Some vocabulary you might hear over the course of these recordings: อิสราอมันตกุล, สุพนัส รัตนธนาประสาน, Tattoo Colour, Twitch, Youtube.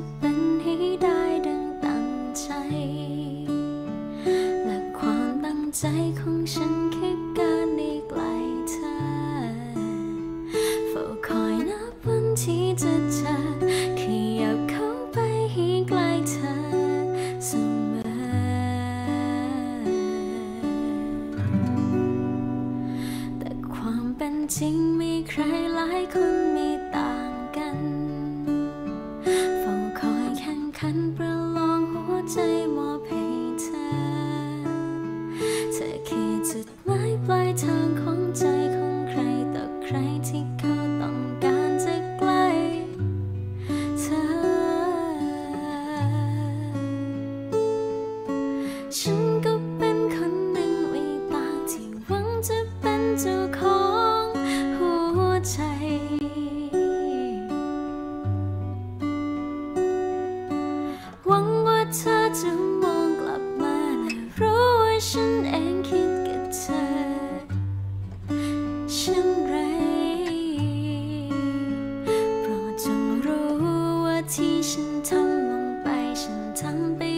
จะเป็นให้ได้ดังตั้งใจและความตั้งใจของฉันคือการได้ใกล้เธอเฝ้าคอยนับวันที่จะเจอขยับเข้าไปให้ใกล้เธอเสมอแต่ความเป็นจริงมีใครหลายคนมีต่างกันขันประลองหัวใจมอบให้เธอเธอคือจุดหมายปลายทางของใจของใครต่อใครที่เขาต้องการจะใกล้เธอฉันก็เป็นคนหนึ่งไม่ต่างที่หวังจะเป็นเจ้าของหัวใจหวังว่าเธอจะมองกลับมาและรู้ว่าฉันเองคิดกับเธอ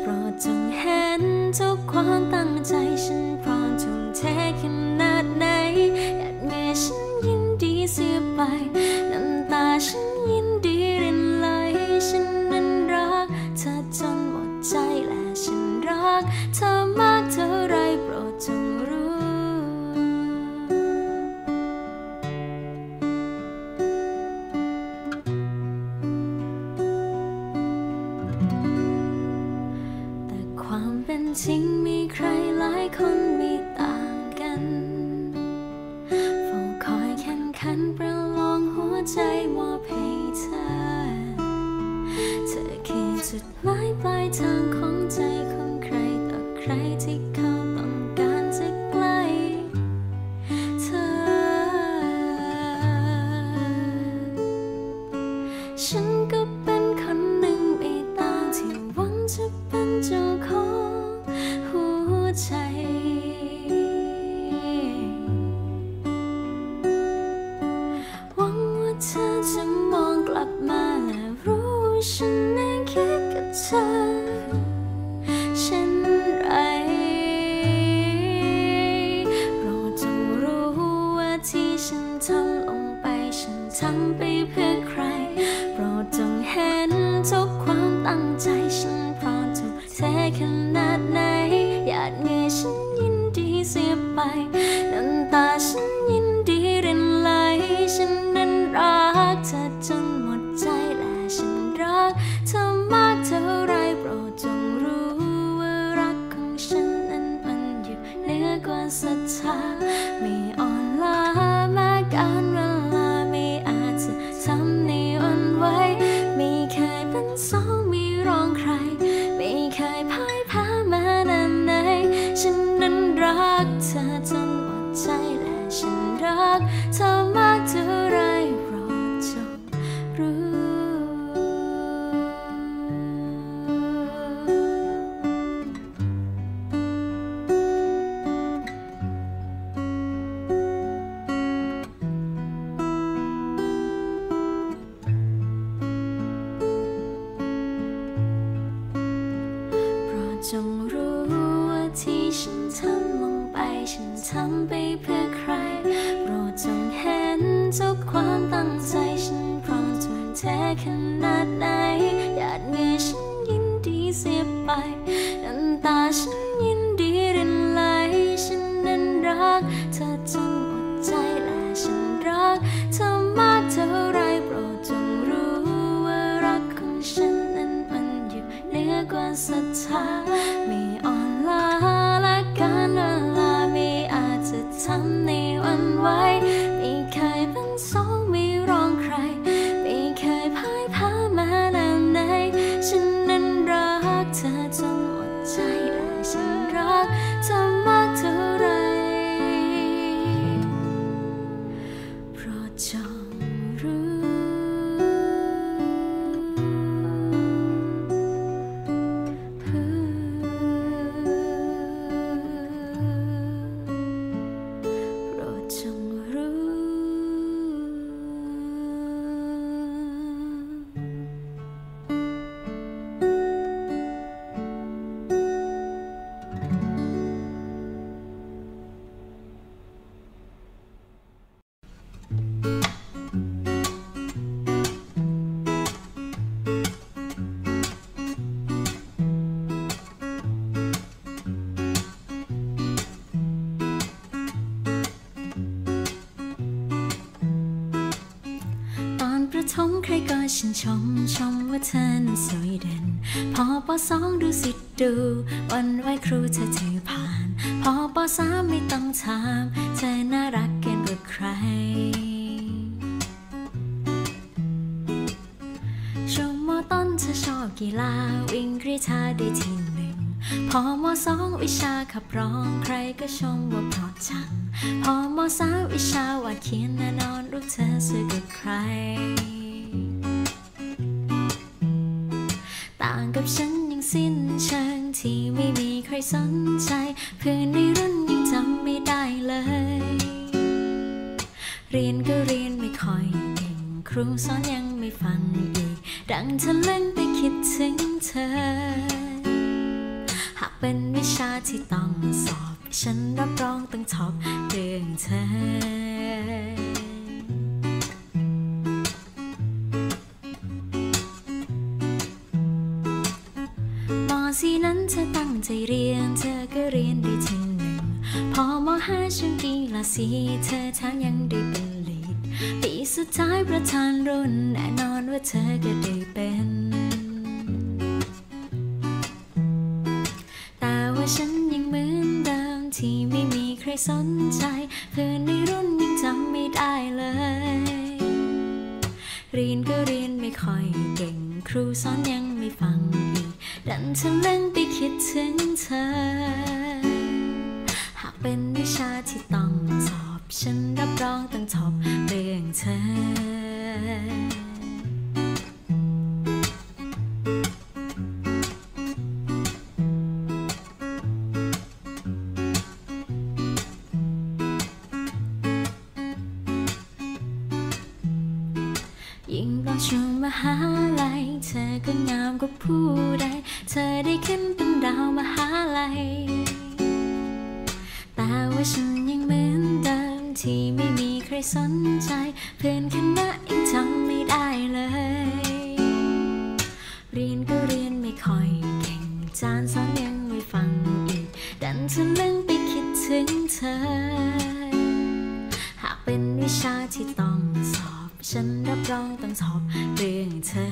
เช่นไรเพราะจงรู้ว่าที่ฉันทำลงไปฉันทำไปเพื่อใครเพราะจงเห็นทุกความตั้งใจฉันพร้อมทุ่มเทขนาดไหนอยากแม้ฉันยินดีเสียไปน้ำตาฉันยินดีรินไหลฉันเธอจนหมดใจและฉันรักเธอมากเท่าไรโปรดจงรู้แต่ความเป็นจริงมีใครหลายคนมีต่างกันเฝ้าคอยแข่งขันประลองหัวใจมอบให้เธอเธอคือจุดหมายปลายทางของใจของใครต่อใครที่เขาต้องการจะใกล้เธอฉันก็เป็นคนหนึ่งไม่ต่างที่หวังจะเป็นเจ้าของหัวใจหวังว่าเธอจะมองกลับมาและรู้ฉันเองคิดกับเธอเช่นไรโปรดจงรู้ว่าที่ฉันทำลงไปฉันทำไปเพื่อใครโปรดจงเห็นทุกความตั้งใจฉันพร้อมทุกเทขนาดไหนหยาดเหงื่อฉันยินดีเสียไปน้ำตาฉันยินดีรินไหลฉันนั้นรักเธอจนหมดใจและฉันรักเธอมากเท่าไรโปรดจงรู้ว่ารักของฉันนั้นมันอยู่เหนือกว่าศรัทธาไม่อ่อนล้าแม้การเวลาไม่อาจจะทำในวันไว้ไม่เคยเป็นสองไม่รองใครไม่เคยพ่ายแพ้มานานไหนฉันนั้นรักเธอจนหมดใจและฉันรักเธอมากเท่าไรโปรดจงรู้จงรู้ว่าที่ฉันทำลงไปฉันทำไปเพื่อใครโปรดจงเห็นทุกความตั้งใจฉันพร้อมทุ่มเทขนาดไหนหยาดเหงื่อฉันยินดีเสียไปน้ำตาฉันยินดีรินไหลฉันนั้นรักเธอจนหมดใจและฉันรักเธอมากเท่าไรโปรดจงรู้ว่ารักของฉันนั้นมันอยู่เหนือกว่าศรัทธาไม่อ่อนล้าและการเวลาไม่อาจจะทำในวันไว้ไม่เคยเป็นสองไม่รองใครไม่เคยพ่ายแพ้มานานไหนฉันนั้นรักเธอจนหมดใจและฉันรักเธอมากเท่าไรโปรดจงรู้ ฉันชมว่าเธอนั้นสวยเด่นพอปสองดูสิดูวันไหวครูเธอถือผ่านพอปสามไม่ต้องถามเธอน่ารักเกินกว่าใครช่วงม.ต้นเธอชอบกีฬาวิ่งกรีธาได้ทีหนึ่งพอม.สองวิชาขับร้องใครก็ชมว่าเพราะจังพอม.สามวิชาวาดเขียนแน่นอนรูปเธอสวยกว่าใครต่างกับฉันยังสิ้นเชิงที่ไม่มีใครสนใจเพื่อนในรุ่นยังจำไม่ได้เลยเรียนก็เรียนไม่ค่อยเก่งครูสอนยังไม่ฟังอีกดังทะลึ่งไปคิดถึงเธอหากเป็นวิชาที่ต้องสอบฉันรับรองต้องท็อปเรื่องเธอสีนั้นเธอตั้งใจเรียนเธอก็เรียนได้ทีหนึ่งพอมห้าช่วงกีฬาสีเธอแถมยังได้เป็นลีดปีสุดท้ายประธานรุ่นแน่นอนว่าเธอก็ได้เป็นแต่ว่าฉันยังเหมือนเดิมที่ไม่มีใครสนใจเพื่อนในรุ่นยังจำไม่ได้เลยเรียนก็เรียนไม่ค่อยเก่งครูสอนยังไม่ฟังอีกดันทะลึ่งไปคิดถึงเธอหากเป็นวิชาที่ต้องสอบฉันรับรองต้องท็อปเรื่องเธอช่วงมหาลัยเธอก็งามกว่าผู้ใดเธอได้ขึ้นเป็นดาวมหาลัยแต่ว่าฉันยังเหมือนเดิมที่ไม่มีใครสนใจเพื่อนคณะยังจำไม่ได้เลยเรียนก็เรียนไม่ค่อยเก่งจานสอนยังไม่ฟังอีกดันทะลึ่งไปคิดถึงเธอหากเป็นวิชาที่ต้องสอบฉันรับรองต้องสอบเรื่องเธอ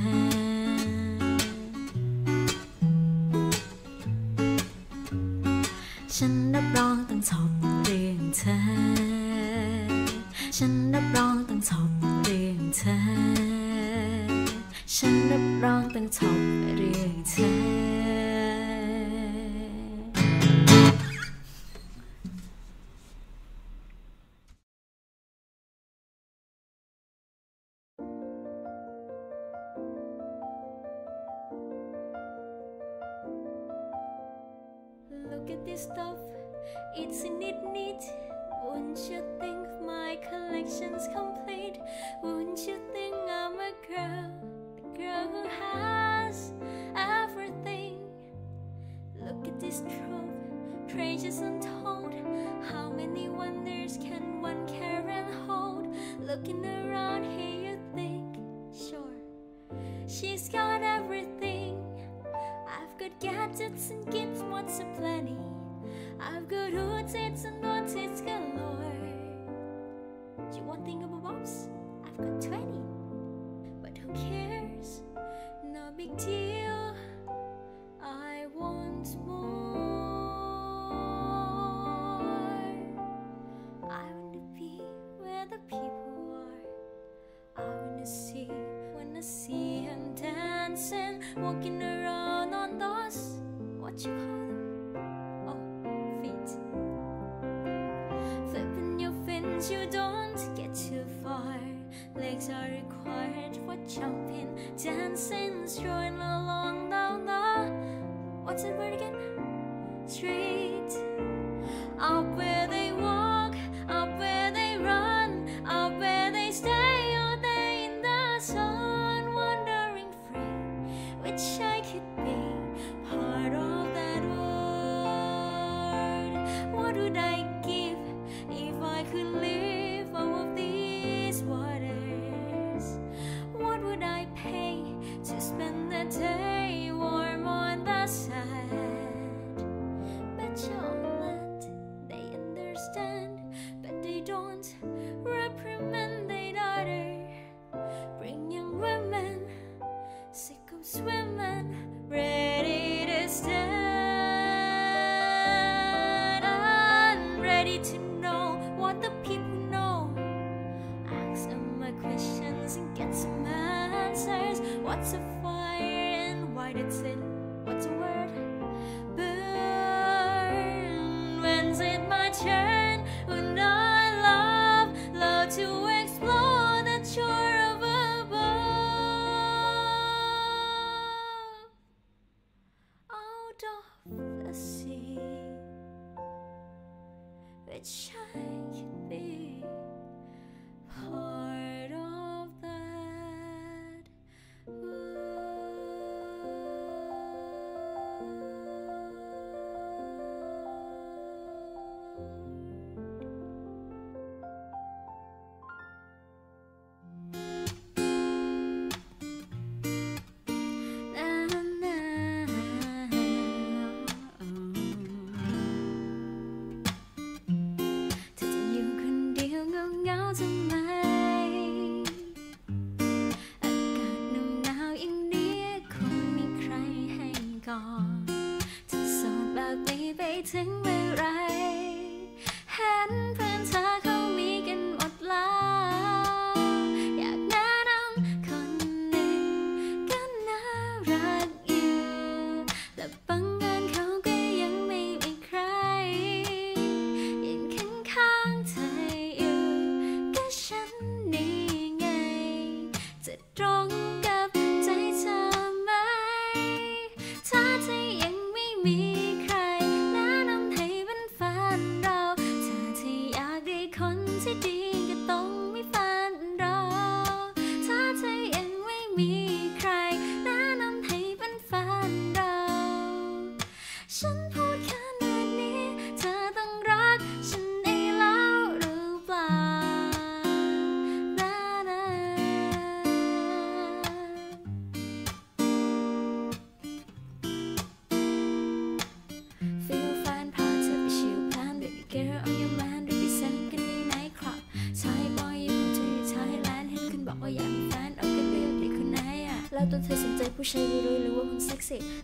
ฉันรับรองต้องสอบเรื่องเธอฉันรับรองต้องสอบเรื่องเธอฉันรับรองต้องสอบเรื่องเธอStuff, it's neat. Won't you think my collection's complete? Won't you think I'm a girl, the girl who has everything? Look at this trove, treasures untold. How many wonders can one carry and hold? Looking around here, you think, sure, she's got everything. I've got gadgets and gifts, what's a plenty.I've got hoods and noughts galore. Do you want thing about bobs? I've got 20. But who cares? No big deal. I want more. I want to be where the people are. I want to see when I see him dancing, walking around on those what you call.You don't get too far. Legs are required for jumping, dancing, strolling along down the what's that word again? Street. Up where they walk, up where they run, up where they stay all day in the sun, wandering free. Which I could be part of that world. What would I give if I could live?Day warm on the sand, bet you on that day and swimming, ready to stand. I'm ready to know what the people know. Ask them my questions and get some answers. What's a fire and why did it? What's a word? Burn. When's it my turn? When I love to explore the shore. Which I can be part of that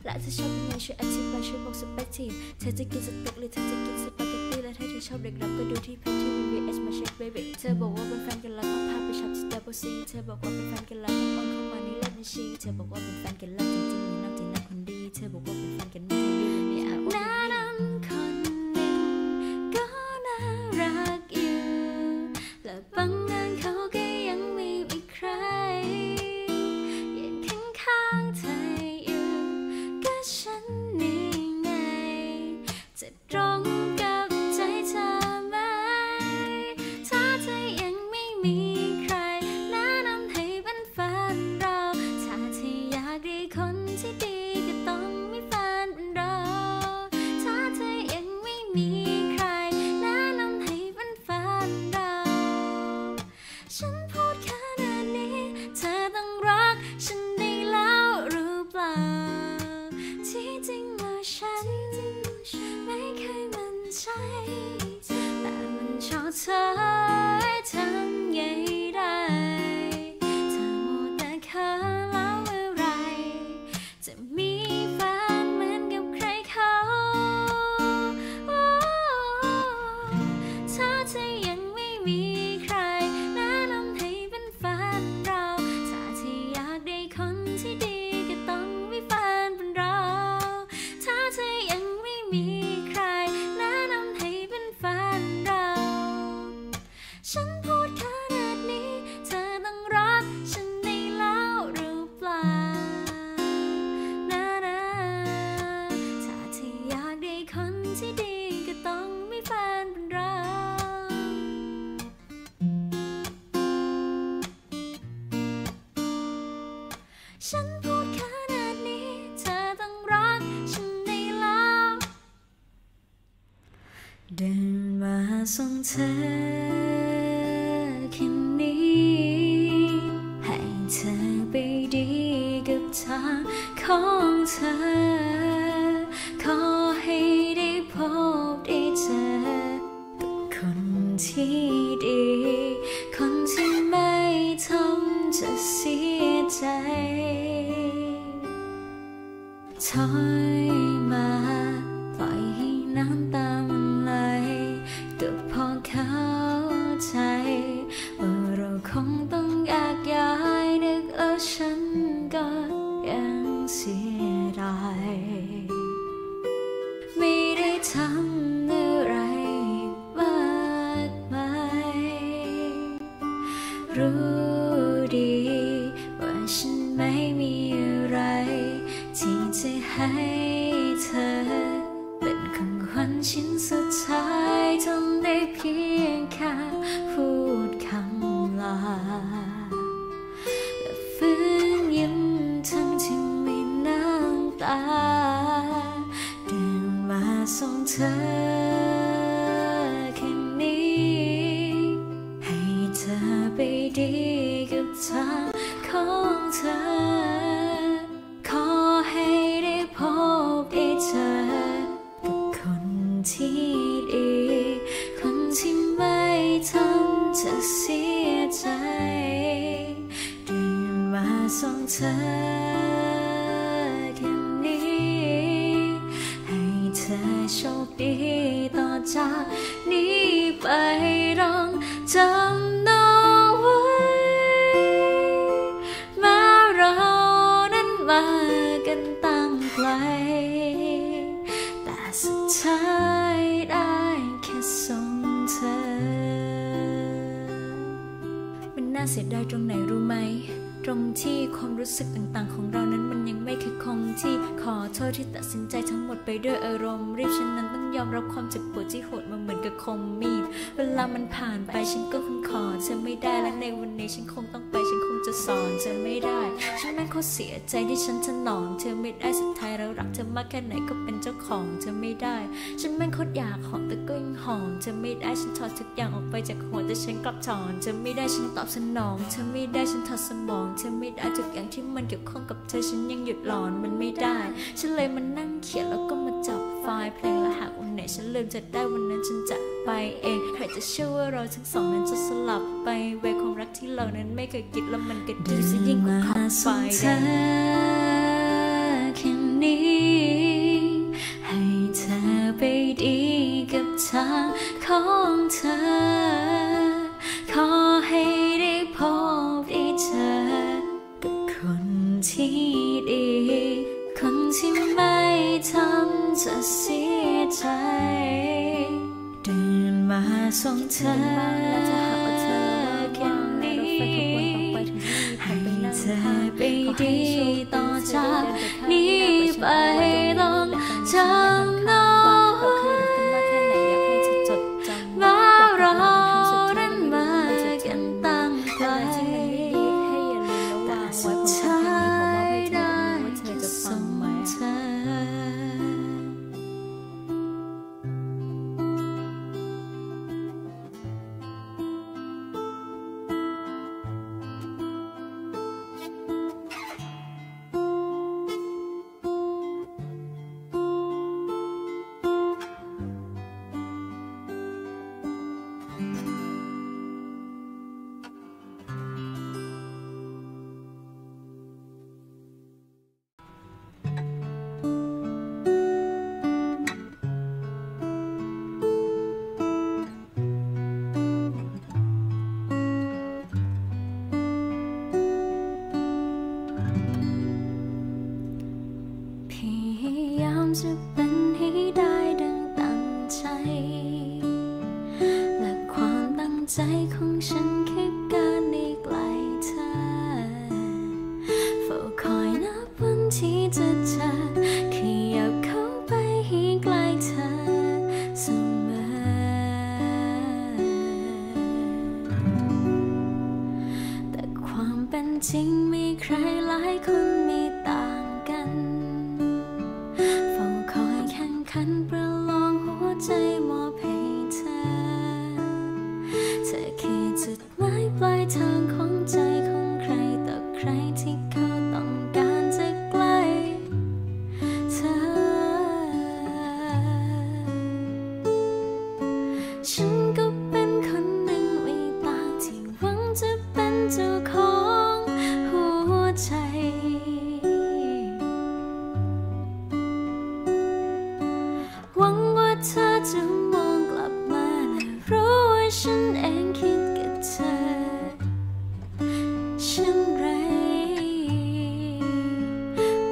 และเธอชอบยังไงช่วยอธิบายช่วยบอกสเปคทีเธอจะกินสเต็กหรือเธอจะกินสปาเกตตี้และถ้าเธอชอบเด็กรับก็ดูที่เพจที่ VVS มาเช็คเบบี้เธอบอกว่าเป็นแฟนกันแล้วต้องพาไปช็อปที่ Double C เธอบอกว่าเป็นแฟนกันแล้วต้องอ้อนเข้ามาในเล่นในชีเธอบอกว่าเป็นแฟนกันแล้วจริงๆมีนักจีนักคนดีเธอบอกว่าเป็นแฟนกันไม่ดีอย่าอ้วนคนหนึ่งก็น่ารักอยู่และบังเอิญเขาก็ยังไม่มีใครยืนข้างๆเธอฉันนี่ไงจะตรงกับใจเธอไหมถ้าเธอยังไม่มีใครแนะนำให้เป็นแฟนเราถ้าเธออยากได้คนที่ดีก็ต้องมีแฟนเราถ้าเธอยังไม่มีใครแนะนำให้เป็นแฟนเราฉันพูดแค่นี้เธอต้องรักฉันได้แล้วหรือเปล่าที่จริงว่าฉันไม่เคยมั่นใจแต่มันชอบเธอทำไงได้ถ้าหมดแต่เธอแล้วเมื่อไรจะมีแฟนเหมือนกับใครเขาถ้าเธอยังไม่มีใครแนะนำให้เป็นแฟนเราถ้าเธออยากได้คนที่ดีก็ต้องมีแฟนเป็นเราถ้าเธอยังไม่มีใครแนะนำให้เป็นแฟนเราฉันพูดขนาดนี้เธอต้องรักฉันได้แล้วหรือเปล่านะนะถ้าเธออยากได้คนที่ดีก็ต้องมีแฟนเป็นเราฉันพูดขนาดนี้เธอต้องรักฉันเดินมาส่งเธอคืนนี้ให้เธอไปดีกับทางของเธอขอให้ได้พบได้เจอกับคนที่ดีคนที่ไม่ทำจะเสียใจ ถอยมาปล่อยให้น้ำตามันไหลแต่พอเข้าใจว่าเราคงต้องแยกย้ายนึกแล้วฉันก็ยังเสียดายไม่ได้ทำอะไรมากมายรู้ดีว่าฉันไม่มีอะไรที่จะให้เธอเป็นของขวัญชิ้นสุดท้ายทำได้เพียงแค่พูดคำลาและฟื้นยิ้มทั้งที่มีน้ำตาเดินมาส่งเธอแค่นี้ให้เธอไปดีกับทางของเธอที่ดีคนที่ไม่ทำจะเสียใจเดินมาส่งเธอแค่นี้ให้เธอโชคดีต่อจากนี้ไปต้องจำน้องไว้แม้เรานั้นมากันตั้งไกลแต่สุดท้ายมันน่าเสียดายตรงไหนรู้ไหมตรงที่ความรู้สึกต่างๆของเรานั้นมันยังไม่คงที่ขอโทษที่ตัดสินใจทั้งหมดไปด้วยอารมณ์รีบฉันนั้นต้องยอมรับความเจ็บปวดที่โหดมาเหมือนกับคมมีดเวลามันผ่านไปฉันก็คงขอเธอไม่ได้และในวันนี้ฉันคงต้องไปฉันคงจะสอนเธอไม่ได้ฉันแม่เขาเสียใจที่ฉันถนอมเธอไม่ได้สุดท้ายแล้วรักเธอมากแค่ไหนก็เป็นเจ้าของเธอไม่ได้ฉันแม่เขาอยากหอมแต่ก็ยังหอมเธอไม่ได้ฉันถอดทุกอย่างออกไปจากหัวแต่ฉันกลับถอนเธอไม่ได้ฉันตอบสนองเธอไม่ได้ฉันถอดสมองเธอไม่ได้ทุกอย่างที่มันเกี่ยวข้องกับเธอฉันยังหยุดหลอนมันไม่ได้ฉันเลยมันนั่งเขียนแล้วก็มาจับไฟล์เพลงและหากวันไหนฉันลืมจะได้วันนั้นฉันจะไปเองใครจะเชื่อว่าเราทั้งสองนั้นจะสลับไปเวความรักที่เรานั้นไม่เคยคิดแล้วมันก็ดีซะยิ่งกว่าคอนไฟล์เธอแค่นี้ให้เธอไปดีกับทางของเธอขอให้ได้พบได้เจอกับคนที่ดีคนที่ไม่ทำจะเสียใจเดินมาส่งเธอแค่นี้ให้เธอไปดีต่อจากนี้ไปต้องจำเอาไว้ว่าเรานั้นมากันตั้งไกลแต่สุดท้ายได้แค่ส่งเธอจะเป็นให้ได้ดังตั้งใจและความตั้งใจของฉันคือการได้ใกล้เธอเฝ้าคอยนับวันที่จะเจอขยับเข้าไปให้ใกล้เธอเสมอแต่ความเป็นจริงมีใครหลายคนมีต่างกันขันประลองหัวใจมอบให้เธอเธอคือจุดหมายปลายทางของใจของใครต่อใครที่เขาต้องการจะใกล้ จะมองกลับมาและรู้ว่าฉันเองคิดกับเธอเช่นไร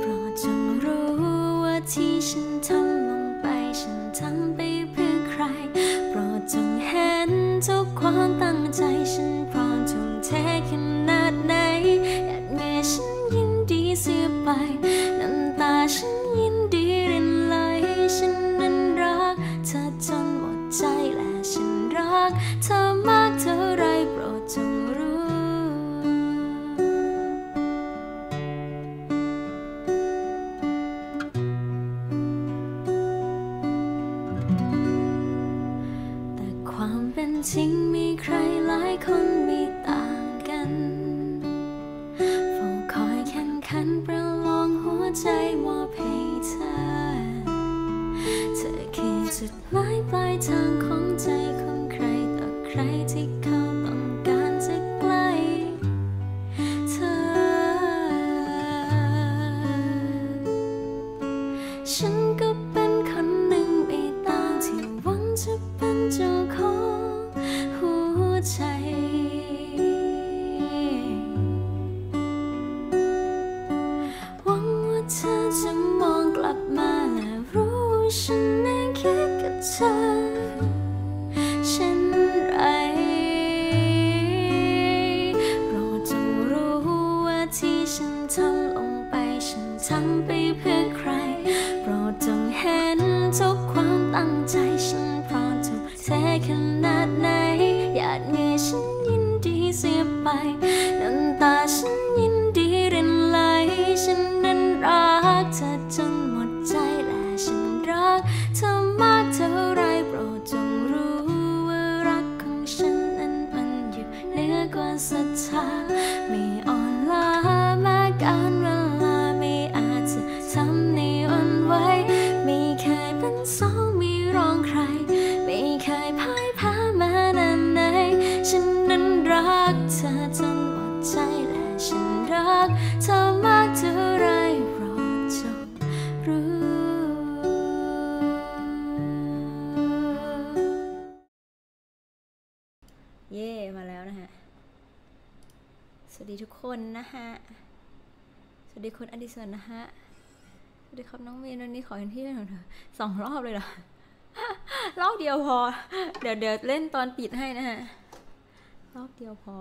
เพราะจงรู้ว่าที่ฉันทำลงไปฉันทำไปเพื่อใครเพราะจงเห็นทุกความตั้งใจฉันพร้อมทุ่มเทขนาดไหนอยากให้ฉันยินดีเสียไปน้ำตาฉันยินดีรินไหลฉันนั้นรักเธอจนหมดใจและฉันรักเธอมากเท่าไรโปรดจงรู้แต่ความเป็นจริงมีใครหลายคนมีต่างกันเฝ้าคอยแข่งขันประลองหัวใจมอบให้เธอเธอคือจุดหมายปลายทางของใจของใครต่อใครที่เขาต้องการจะใกล้เธอฉันก็เป็นคนหนึ่งไม่ต่างที่หวังจะเป็นเจ้าของหัวใจหวังว่าเธอจะมองกลับมาและรู้ฉันเองแค่กับเธอเช่นไรโปรดจงรู้ว่าที่ฉันทำลงไปฉันทำไปเพื่อใครโปรดจงเห็นทุกความตั้งใจฉันพร้อมทุ่มเทขนาดไหนอยากให้ฉันยินดีเสียไปน้ำตาฉันยินดีรินไหลฉันนั้นรักเธอจนหมดใจและฉันรักเธอมากเท่าไรโปรดจงรู้ว่ารักของฉันนั้นมันอยู่เหนือกว่าศรัทธาไม่อ่อนล้าแม้การเวลาไม่อาจจะทำในอ่อนไหวไม่เคยเป็นสองไม่ร้องใครไม่เคยพ่ายแพ้มานานไหนฉันนั้นรักเธอจนหมดใจและฉันรักเธอมากเท่าไรโปรดจงรู้เย่มาแล้วนะฮะสวัสดีทุกคนนะฮะสวัสดีคุณอดิสันนะฮะสวัสดีครับน้องเมย์วันนี้ขอเป็นที่เล่นของเธอสองรอบเลยเหรอ รอบเดียวพอ เดี๋ยวเล่นตอนปิดให้นะฮะรอบเดียวพอ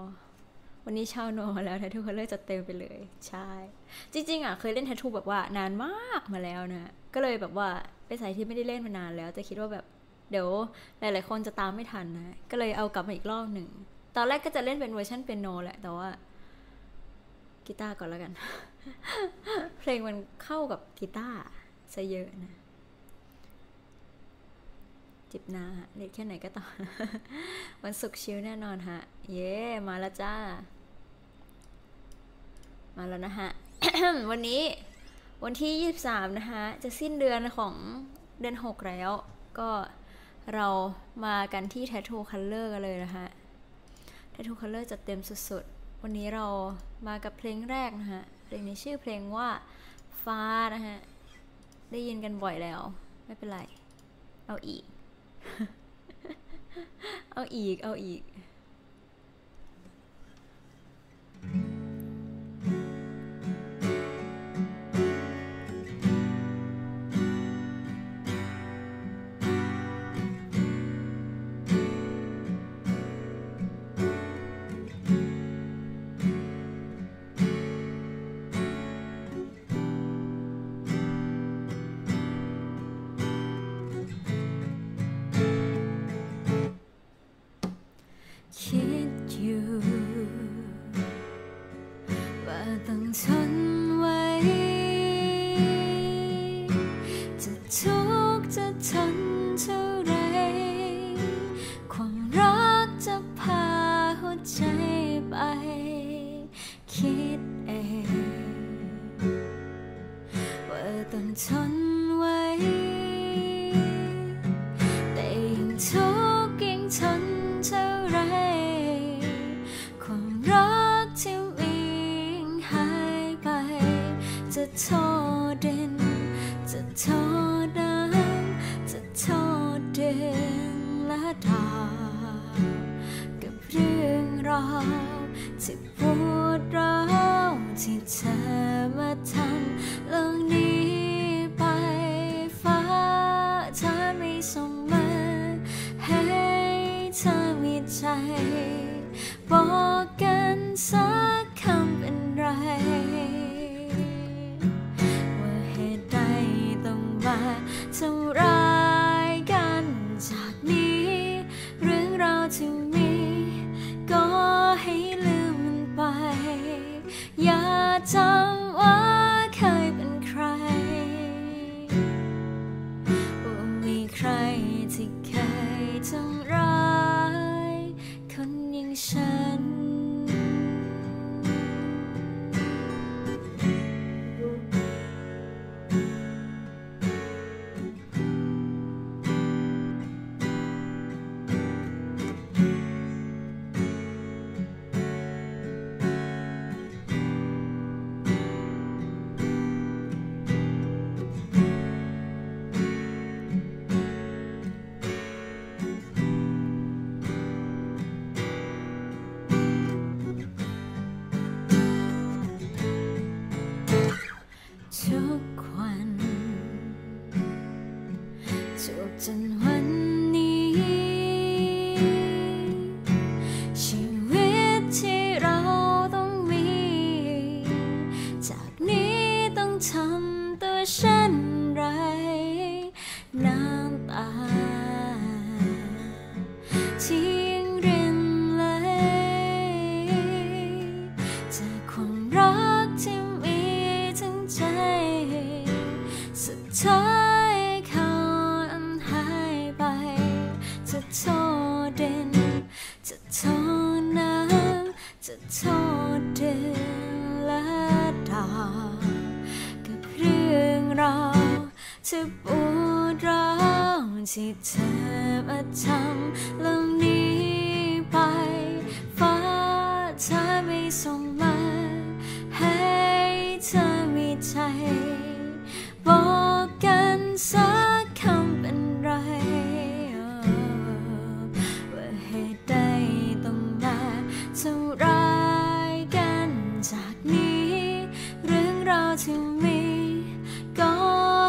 วันนี้ชาวโนมาแล้วแททูคัลเลอร์จัดเต็มไปเลยใช่จริงๆอ่ะเคยเล่นแททูแบบว่านานมากมาแล้วนะก็เลยแบบว่าไปใส่ที่ไม่ได้เล่นมานานแล้วจะคิดว่าแบบเดี๋ยวหลายๆคนจะตามไม่ทันนะก็เลยเอากลับมาอีกรอบหนึ่งตอนแรกก็จะเล่นเป็นเวอร์ชันเปียโนแหละแต่ว่ากีตาร์ก่อนแล้วกัน เพลงมันเข้ากับกีตาร์ซะเยอะนะจิบนาฮะเล่นแค่ไหนก็ต่อ วันศุกร์ชิลแน่นอนฮะเย้ yeah, มาแล้วจ้ามาแล้วนะฮะ วันนี้วันที่23นะคะจะสิ้นเดือนของเดือน6แล้วก็เรามากันที่ Tattoo Colour กันเลยนะคะ Tattoo Colour จัดเต็มสุดๆวันนี้เรามากับเพลงแรกนะคะเพลงนี้ชื่อเพลงว่าฟ้านะคะได้ยินกันบ่อยแล้วไม่เป็นไรเอาอีก เอาอีกเอาอีกจะโทษดินจะโทษน้ำจะโทษดิน ดากับเรื่องราวที่ปวดร้าวที่เธอมาทำเรื่องนี้ไปฟ้าเธอไม่สมมาให้เธอมีใจบอกกันสักคำเป็นไรว่าเหตุใดต้องมาทำร้ายกันจากนี้เรื่องราวที่มีก็ให้ลืมมันไปอย่าจำว่าเคยเป็นใครว่ามีใครที่เคยทำร้ายคนอย่างฉันจนวันนี้ชีวิตที่เราต้องมีจากนี้ต้องทำตัวเช่นไรน้ำตาที่ยังรินไหลจากความรักที่มีทั้งใจสุดท้ายจะโทษดินจะโทษน้ำจะโทษดินและดาวกับเรื่องราวที่ปวดร้าวที่เธอมาทำเรื่องนี้ไปฟ้าเธอไม่ส่งมาให้เธอมีใจบอกกันสักคำเป็นไรจะร้ายกันจากนี้เรื่องราวที่มีก็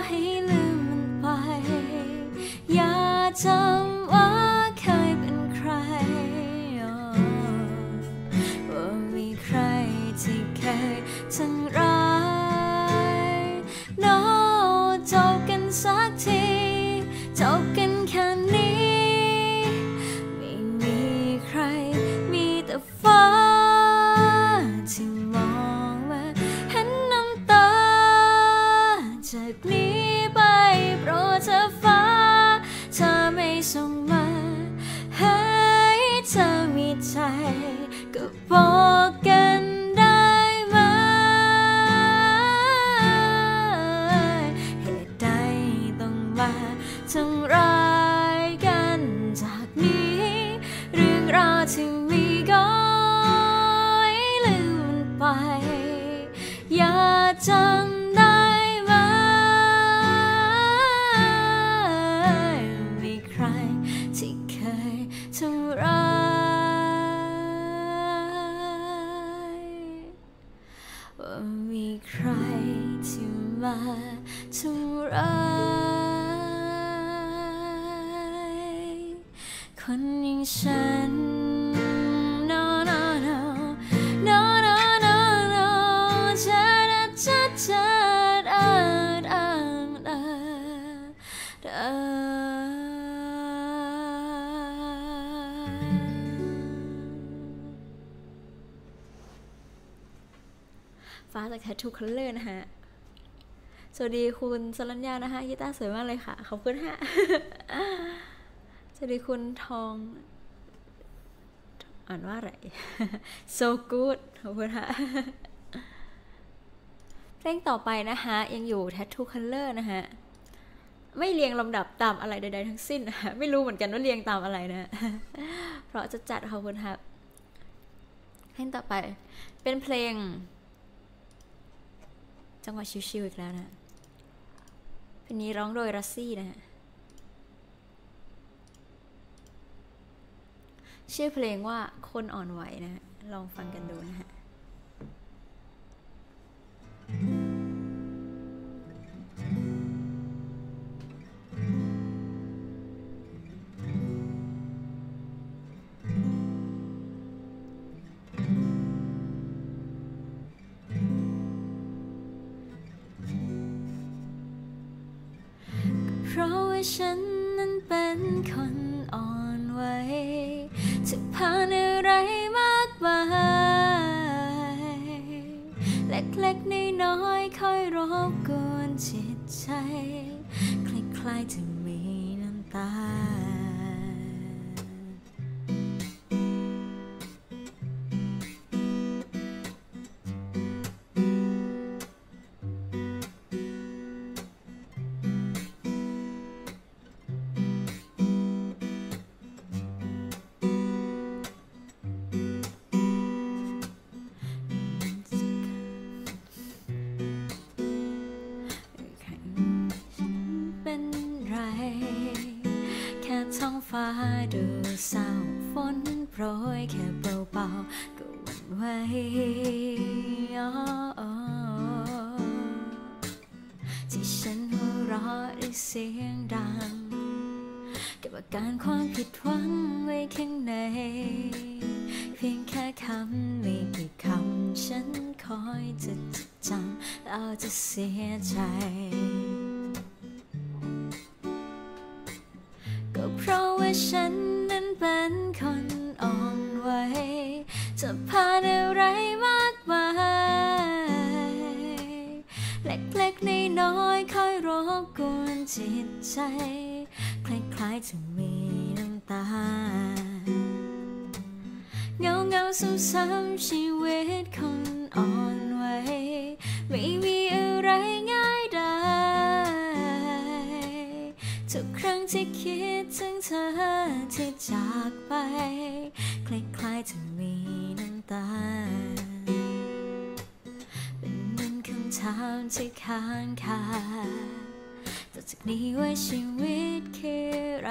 ให้ลืมมันไปอย่าจำว่าเคยเป็นใครว่ามีใครที่เคยทำร้ายน้องจบกันสักทีจบกันแค่นี้ไม่มีใครฟ้าที่มองมาเห็นน้ำตาจากนี้ไปโปรดเธอฟ้าเธอไม่ส่งมาให้เธอมีใจก็บอกกันได้ไหมเหตุใดต้องมาทำร้ายกันจากนี้เรื่องราวที่มีก็ลืมไปอย่าจำได้ไหมมีใครที่เคยทำร้ายว่ามีใครที่มาทำร้ายคนอย่างฉันฟ้าจาก Tattoo Colour นะฮะสวัสดีคุณสรัญญานะคะยิต้าสวยมากเลยค่ะขอบคุณฮะสวัสดีคุณทองอ่านว่าอะไร so good ขอบคุณฮะเพลงต่อไปนะคะยังอยู่ Tattoo Colour นะฮะไม่เรียงลำดับตามอะไรใดๆทั้งสิ้นนะคะไม่รู้เหมือนกันว่าเรียงตามอะไรนะเพราะจะจัดขอบคุณครับเพลงต่อไปเป็นเพลงจังหวะชิวๆอีกแล้วนะเพลงนี้ร้องโดยรัสซี่นะฮะ ชื่อเพลงว่าคนอ่อนไหวนะฮะลองฟังกันดูนะฮะเพราะว่าฉันนั้นเป็นคนอ่อนไหวจะผ่านอะไรมากมายเล็กๆน้อยๆค่อยรบกวนจิตใจคล้ายๆจะมีน้ำตาดูเศร้าฝนโปรยแค่เบาๆก็หวั่นไหวที่ฉันหัวเราะด้วยเสียงดังเก็บอาการความผิดหวังไว้ข้างในเพียงแค่คำไม่กี่คำฉันคอยจะจำแล้วจะเสียใจเพราะว่าฉันนั้นเป็นคนอ่อนไหวจะผ่านอะไรมากมายเล็กๆน้อยๆค่อยรบกวนจิตใจคล้ายๆจะมีน้ำตาเงาๆซ้ำๆชีวิตคนอ่อนไหวไม่มีอะไรง่ายดายทุกครั้งที่คิดถึงเธอที่จากไปคล้ายๆจะมีน้ำตาเป็นเหมือนคำถามที่ค้างคาต่อจากนี้ว่าชีวิตคืออะไร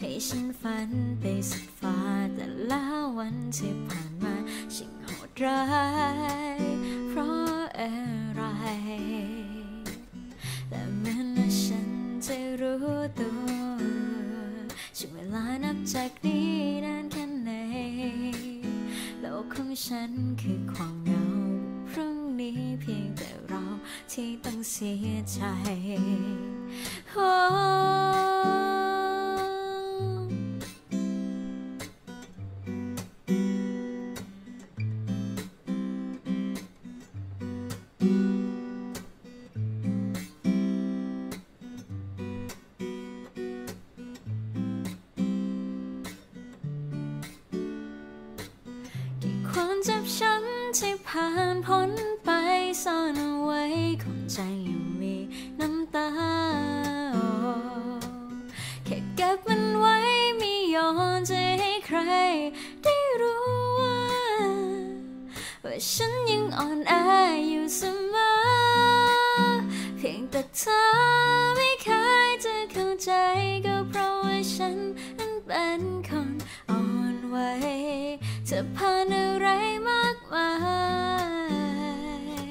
ให้ฉันฝันไปสุดฟ้าแต่ละวันที่ผ่านมาฉันโหดร้ายเพราะอะไรและเมื่อฉันจะรู้ตัวช่วงเวลานับจากนี้นานแค่ไหนโลกของฉันคือความเหงาพรุ่งนี้เพียงแต่เราที่ต้องเสียใจฉันยังอ่อนแออยู่เสมอเพียงแต่เธอไม่เคยจะเข้าใจก็เพราะว่าฉันนั้นเป็นคนอ่อนไหวจะผ่านอะไรมากมาย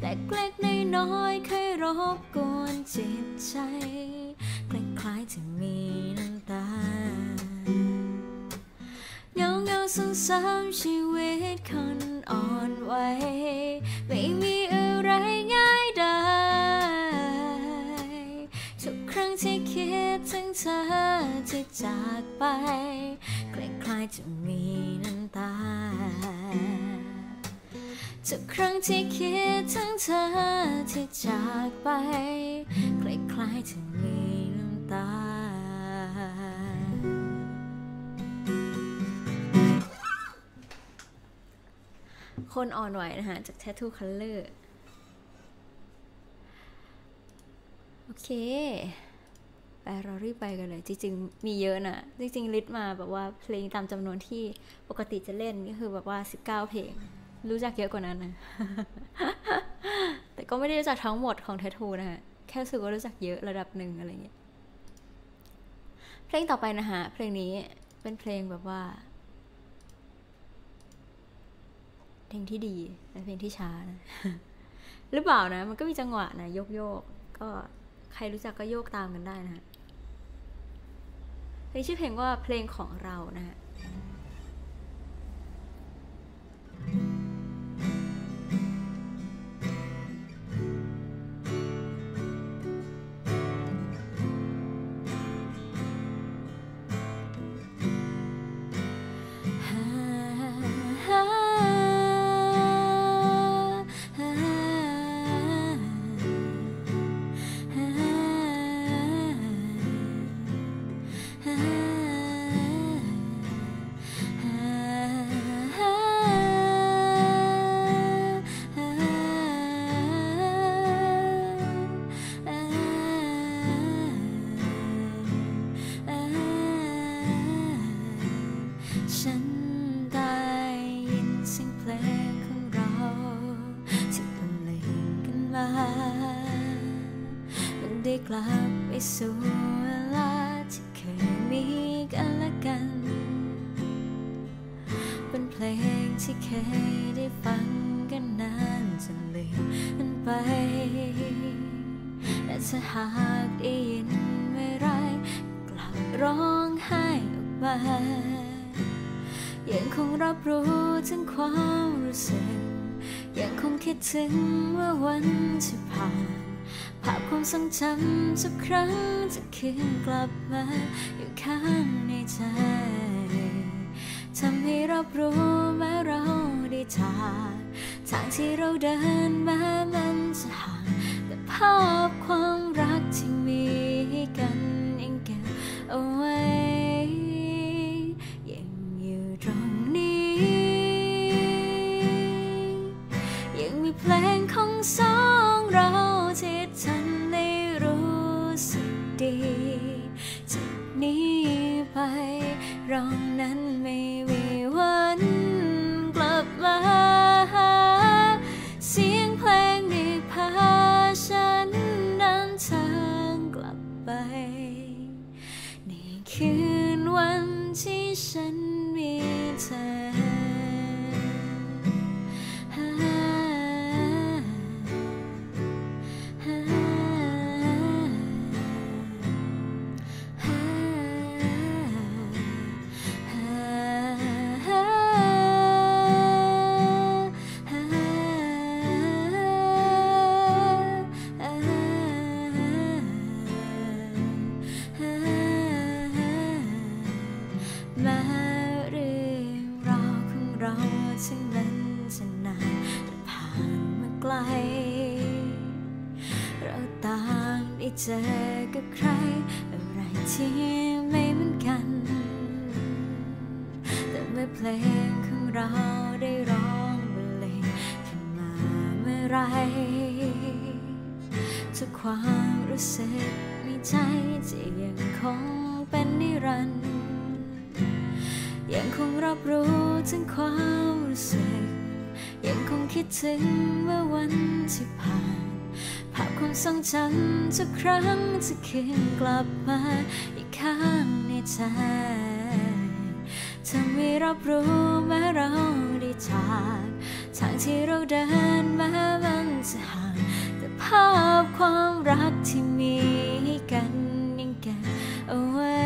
แต่เล็กๆน้อยๆเคยรบกวนจิตใจคล้ายๆจะมีน้ำตาเงาๆซ้ำๆชีวิตคนอ่อนไหวไม่มีอะไรง่ายดายทุกครั้งที่คิดถึงเธอที่จากไปคล้ายๆจะมีน้ำตาทุกครั้งที่คิดถึงเธอที่จากไปคล้ายๆจะมีน้ำตาคนอ่อนไหวนะฮะจาก Tattoo Colour โอเคไปเรารีบไปกันเลยจริงๆมีเยอะนะจริงๆลิสต์มาแบบว่าเพลงตามจำนวนที่ปกติจะเล่นก็คือแบบว่า19เพลงรู้จักเยอะกว่านั้นนะ แต่ก็ไม่ได้รู้จักทั้งหมดของ Tattoo นะฮะแค่รู้สึกว่ารู้จักเยอะระดับหนึ่งอะไรเงี้ยเพลงต่อไปนะฮะเพลงนี้ เป็นเพลงแบบว่าเพลงที่ดีและเพลงที่ช้านะ หรือเปล่านะมันก็มีจังหวะนะโยกก็ใครรู้จักก็โยกตามกันได้นะฮะเพลงชื่อเพลงว่าเพลงของเรานะฮะสู่เวลาที่เคยมีกันและกันเป็นเพลงที่เคยได้ฟังกันนานจนลืมมันไปและถ้าหากได้ยินไม่ไรกลับร้องไห้ออกมายังคงรับรู้ถึงความรู้สึกยังคงคิดถึงว่าวันที่ผ่านภาพความทรงจำทุกครั้งจะคืนกลับมาอยู่ข้างในใจทำให้รับรู้แม้เราได้จากทางที่เราเดินแม้มันจะห่างแต่ภาพความรักที่มีให้กันยังเก็บเอาไว้ยังอยู่ตรงนี้ยังมีเพลงของสองเราที่ฉันได้รู้สึกดีจากนี้ไปเรานั้นไม่มีวันกลับมาเสียงเพลงได้พาฉันเดินทางกลับไปในคืนวันที่ฉันมีเธอเจอกับใครอะไรที่ไม่เหมือนกันแต่เมื่อเพลงของเราได้ร้องบรรเลงขึ้นมาเมื่อไรทุกความรู้สึกในใจจะยังคงเป็นนิรันดร์ยังคงรับรู้ถึงความรู้สึกยังคงคิดถึงเมื่อวันที่ผ่านภาพความทรงจำทุกครั้งจะคืนกลับมาอีกข้างในใจทำให้รับรู้แม้เราได้จากทางที่เราเดินแม้มันจะห่างแต่ภาพความรักที่มีให้กันยังเก็บเอาไว้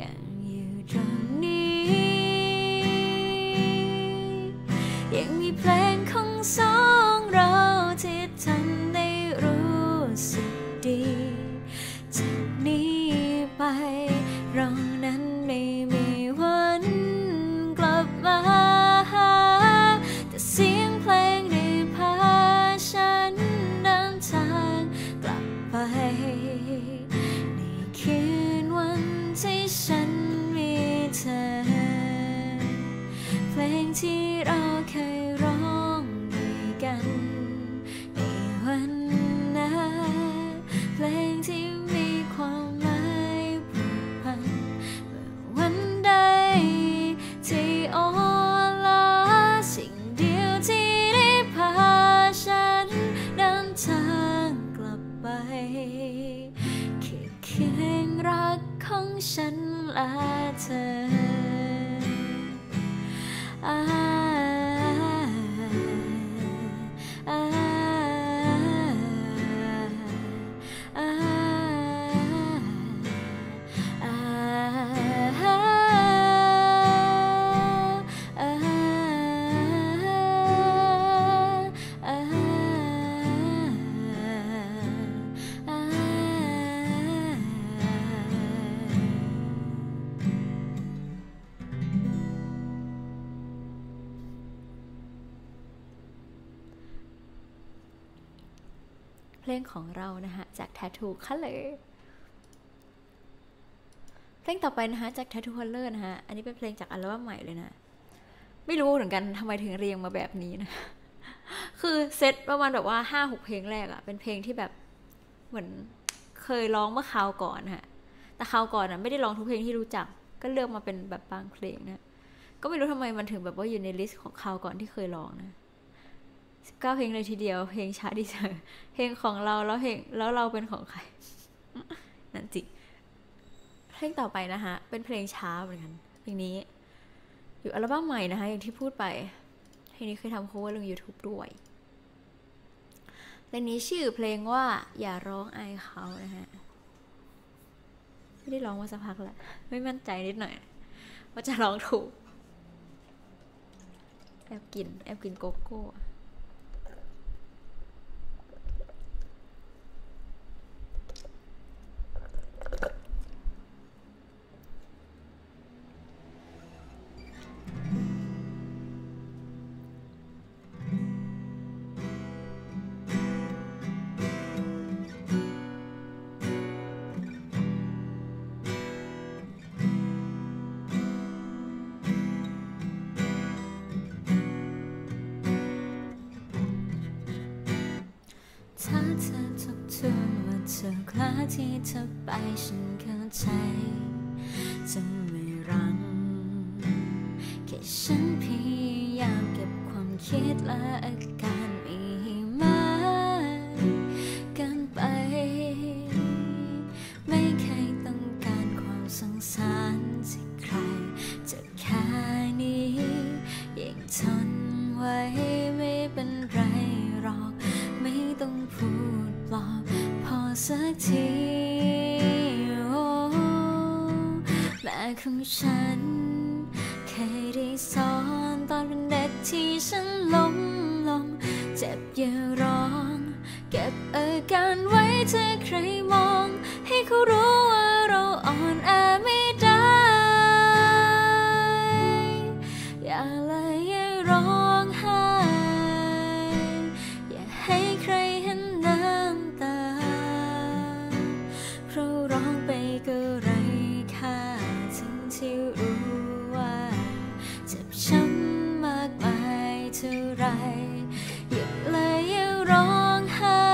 ยังอยู่ตรงนี้ยังมีเพลงของสองเราที่ฉันได้รู้สึกดีจากนี้ไปเรานั้นไม่มีวันกลับมาแต่เสียงเพลงได้พาฉันเดินทางกลับไปในคืนวันที่ฉันมีเธอเพลงที่เราเคยร้องด้วยกันวันนั้นเพลงที่มีความหมายผูกพันวันใดที่อ่อนล้าสิ่งเดียวที่ได้พาฉันเดินทางกลับไปคือเพลงรักของฉัน และเธอเพลงของเรานะคะจาก Tattoo Colour เพลงต่อไปนะคะจาก Tattoo Colour นะคะอันนี้เป็นเพลงจากอัลบั้มใหม่เลยนะไม่รู้เหมือนกันทำไมถึงเรียงมาแบบนี้นะ คือเซตประมาณแบบว่า 5-6 เพลงแรกอะเป็นเพลงที่แบบเหมือนเคยร้องเมื่อคราวก่อนค่ะแต่คราวก่อนอะไม่ได้ร้องทุกเพลงที่รู้จักก็เลือกมาเป็นแบบบางเพลงนะก็ไม่รู้ทำไมมันถึงแบบว่าอยู่ในลิสต์ของคราวก่อนที่เคยร้องนะ19 เพลงเลยทีเดียวเพลงช้าดีเจเพลงของเราแล้วเพลงแล้วเราเป็นของใครนั่นจิเพลงต่อไปนะคะเป็นเพลงช้าเหมือนกันเพลงนี้อยู่อัลบั้มใหม่นะคะอย่างที่พูดไปเพลงนี้เคยทำโคเวอร์ลง YouTube ด้วยเพลงนี้ชื่อเพลงว่าอย่าร้องอายเขานะฮะไม่ได้ร้องมาสักพักแล้วไม่มั่นใจนิดหน่อยว่าจะร้องถูกแอบกินโกโก้ที่เธอไปฉันเข้าใจจะไม่รังแค่ฉันพยายามเก็บความคิดและอาการไม่ให้มากเกินไปไม่เคยต้องการความสงสารจากใครจะแค่นี้ยังทนไว้ไม่เป็นไรหรอกไม่ต้องพูดปลอบพอสักทีแม่ของฉันเคยได้สอนตอนเป็นเด็กที่ฉันล้มลงเจ็บอย่าร้องเก็บอาการไว้ถ้าใครมองให้เขารู้ว่าเราอ่อนแอไม่ได้อย่าเลยอย่าร้องไห้อย่าให้ใครเห็นน้ำตาเพราะร้องไปก็ไร้ค่าทั้งที่รู้ว่าเจ็บช้ำมากมายเท่าไรอย่าเลยอย่าร้องไห้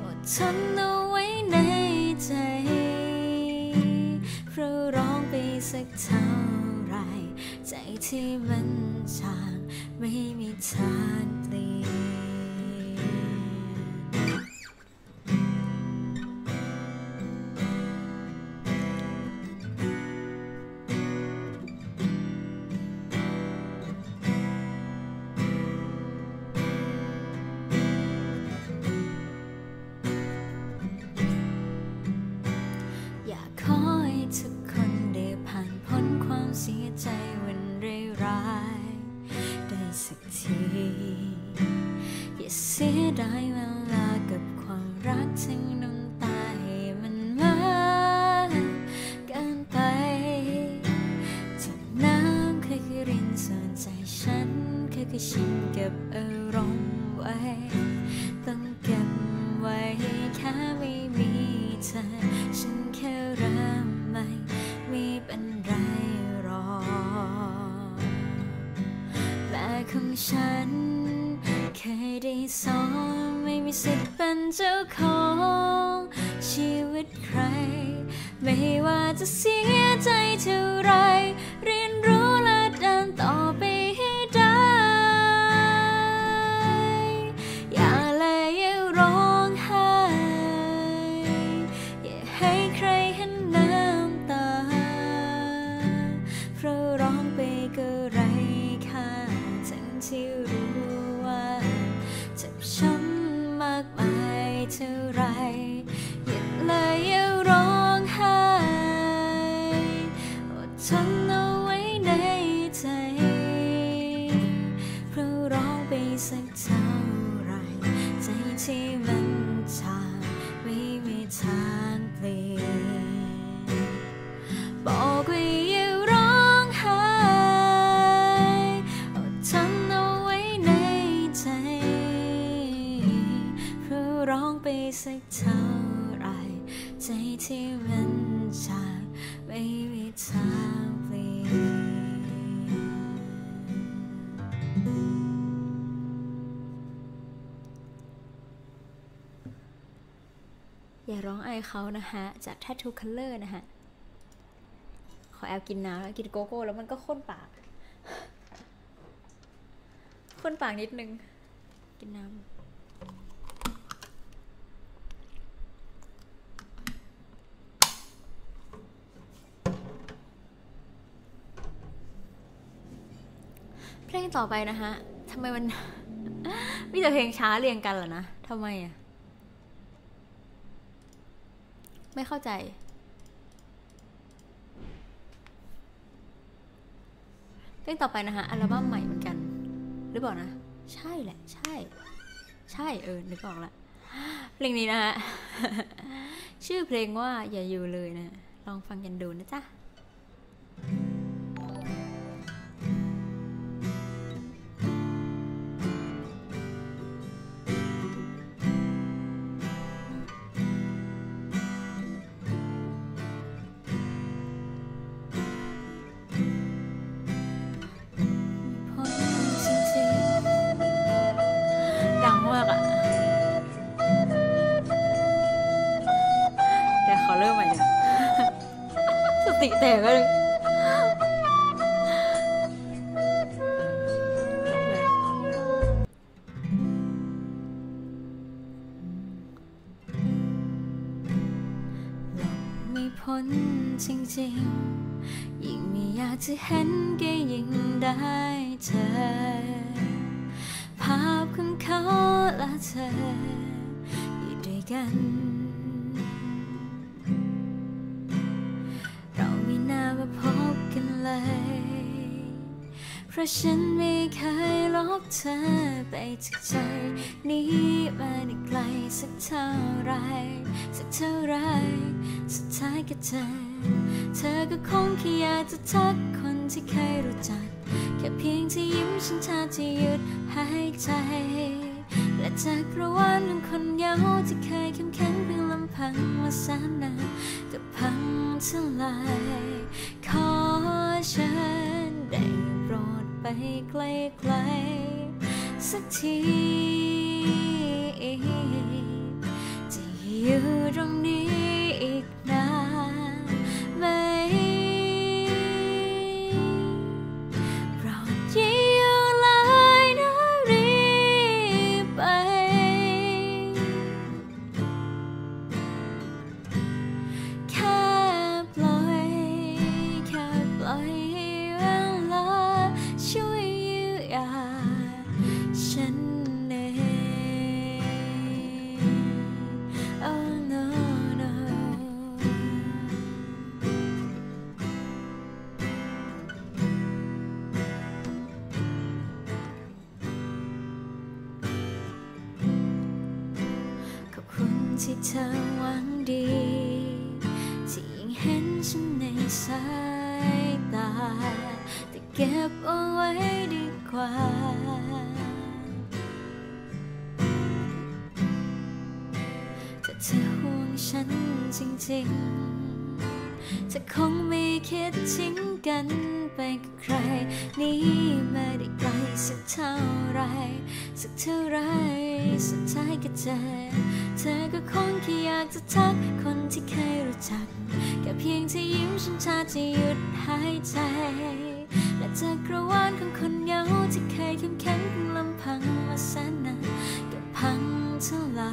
อดทนเอาไว้ในใจเพราะร้องไปสักเท่าไรใจที่มันจางไม่มีทางเปลี่ยน ที่มันทางไม่มีทางเปลี่ยนบอกว่าอย่าร้องไห้อดทนเอาไว้ในใจเพราะร้องไปสักเท่าไรใจที่มันทางไม่มีทางเปลี่ยนอย่าร้องไอเขานะฮะจาก Tattoo Colour นะฮะขอแอลกินน้ำแล้วกินโกโก้แล้วมันก็ข้นปากข้นปากนิดนึงกินน้ำเพลงต่อไปนะฮะทำไมมันมีแต่เพลงช้าเรียงกันเหรอนะทำไมอะไม่เข้าใจเพลงต่อไปนะฮะอัลบั้มใหม่เหมือนกันหรือเปล่านะใช่แหละใช่ใช่นึกออกละเพลงนี้นะฮะ ชื่อเพลงว่าอย่าอยู่เลยนะลองฟังกันดูนะจ๊ะแต่ก็เลยไม่พ้นจริงๆยิ่งไม่อยากจะเห็นก็ยิ่งได้เจอภาพของเขาและเธออยู่ด้วยกันมาพบกันเลยเพราะฉันไม่เคยลบเธอไปจากใจนี้มาได้ไกลสักเท่าไรสักเท่าไรสุดท้ายก็เธอก็คงแค่อยากจะทักคนที่เคยรู้จักแค่เพียงที่ยิ้มฉันแทบจะหยุดหายใจและจากระหว่างคนเหงาที่เคยเข้มแข็งเพียงลำพังมาแสนนานก็พังทลายขอฉันได้โปรดไปไกลๆสักทีจะอยู่ตรงนี้อีกนานไหมโปรดอยู่เลยนะรีบไปที่เธอหวังดีที่ยังเห็นฉันในสายตาแต่เก็บเอาไว้ดีกว่าถ้าเธอห่วงฉันจริงๆจะคงไม่คิดทิ้งกันไปกับใครนี้มาได้ไกลสักเท่าไรสักเท่าไรสุดท้ายก็เธอก็คงแค่อยากจะทักคนที่เคยรู้จักแค่เพียงที่ยิ้มฉันแทบจะหยุดหายใจและจากกระวานของคนเหงาที่เคยเข้มแข็งเพียงลำพังมาแสนนานก็พังทลา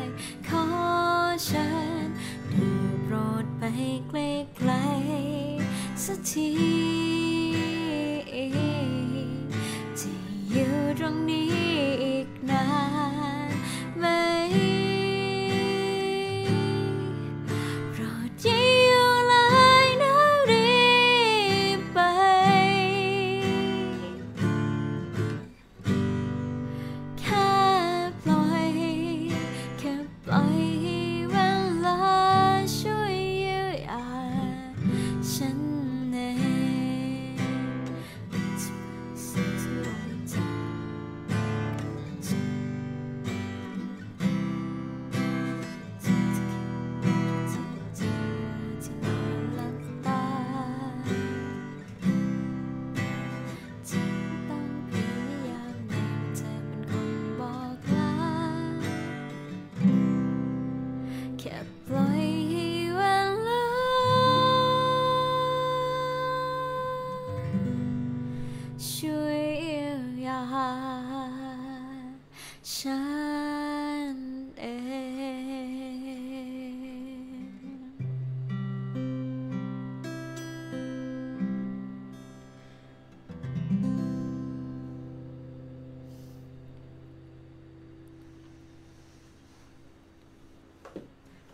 ยขอฉันได้โปรดไปไกลๆสักทีจะอยู่ตรงนี้อีกนานไหม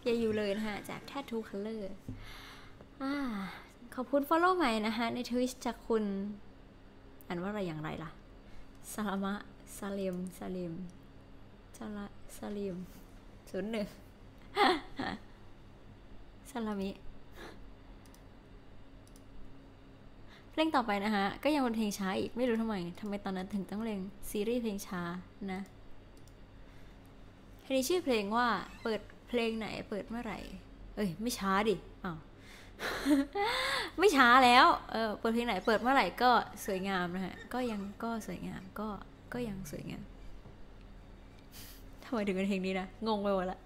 อย่าอยู่เลยนะฮะจาก Tattoo Colour ขอบคุณ follow ใหม่นะฮะใน Twitch จากคุณอ่านว่าอะไรอย่างไรล่ะสลามะซาเลมซาเลมซาละซาเลม01ซาลามิเพลงต่อไปนะฮะก็ยังเป็นเพลงช้าอีกไม่รู้ทำไมตอนนั้นถึงต้องเล่นซีรีส์เพลงช้านะเพลงชื่อเพลงว่าเปิดเพลงไหนเปิดเมื่อไหร่เอ้ยไม่ช้าดิอ้าว ไม่ช้าแล้วเปิดเพลงไหนเปิดเมื่อไหร่ก็สวยงามนะฮะก็สวยงามก็ยังสวยงามทำไมถึงเป็นเพลงนี้นะงงไปหมดละ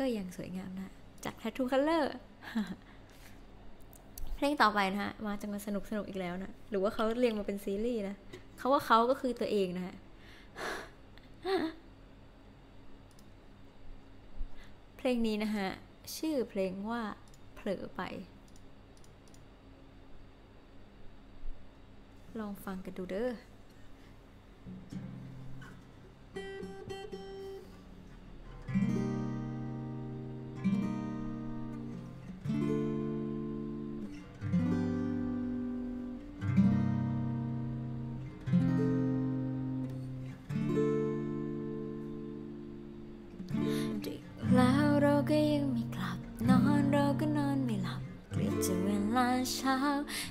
ก็ยังสวยงามนะจาก Tattoo Colour เพลงต่อไปนะฮะมาจะมาสนุกอีกแล้วนะหรือว่าเขาเรียงมาเป็นซีรีส์นะเขาว่าเขาก็คือตัวเองนะฮะเพลงนี้นะฮะชื่อเพลงว่าเผลอไปลองฟังกันดูเด้อ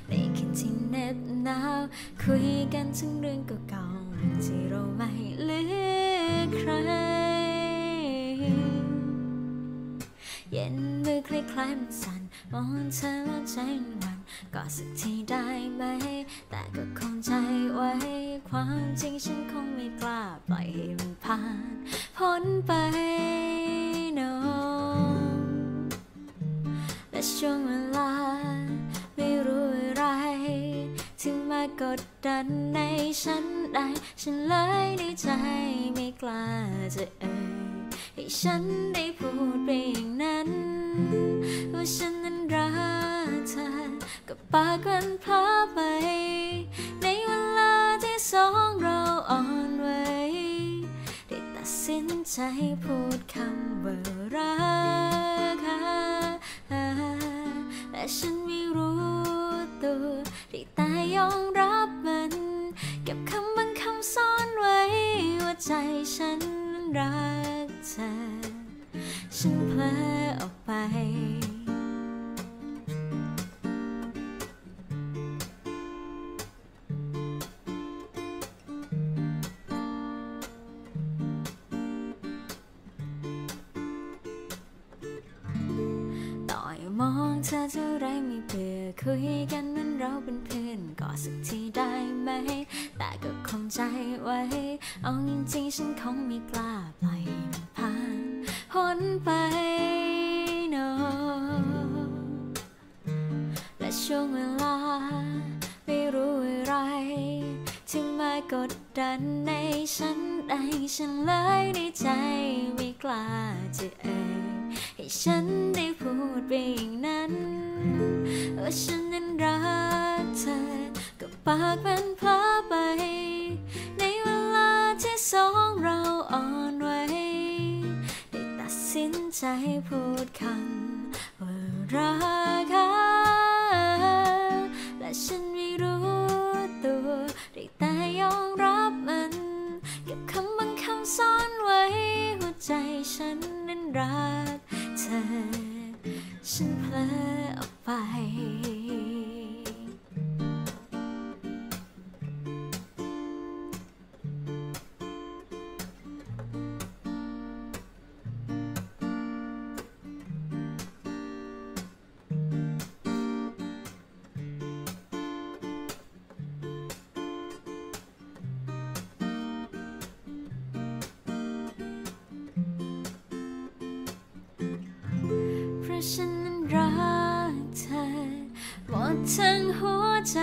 ได้คิดที่เน็บหนาวคุยกันถึงเรื่องเก่าๆที่เราไม่เลือกใครเย็นมือคล้ายๆมันสั่นมองเธอแล้วใจมันก็สักทีได้ไหมแต่ก็คงใจไว้ความจริงฉันคงไม่กล้าปล่อยให้มันผ่านพ้นไป no เดินในฉันได้ฉันเลยในใจไม่กล้าจะเอ่ยให้ฉันได้พูดไปอย่างนั้นว่าฉันนั้นรักเธอกับปากวันพาไปในเวลาที่สองเราอ่อนไหวได้ตัดสินใจพูดคำว่ารักแต่ฉันไม่รู้ตัวได้แต่ยอมรับมันเก็บคำบางคำซ่อนไว้ว่าใจฉันนั้นรักฉันเผลอออกไปต่อยมองเธอเท่าไรไม่เบื่อคุยกันเหมือนเราเป็นเพื่อนก็สักทีได้ไหมแต่ก็คงใจไว้เอาจริงๆฉันคงไม่กล้าปล่อยผ่านพ้นไปโนและช่วงเวลาไม่รู้อะไรที่มากดดันในฉันได้ฉันเลยในใจไม่กล้าจะเอ่ยให้ฉันได้พูดไปอย่างนั้นว่าฉันนั้นรักเธอกับปากมันพาไปในเวลาที่สองเราอ่อนไหวได้ตัดสินใจพูดคำว่ารักและฉันไม่รู้ตัวได้แต่ยอมรับมันเก็บคำบางคำซ่อนไว้หัวใจฉันนั้นรักเธอฉันเผลอออกไปฉันนั้นรักเธอหมดทั้งหัวใจ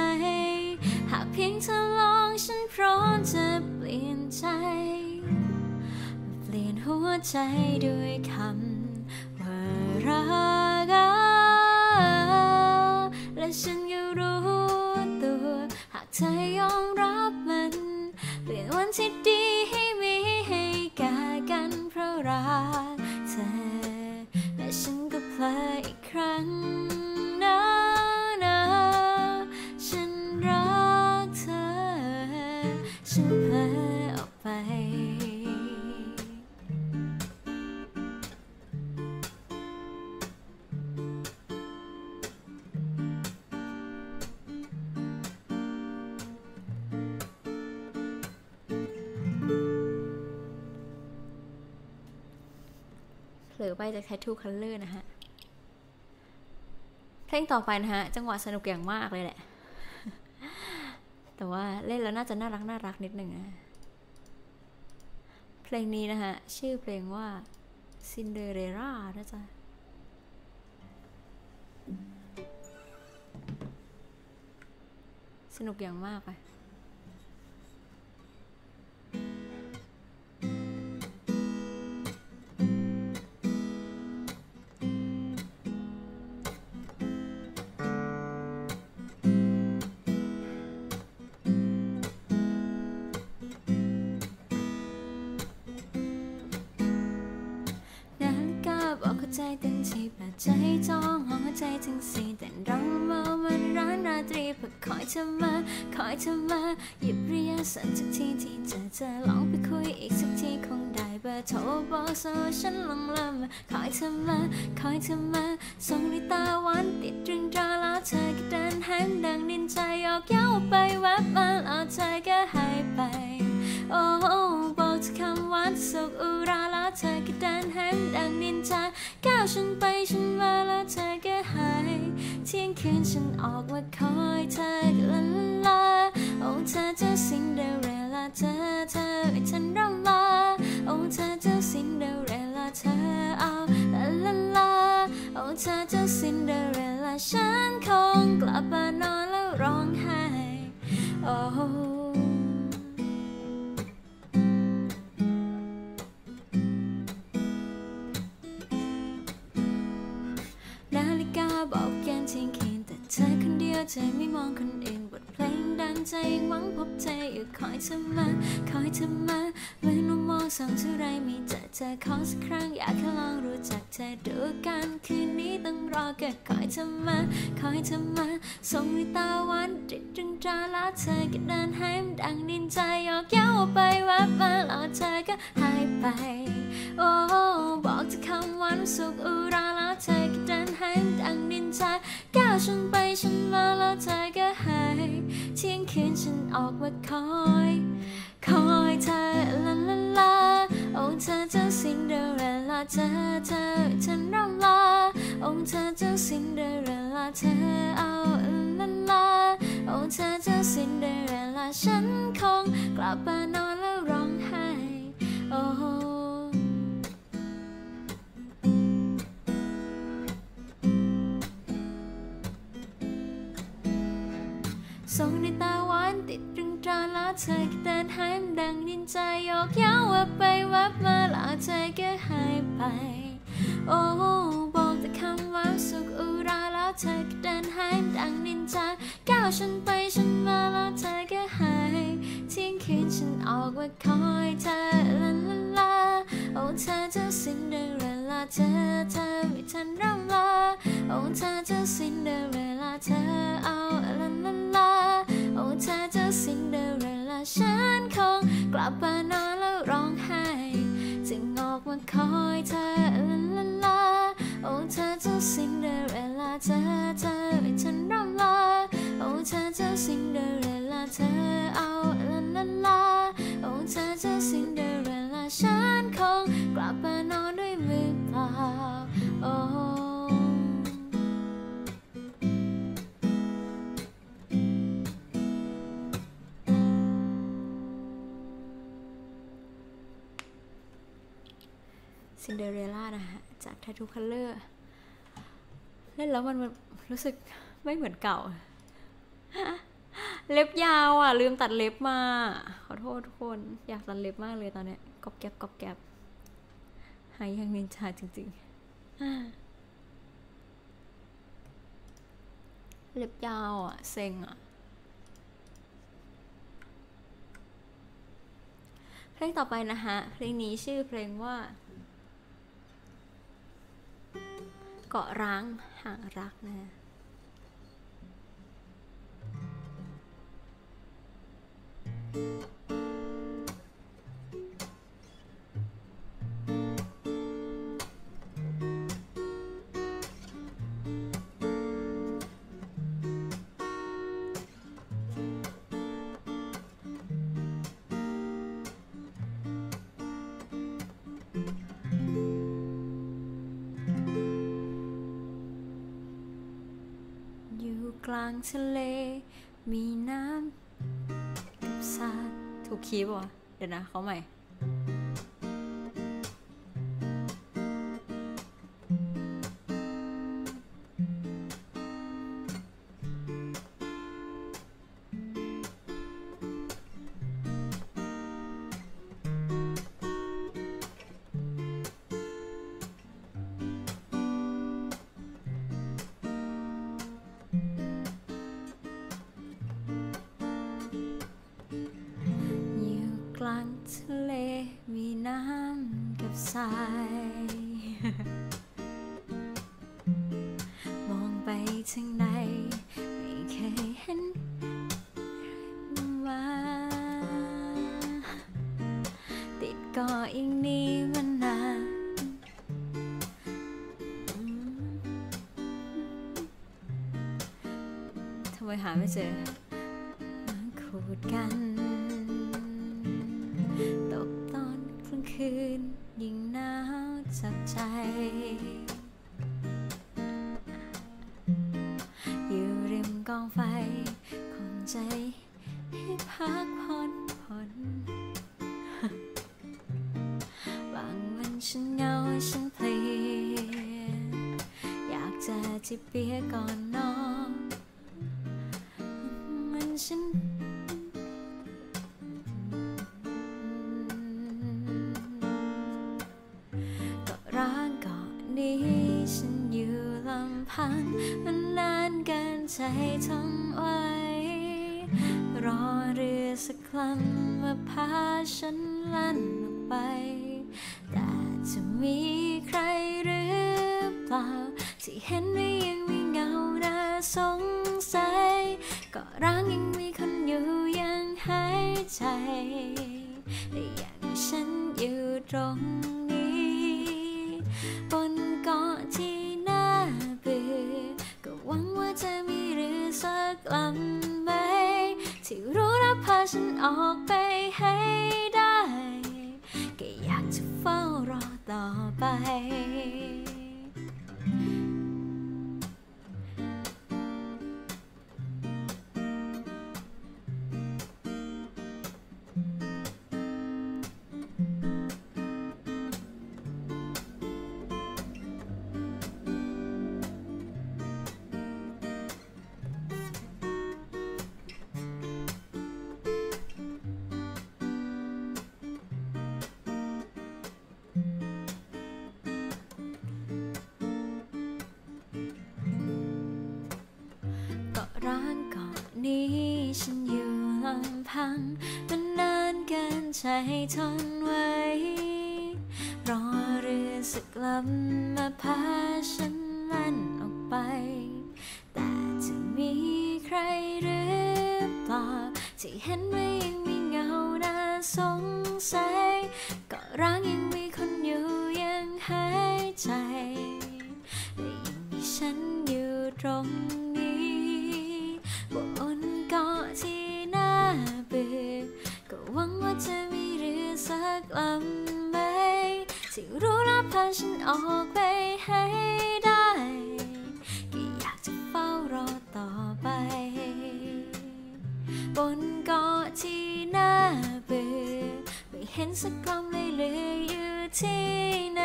หากเพียงเธอลองฉันพร้อมจะเปลี่ยนใจเปลี่ยนหัวใจด้วยคำว่ารักและฉันก็รู้ตัวหากเธอยอมรับมันเปลี่ยนวันที่ดีให้มีให้กากันเพราะรักเธอฉันก็เพลออีกครั้งนะนะฉันรักเธอฉันเพลอออกไปหรือไปจาก Tattoo Colour นะฮะเพลงต่อไปนะฮะจังหวะสนุกอย่างมากเลยแหละแต่ว่าเล่นแล้วน่าจะน่ารักนิดหนึ่งนะเพลงนี้นะฮะชื่อเพลงว่าซินเดอเรล่านะจ๊ะสนุกอย่างมากไปใจเต้นชีพใจจองหัวใจจึงสีแต่ร้องเมามันร้านราตรีเพื่อคอยเธอมาหยิบเรียสันสักทีที่จะลองไปคุยอีกสักทีคงได้เบอร์โทรบอกโซ่ฉันลงละเมอคอยเธอมาส่งในตาหวานติดตรึงตราแล้วเธอก็เดินหันดังนินใจออกเย้าไปแวบมาแล้วเธอก็หายไปโอ้บอกเธอคำหวานสุกอุราแล้วเธอก็เดินหันดังนินใจก้าวฉันไปฉันมาแล้วเธอก็หายเที่ยงคืนฉันออกมาคอยเธอก็ลาโอ้เธอเจ้าซินเดอเรลล่าเธอไม่ทันร่ำลาโอ้เธอเจ้าซินเดอเรลล่าเธอเอาลาโอ้เธอเจ้าซินเดอเรลล่าฉันคงกลับมานอนแล้วร้องไห้โอ้ เธอไม่มองคนอื่นบทเพลงดังใจหวังพบเธออยากคอยเธอมาคอยเธอมาเมื่อมองส่องเท่าไรมีแต่เธอขอสักครั้งอยากให้ลองรู้จักเธอดูกันคืนนี้ต้องรอก็คอยเธอมาคอยเธอมาส่งตาหวานติดดึงตาแล้วเธอก็เดินหายดังนินใจยอกเย้าไปแวบมาแล้วเธอก็หายไปโอ้บอกจะคำวันสุขอุราแล้วเธอก็เดินหายดังนินใจก้าวฉันไปฉันมาแล้วเธอก็หายเที่ยงคืนฉันออกมาคอยคอยเธอลาลาลาองเธอเจ้าซินเดอเรลล่าเธอเธอฉันรำลาองเธอเจ้าซินเดอเรลล่าเธอเอาลาลาองเธอเจ้าซินเดอเรลล่าฉันคงกลับมานอนแล้วร้องไห้โอ้ส่งในตาหวานติดรึงตราแล้วเธอก็เดินหายดังนินใจโยกเย้าแวบไปแวบมาแล้วเธอก็หายไปโอ้บอกแต่คำว่าสุขอุราแล้วเธอก็เดินหายดังนินจาก้าวฉันไปฉันมาแล้วเธอก็หายเที่ยงคืนฉันออกมาคอยเธอลาลาลาโอ้เธอเจ้าซินเดอเรลล่าเธอเธอไม่ทันรำลาโอ้เธอเจ้าซินเดอเรลล่าเธอเอาลาลาลาโอ้เธอเจ้าซินเดอเรลล่าฉันคงกลับมานอนแล้วร้องไห้จึงออกมาคอยเธอลาลาลาโอ้เธอเจ้าซินเดอเรลล่าเธอเธอไม่ทันรำลาโอ้เธอเจ้าซินเดอเรลล่าเธอเอาลาลาลาโอ้เธอเจ้าซินเดอเรลล่าฉันคงกลับมานอนด้วยมือเปล่าโอ้ซินเดอเรลล่านะฮะจาก Tattoo Colour เล่นแล้วมันรู้สึกไม่เหมือนเก่าเล็บยาวอ่ะลืมตัดเล็บมาขอโทษทุกคนอยากตัดเล็บมากเลยตอนนี้กอบแก็บกอบแก็บหายยังนินจาจริงๆเล็บยาวอ่ะเซ็งอ่ะเพลงต่อไปนะฮะเพลงนี้ชื่อเพลงว่าเกาะร้างห่างรักนะกลางทะเลมีน้ำกับสาดถูกคีบอ่ะเดี๋ยวนะเขาใหม่ขูดกันตกตอนกลางคืนยิ่งหนาวจับใจอยู่ริมกองไฟคงใจให้พักผ่อนผ่อนบางวันฉันเหงาฉันเพลียอยากจะจิบเบียร์ก่อนนอนฉันก็ร้างเกาะนี้ฉันอยู่ลำพังมันนานเกิน ใจทำไว้รอเรือสักครั้งมาพาฉันลั่นออกไปแต่จะมีใครหรือเปล่าที่เห็นว่ายังมีเงาน่าสงสัยก็ร้างยังมีคนอยู่ยังหายใจแต่อย่างฉันอยู่ตรงนี้บนเกาะที่น่าเบื่อก็หวังว่าจะมีเรือสักลำไหมที่รู้รับพาฉันออกไปให้ได้ก็อยากจะเฝ้ารอต่อไปร้างเกาะนี้ฉันอยู่ลำพังมันนานเกินใจทนไว้รอเรือสักลำมาพาฉันลั่นออกไปแต่จะมีใครหรือเปล่าที่เห็นว่ายังมีเงาน่าสงสัยก็ร้างยังมีคนอยู่ยังหายใจและยังมีฉันอยู่ตรงบนเกาะที่น่าเบื่อก็หวังว่าจะมีเรือสักลำไหมที่รู้รับพาฉันออกไปให้ได้ก็อยากจะเฝ้ารอต่อไปบนเกาะที่น่าเบื่อไม่เห็นสักคำเลยเหลืออยู่ที่ไหน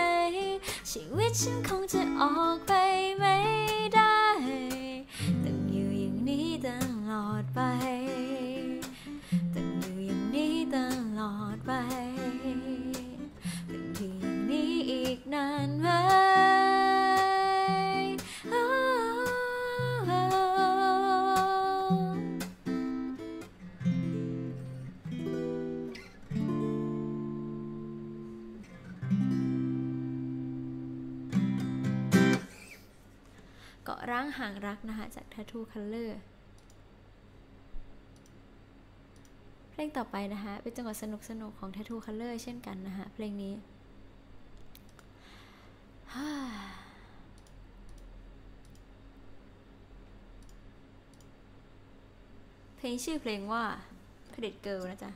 ชีวิตฉันคงจะออกไปไม่ได้ไปต้องอยู่อย่างนี้ตลอดไปต้องอยู่อย่างนี้อีกนานไหมเกาะร้างห่างรักนะคะจาก Tattoo Colourเพลงต่อไปนะคะเป็นจังหวะสนุกสนุกของ Tattoo Colour เช่นกันนะคะเพลงนี้เพลงชื่อเพลงว่าเผด็จเกิร์ลนะจ๊ะร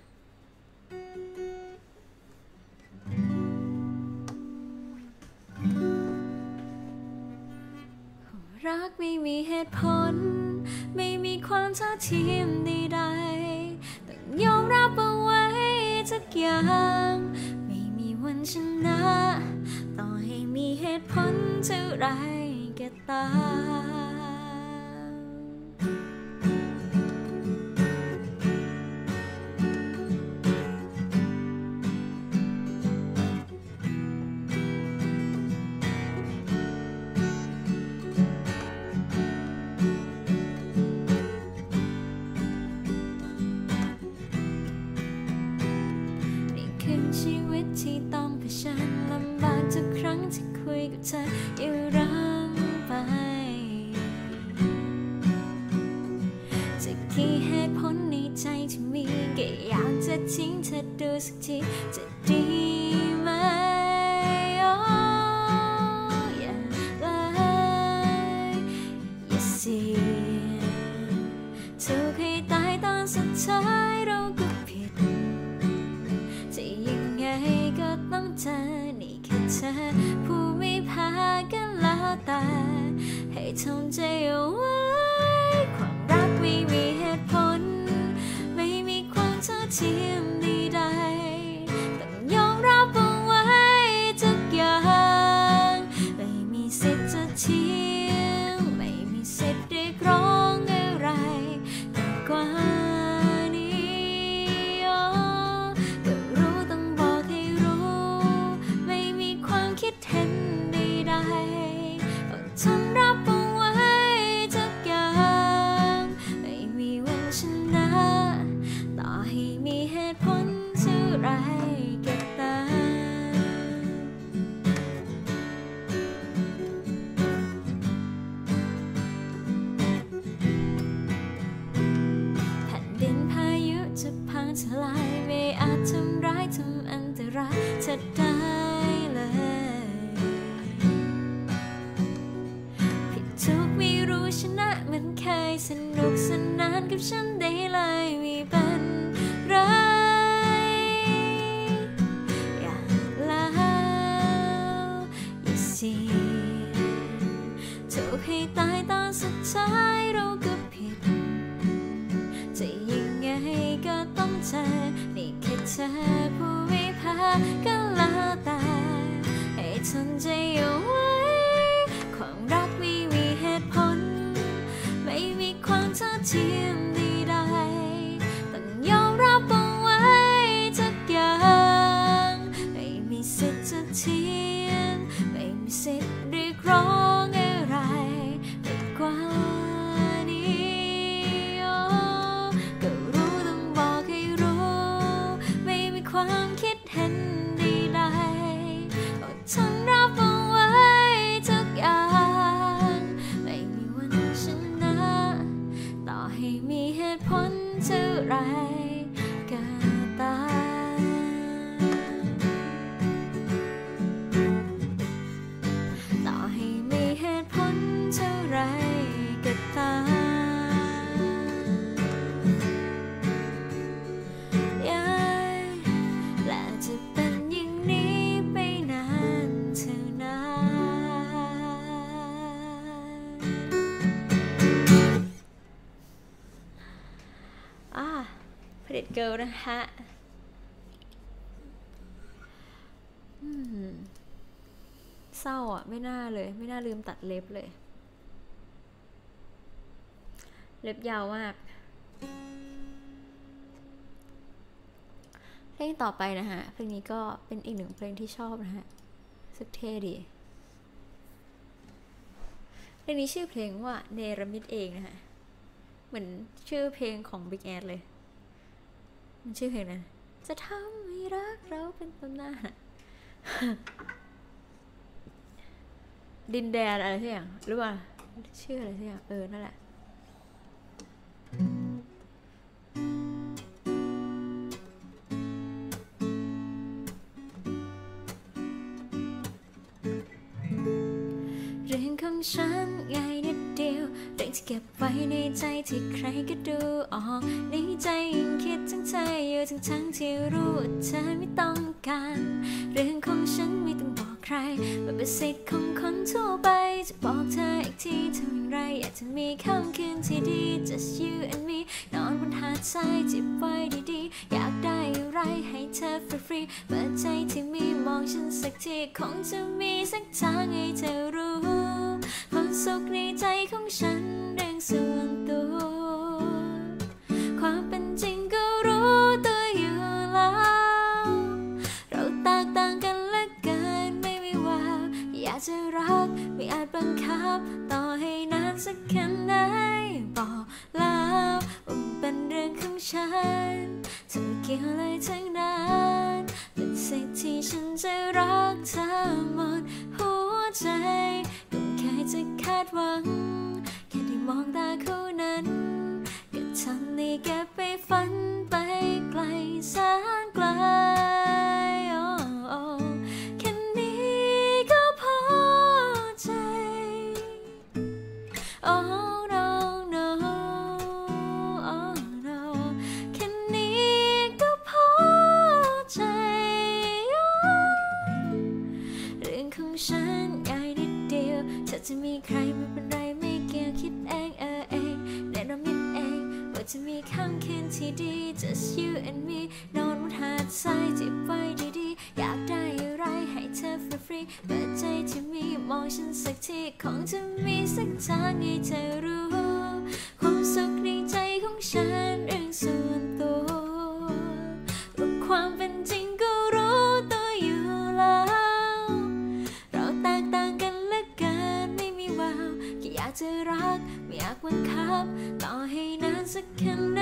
ักไม่มีเหตุผลไม่มีความเท่าเทียมใดๆต้องยอมรับเอาไว้ทุกอย่างไม่มีวันชนะต่อให้มีเหตุผลเท่าไรก็ตามที่ต้องเผชิญลำบากทุกครั้งที่คุยกับเธออยู่ร่ำไปจะกี่เหตุผลในใจที่มีก็อยากจะทิ้งเธอดูสักทีจะดีไหมอย่าเลยอย่าเสียถูกให้ตายตอนสุดท้ายเราก็ผิดจะยังไงก็ต้องเจอนี่แค่เธอผู้ไม่พากันแล้วแต่ให้ทำใจเอาไว้ความรักไม่มีเหตุผลไม่มีความเท่าเทียมใดๆต้องยอมรับเอาไว้ทุกอย่างไม่มีสิทธิ์จะเทียมไม่มีสิทธิ์เรียกร้องอะไรแต่กว่าฉันรับเอาไว้ทุกอย่าง สนุกสนานกับฉันได้เลยไม่เป็นไรอยากแล้วอย่าเสียถูกให้ตายตอนสุดท้ายเราก็ผิดจะยังไงก็ต้องเธอไม่แค่เธอผู้ไม่พาก็แล้วแต่ให้ฉันใจเอาไว้ความรักไม่มีเหตุผลไม่มีความเท่าเทียมใดๆต้องยอมรับเอาไว้ทุกอย่างไม่มีสิทธิ์จะเทียมไม่มีสิทธิ์เรียกร้องอะไรมากกว่านี้ก็รู้ต้องบอกให้รู้ไม่มีความคิดเห็นใดๆอดทนรับเอาไว้ทุกอย่างไม่มีวันชนะต่อให้มีเหตุผลเท่าไรก็ตามเกิลนะฮะเศร้าอ่ะไม่น่าเลยไม่น่าลืมตัดเล็บเลยเล็บยาวมากเพลงต่อไปนะฮะเพลงนี้ก็เป็นอีกหนึ่งเพลงที่ชอบนะฮะสึกเท่ดีเพลงนี้ชื่อเพลงว่าเนรมิตเองนะฮะเหมือนชื่อเพลงของ Big Ass เลยมันชื่อเพลงนะจะทำให้รักเราเป็นตำนานดินแดนอะไรสักอย่างหรือว่าชื่ออะไรสักอย่างนั่นแหละเรื่องของฉันง่ายนิดเดียวเรื่องที่เก็บไว้ในใจที่ใครก็ดูออกในใจยังคิดถึงเธออยู่ทั้งที่รู้ว่าเธอไม่ต้องการเรื่องของฉันไม่ต้องบอกใครมันเป็นสิทธิ์ของคนทั่วไปจะบอกเธออีกทีทำอย่างไรอยากจะมีค่ำคืนที่ดี just you and me นอนบนหาดทรายจิบไว้ดีๆอยากได้อะไรให้เธอฟรีๆเปิดใจที่มีมองฉันสักทีคงจะมีสักทางให้เธอรู้ความสุขในใจของฉันเรื่องส่วนตัวความเป็นจริงก็รู้ตัวอยู่แล้วเราแตกต่างกันเหลือเกินไม่มีว่าอยากจะรักไม่อาจบังคับต่อให้นานสักแค่ไหนบอกแล้วว่าเป็นเรื่องของฉันจะไม่เกี่ยวเลยทั้งนั้นเป็นสิทธิ์ที่ฉันจะรักเธอหมดหัวใจแค่จะคาดหวังแค่ได้มองตาคู่นั้นก็ทำให้แกไปฝันไปไกลแสนไกลแค่นี้ก็พอใจ Oh no no Oh no แค่นี้ก็พอใจ เรื่องของฉันเธอจะมีใครไม่เป็นไรไม่เกี่ยวคิดเองเองแนะนำนิดเองว่าจะมีค่ำคืนที่ดี just you and me นอนบนหาดทรายจิบไว้ดีๆอยากได้อะไรให้เธอฟรีๆเปิดใจที่มีมองฉันสักทีคงจะมีสักทางให้เธอรู้ความสุขในใจของฉันเรื่องส่วนตัวว่าความเป็นจริงก็รู้ตัวอยู่แล้วเราแตกต่างกันอยากจะรักไม่อยากบังคับต่อให้นานสักแค่ไหน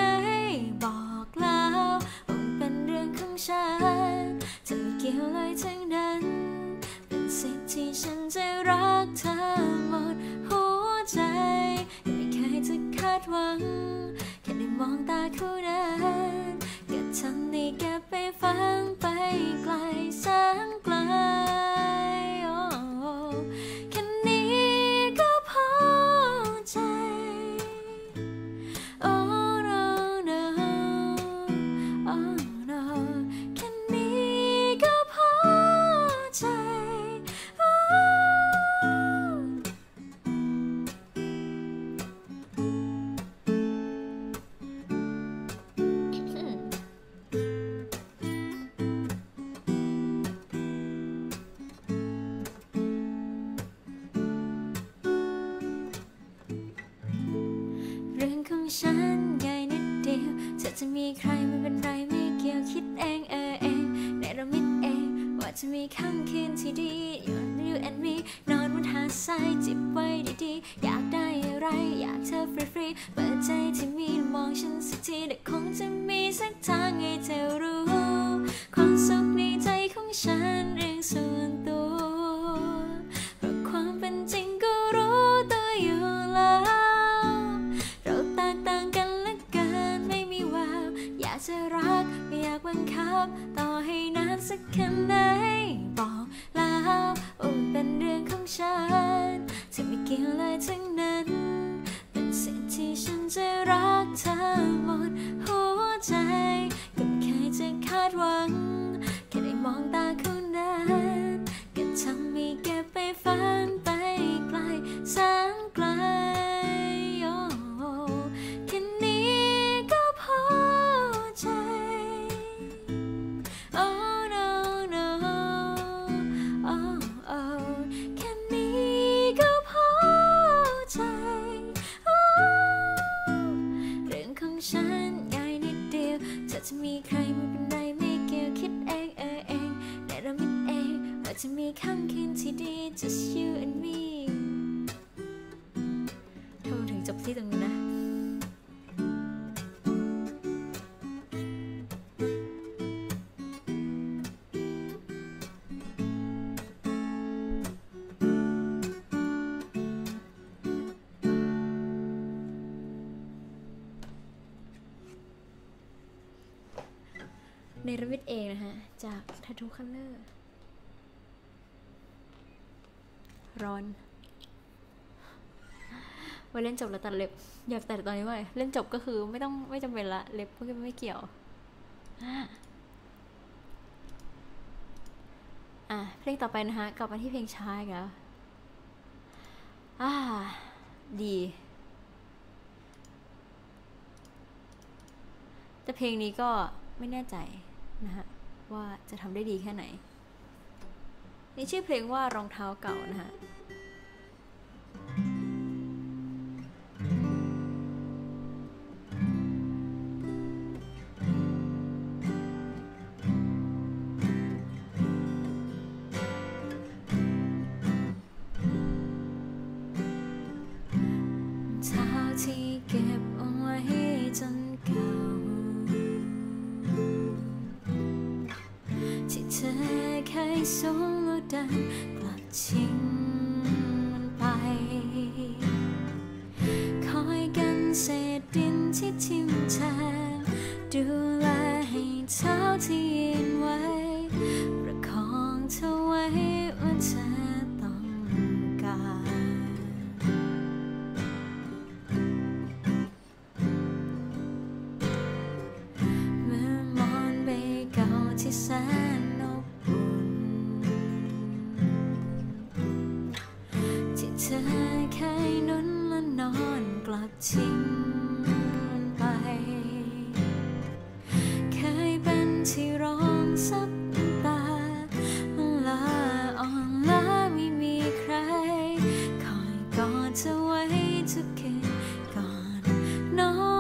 บอกแล้วมันเป็นเรื่องของฉันจะไม่เกี่ยวเลยทั้งนั้นเป็นสิทธิ์ที่ฉันจะรักเธอหมดหัวใจไม่เคยจะคาดหวังแค่ได้มองตาคู่นั้นก็ทำให้แกไปฟังไปไกลแสนไกลแค่นี้ก็พอใจ ฉันใหญ่นิดเดียวเธอจะมีใครไม่เป็นไรไม่เกี่ยวคิดเองเองในเรามิดเองว่าจะมีค่ำคืนที่ดี You and me นอนบนหาดทรายจิบไว้ดีๆอยากได้อะไรอยากเธอฟรีๆเปิดใจที่มีมองฉันสักทีแต่คงจะมีสักทางให้เธอรู้ความสุขในใจของฉันเรื่องส่วนตัวเพราะความเป็นจริงก็รู้ตัวอยู่แล้วเราต่างกันเหลือเกินไม่มีแววอยากจะรักไม่อยากบังคับต่อให้นานสักแค่ไหนบอกแล้วว่าเป็นเรื่องของฉันจะไม่เกี่ยวเลยทั้งนั้นเป็นสิ่งที่ฉันจะรักเธอหมดหัวใจก็ไม่เคยจะคาดหวังแค่ได้มองตาคนนั้นก็ทำให้เก็บไปฝันไปไกลแสนไกลแค่นี้ก็พอใจ Oh no no oh oh แค่นี้ก็พอใจ Oh เรื่องของฉันง่ายนิดเดียวเธอจะมีใครไม่เป็นไรไม่เกี่ยวคิดเองเองแต่เรามิดเองว่าจะมีค่ำคืนที่ดี Just you and me ถ้ามันถึงจบที่ตรงนี้นะในระวิดเองนะฮะจาก Tattoo Colour ร้อนไว้เล่นจบแล้วตัดเล็บอยากตัดตอนนี้ว่าเล่นจบก็คือไม่ต้องไม่จำเป็นละเล็บก็ไม่เกี่ยวเพลงต่อไปนะฮะกลับมาที่เพลงช้าอีกแล้วดีแต่เพลงนี้ก็ไม่แน่ใจนะฮะว่าจะทำได้ดีแค่ไหนนี่ชื่อเพลงว่ารองเท้าเก่านะฮะเท้าที่เก็บเอาไว้จนเก่าที่เธอเคยสวมแล้วดันกลับทิ้งมันไปคอยกันเศษดินที่ทิ้งแทนดูแลให้เท้าที่ยืนไว้ประคองเธอไว้ว่าเธอต้องการเมื่อมองไปเก่าที่แสนอบอุ่นที่เธอเคยนุ่นและนอนกลับทิ้งมันไปเคยเป็นที่ร้องซับน้ำตาละอ่อนละไม่มีใครคอยกอดเธอไว้ทุกคืนก่อนนอน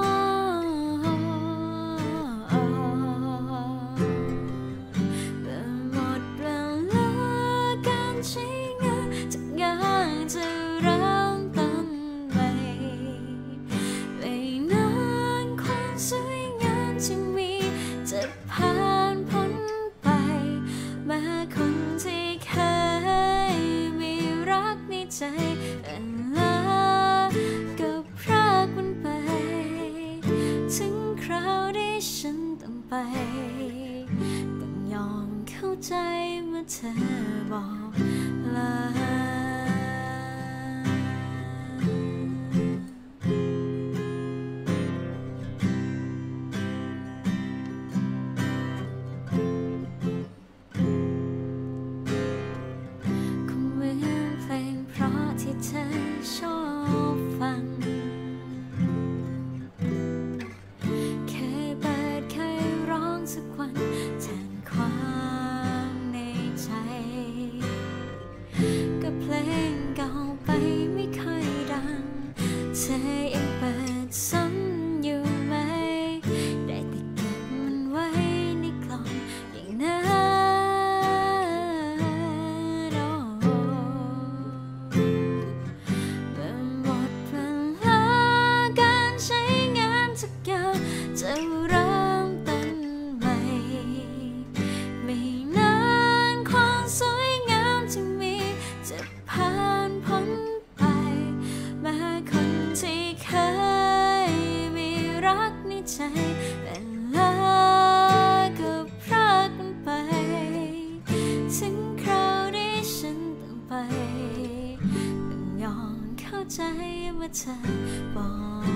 เธอบอก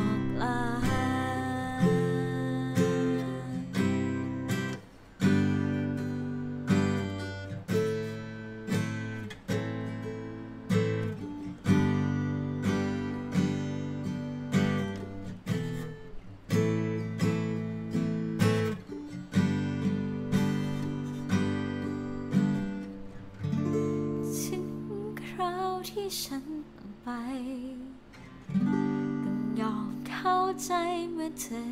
ลาที่ฉันต้องไปต้องยอมเข้าใจเมื่อเธอ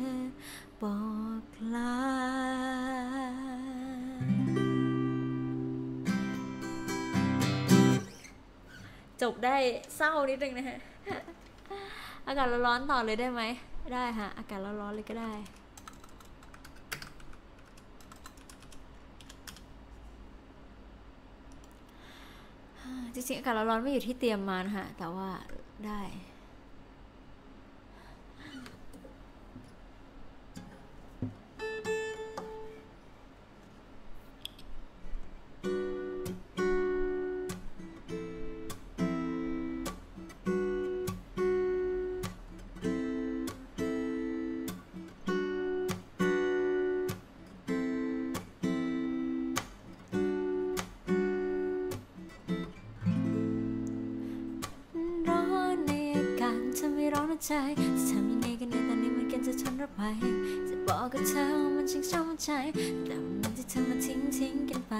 บอกลาจบได้เศร้านิดนึงนะฮะอากาศร้อนๆต่อเลยได้ไหมได้ค่ะอากาศร้อนๆเลยก็ได้จริงๆอากาศร้อนๆไม่อยู่ที่เตรียมมานะคะแต่ว่าได้จะทำยังไงกันในตอนนี้มันกันจะทนรับไหวจะบอกกับเธอมันช่างช้ำใจแต่มันที่เธอมาทิ้งกันไป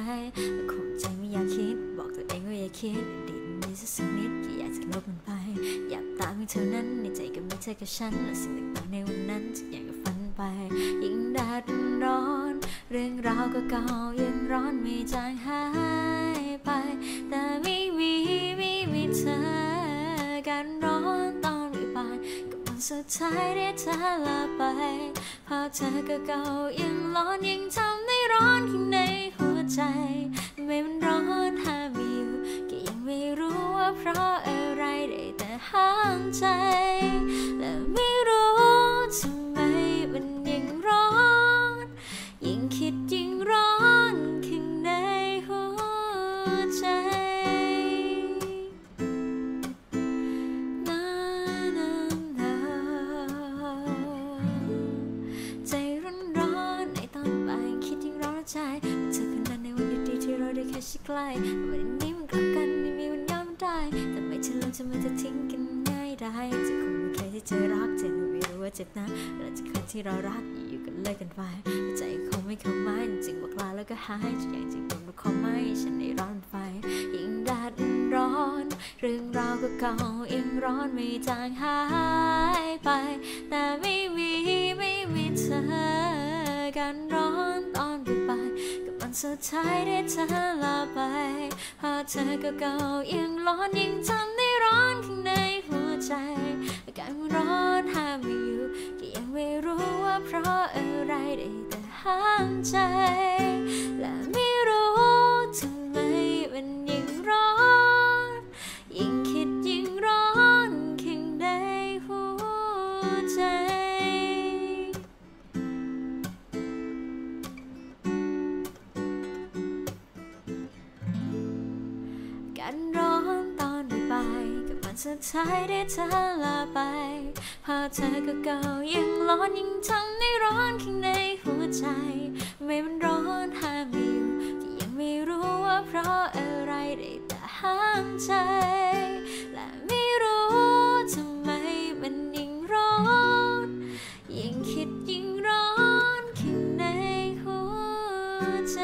คงใจไม่อยากคิดบอกตัวเองว่าอย่าคิดดีมีสักนิดที่อยากจะลบมันไปอยากตามให้เท่านั้นในใจก็ไม่ใช่กับฉันและสิ่งต่างๆในวันนั้นจะอยากกับฝันไปยิ่งแดดร้อนเรื่องราวก็เก่ายังร้อนไม่จางหายไปแต่ไม่มีเธอการร้อนตอนกับวันสุดท้ายได้เธอลาไปภาพเธอก็เก่ายังร้อนยังทำให้ร้อนข้างในหัวใจไม่มันร้อนหาวิวก็ยังไม่รู้ว่าเพราะอะไรได้แต่ห้ามใจและไม่รู้ทำไมมันยังร้อนยิ่งคิดยิ่งร้อนข้างในหัวใจเธอคนนั้นในวันดีๆที่เราได้แค่ชิดใกล้วันนี้มันกลับกันไม่มีวันย้ำได้แต่ไม่เช่นเราจะมาจะทิ้งกันง่ายได้จะคงไม่เคยที่เธอรักเธอไม่รู้ว่าเจ็บนะเราจะคนที่เรารักอยู่กันเลิกกันไปใจคงไม่เข้าไม่จริงบอกลาแล้วก็หายทุกอย่างจริงตรงเราคงไม่ฉันได้ร้อนไฟยิ่งแดดร้อนเรื่องราวก็เก่ายิ่งร้อนไม่จางหายไปแต่ไม่มีเธอการร้อนตอนเปลี่ยนไปกับวันสุดท้ายได้เธอลาไปหากเธอก็เก่ายิ่งร้อนยิ่งทำให้ร้อนข้างในหัวใจอาการร้อนห้ามไม่อยู่ก็ยังไม่รู้ว่าเพราะอะไรได้แต่ห้ามใจและไม่รู้ทำไมมันยิ่งร้อนยิ่งคิดยิ่งร้อนข้างในหัวใจการร้อนตอนบ่ายกับวันสุดท้ายได้เธอลาไปพอเธอก็เก่ายังร้อนยังทำให้ร้อนข้างในหัวใจไม่มันร้อนห้ามไม่อยู่ก็ยังไม่รู้ว่าเพราะอะไรได้แต่ห้ามใจและไม่รู้ทำไมมันยิ่งร้อนยิ่งคิดยิ่งร้อนข้างในหัวใจ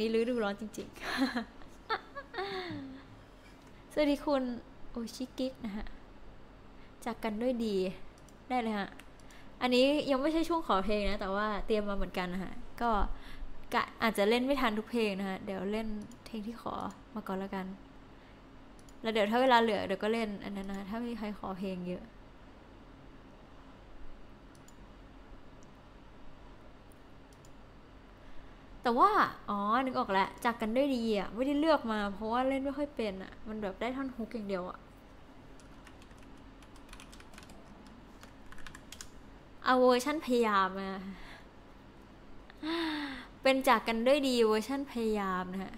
นี่ฤดูร้อนจริงๆสวัสดีคุณโอชิกิกนะฮะจากกันด้วยดีได้เลยฮะอันนี้ยังไม่ใช่ช่วงขอเพลงนะแต่ว่าเตรียมมาเหมือนกันนะฮะก็อาจจะเล่นไม่ทันทุกเพลงนะฮะเดี๋ยวเล่นเพลงที่ขอมาก่อนแล้วกันแล้วเดี๋ยวถ้าเวลาเหลือเดี๋ยวก็เล่นอันนั้นนะถ้ามีใครขอเพลงเยอะแต่ว่าอ๋อนึกออกแล้วจากกันด้วยดีอ่ะไม่ได้เลือกมาเพราะว่าเล่นไม่ค่อยเป็นอ่ะมันแบบได้ท่อนฮุกอย่างเดียวอ่ะ เอาเวอร์ชั่นพยายามนะเป็นจากกันด้วยดีเวอร์ชั่นพยายามนะฮะ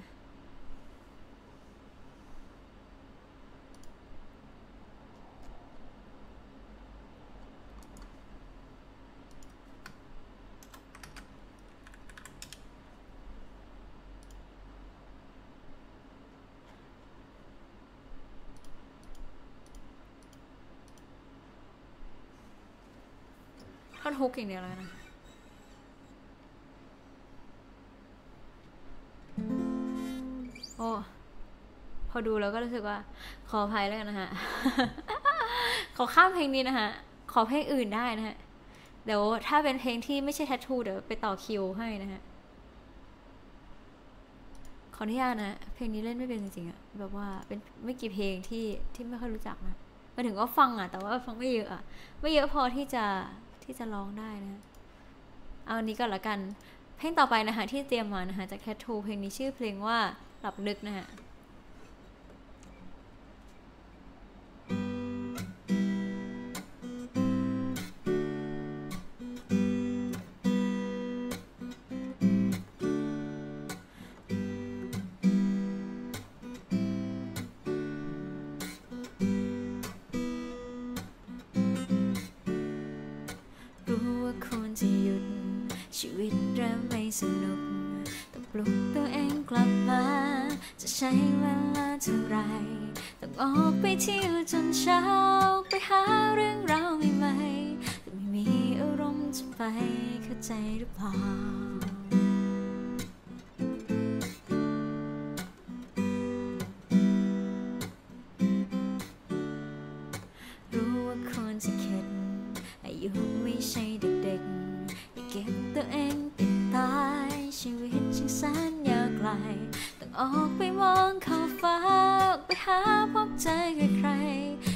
ท่อนฮุกอย่างเดียวเลยนะโอ้พอดูแล้วก็รู้สึกว่าขออภัยแล้วกันนะฮะ ขอข้ามเพลงนี้นะฮะขอเพลงอื่นได้นะฮะเดี๋ยวถ้าเป็นเพลงที่ไม่ใช่ Tattoo เดี๋ยวไปต่อคิวให้นะฮะขออนุญาตนะเพลงนี้เล่นไม่เป็นจริงๆอะแบบว่าเป็นไม่กี่เพลงที่ไม่ค่อยรู้จักนะมาถึงว่าฟังอะแต่ว่าฟังไม่เยอะอะไม่เยอะพอที่จะร้องได้นะเอาอันนี้ก็แล้วกันเพลงต่อไปนะคะที่เตรียมมานะคะจาก Tattoo เพลงนี้ชื่อเพลงว่าหลับลึกนะฮะชีวิตเริ่มไม่สนุกต้องปลุกตัวเองกลับมาจะใช้เวลาเท่าไรต้องออกไปเที่ยวจนเช้าไปหาเรื่องราวใหม่ๆแต่ไม่มีอารมณ์จะไปเข้าใจหรือเปล่ารู้ว่าควรจะเข็ดอายุไม่ใช่เด็กๆเก็บตัวเองปิดตายชีวิตช่างแสนยาวไกลต้องออกไปมองเข้าฟ้าไปหาพบเจอกับใคร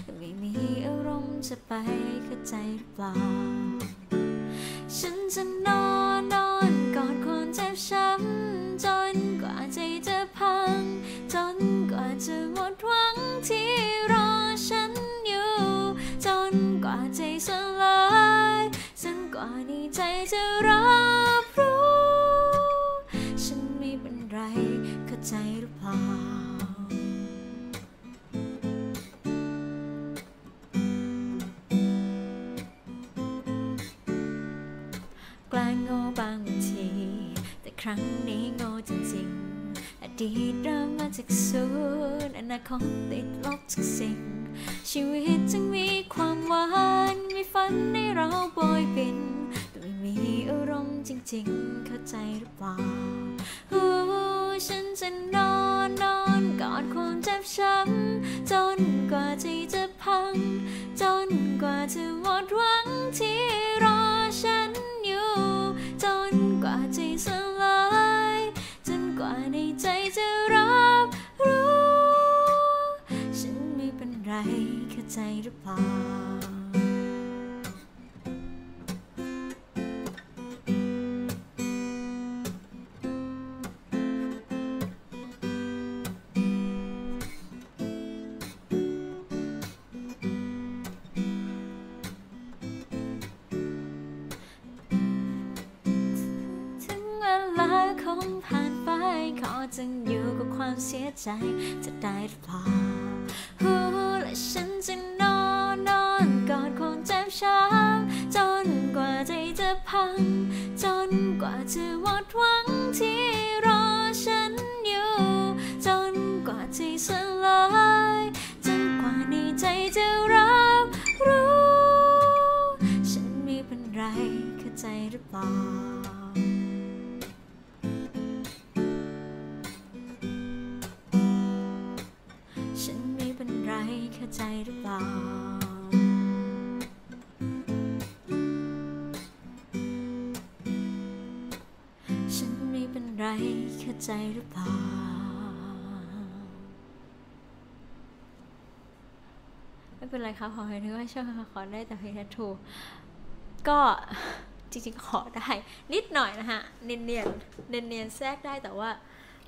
แต่ไม่มีอารมณ์จะไปเข้าใจหรือเปล่าฉันจะนอนกอดความเจ็บช้ำจนกว่าใจจะพังจนกว่าจะหมดหวังที่รอฉันอยู่จนกว่าใจสลายฉันกว่านี้ใจจะรับรู้ฉันไม่เป็นไรเข้าใจหรือเปล่าแกล้งโง่บางทีแต่ครั้งนี้โง่จริงๆอดีตเริ่มมาจากศูนย์อนาคตติดลบจากสิ่งชีวิตจึงมีความหวานมีฝันให้เราโบยบินแต่ไม่มีอารมณ์จริงๆเข้าใจหรือเปล่าฉันจะนอนกอดความเจ็บช้ำจนกว่าใจจะพังจนกว่าจะหมดหวังที่รอฉันอยู่จนกว่าใจสลายจนกว่าในใจจะรับรู้ฉันไม่เป็นไรเข้าใจหรือเปล่าจึงอยู่กับความเสียใจจะได้หรือเปล่าและฉันจะนอนกอดความเจ็บช้ำจนกว่าใจจะพังจนกว่าจะหมดหวังที่รอฉันอยู่จนกว่าใจสลายจนกว่าในใจจะรับรู้ฉันไม่เป็นไรเข้าใจหรือเปล่าเข้าใจหรือเปล่าฉันไม่เป็นไรเข้าใจหรือเปล่าไม่เป็นไรครับขอให้นึกว่าช่วยขอได้แต่เพลง Tattoo ก็จริงๆขอได้นิดหน่อยนะฮะเนียนแทรกได้แต่ว่า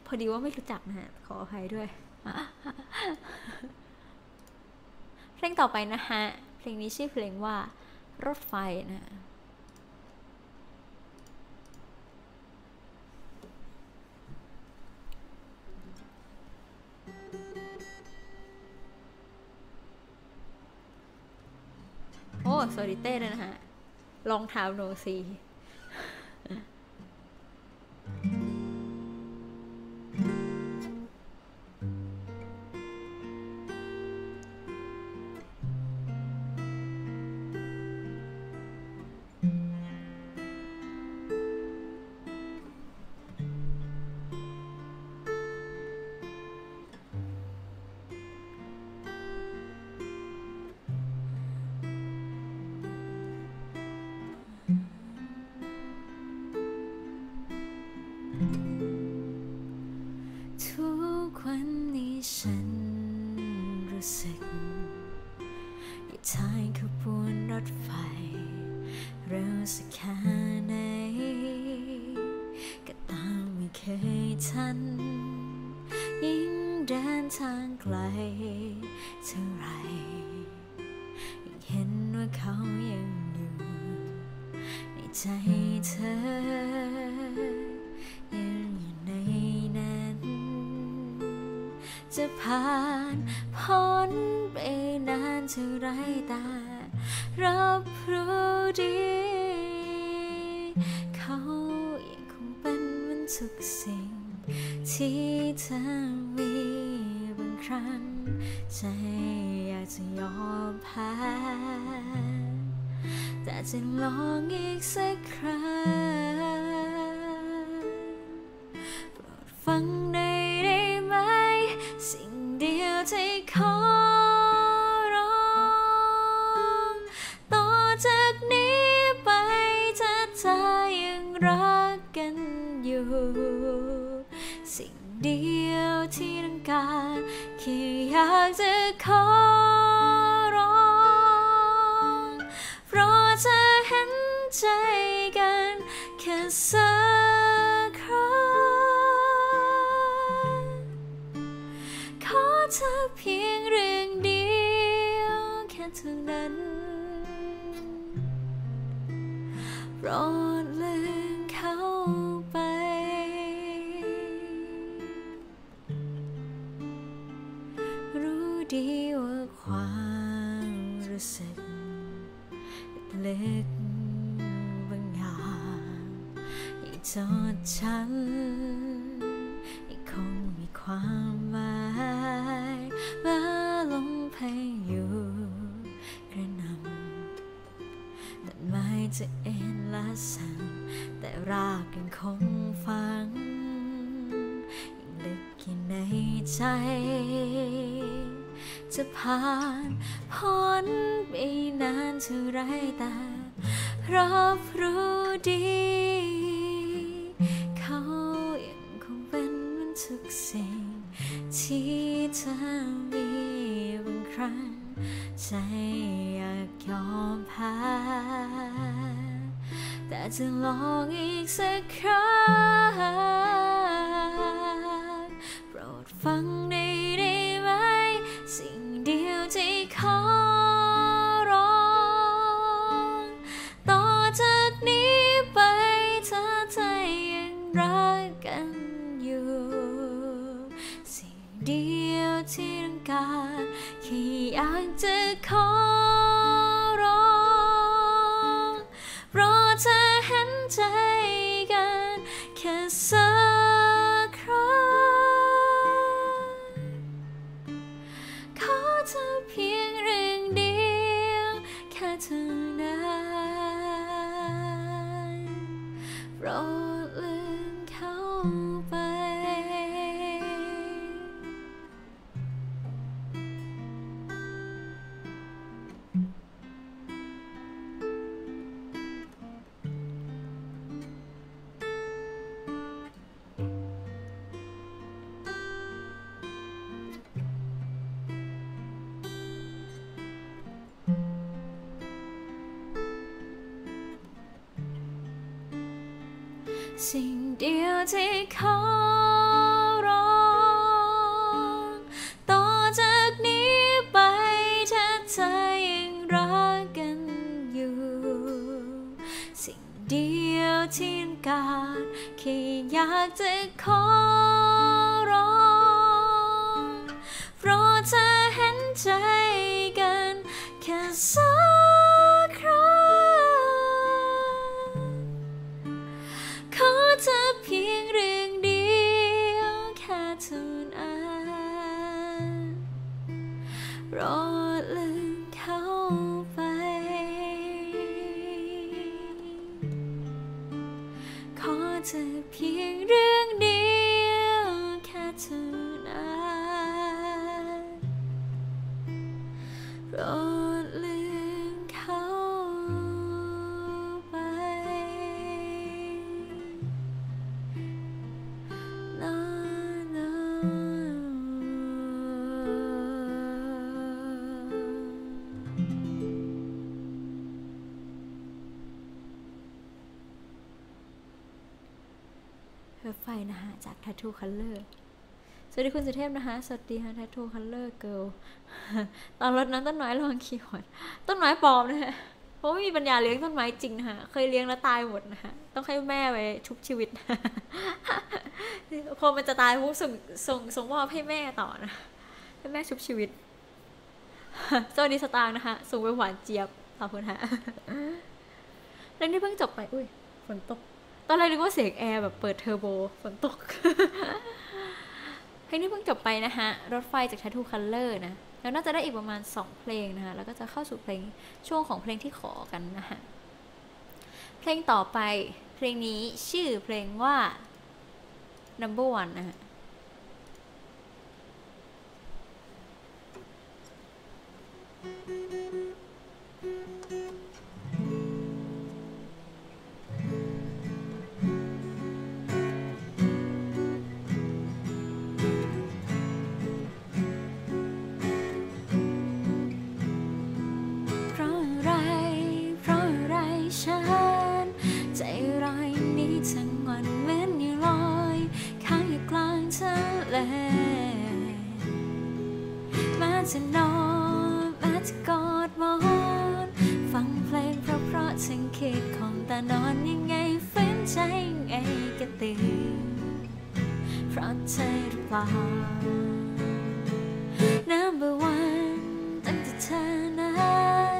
พอดีว่าไม่รู้จักนะฮะขออภัยด้วยเพลงต่อไปนะฮะเพลงนี้ชื่อเพลงว่ารถไฟนะ กับโซลิเต้นะฮะรองเท้าโนซีสิ่งเดียวที่ขอร้องต่อจากนี้ไปถ้าเธอยังรักกันอยู่สิ่งเดียวที่การแค่อยากจะขอร้องเพราะเธอเห็นใจกันแค่สัก โปรดลืมเขาไปนะนะเธอไฟนะฮะจาก Tattoo Colourสวัสดีคุณสุเทพนะคะสวัสดีค่ะ Tattoo Colour Girl ตอนรดน้ำต้นไม้ระวังขี้หดต้นไม้ปลอมนะฮะเพราะไม่มีปัญญาเลี้ยงต้นไม้จริงนะคะเคยเลี้ยงแล้วตายหมดนะคะต้องให้แม่ไว้ชุบชีวิตพอมันจะตายปุ๊บส่งมอบให้แม่ต่อนะให้แม่ชุบชีวิตสวัสดีสตางค์นะคะสูงไปหวานเจี๊ยบขอบคุณค่ะเรื่องที่เพิ่งจบไปอุ้ยฝนตกตอนแรกนึกว่าเสียงแอร์แบบเปิดเทอร์โบฝนตกเพลงนี้เพิ่งจบไปนะฮะรถไฟจาก Tattoo Colour นะแล้วน่าจะได้อีกประมาณ2เพลงนะคะแล้วก็จะเข้าสู่เพลงช่วงของเพลงที่ขอกันนะฮะเพลงต่อไปเพลงนี้ชื่อเพลงว่า Number One นะฮะจะนอนมาจะกอดมอนฟังเพลงเพราะฉันคิดของตานอนยังไงฝืนใจยังไงก็ตื่นเพราะเธอหรือเปล่า Number One ตั้งแต่เธอนั้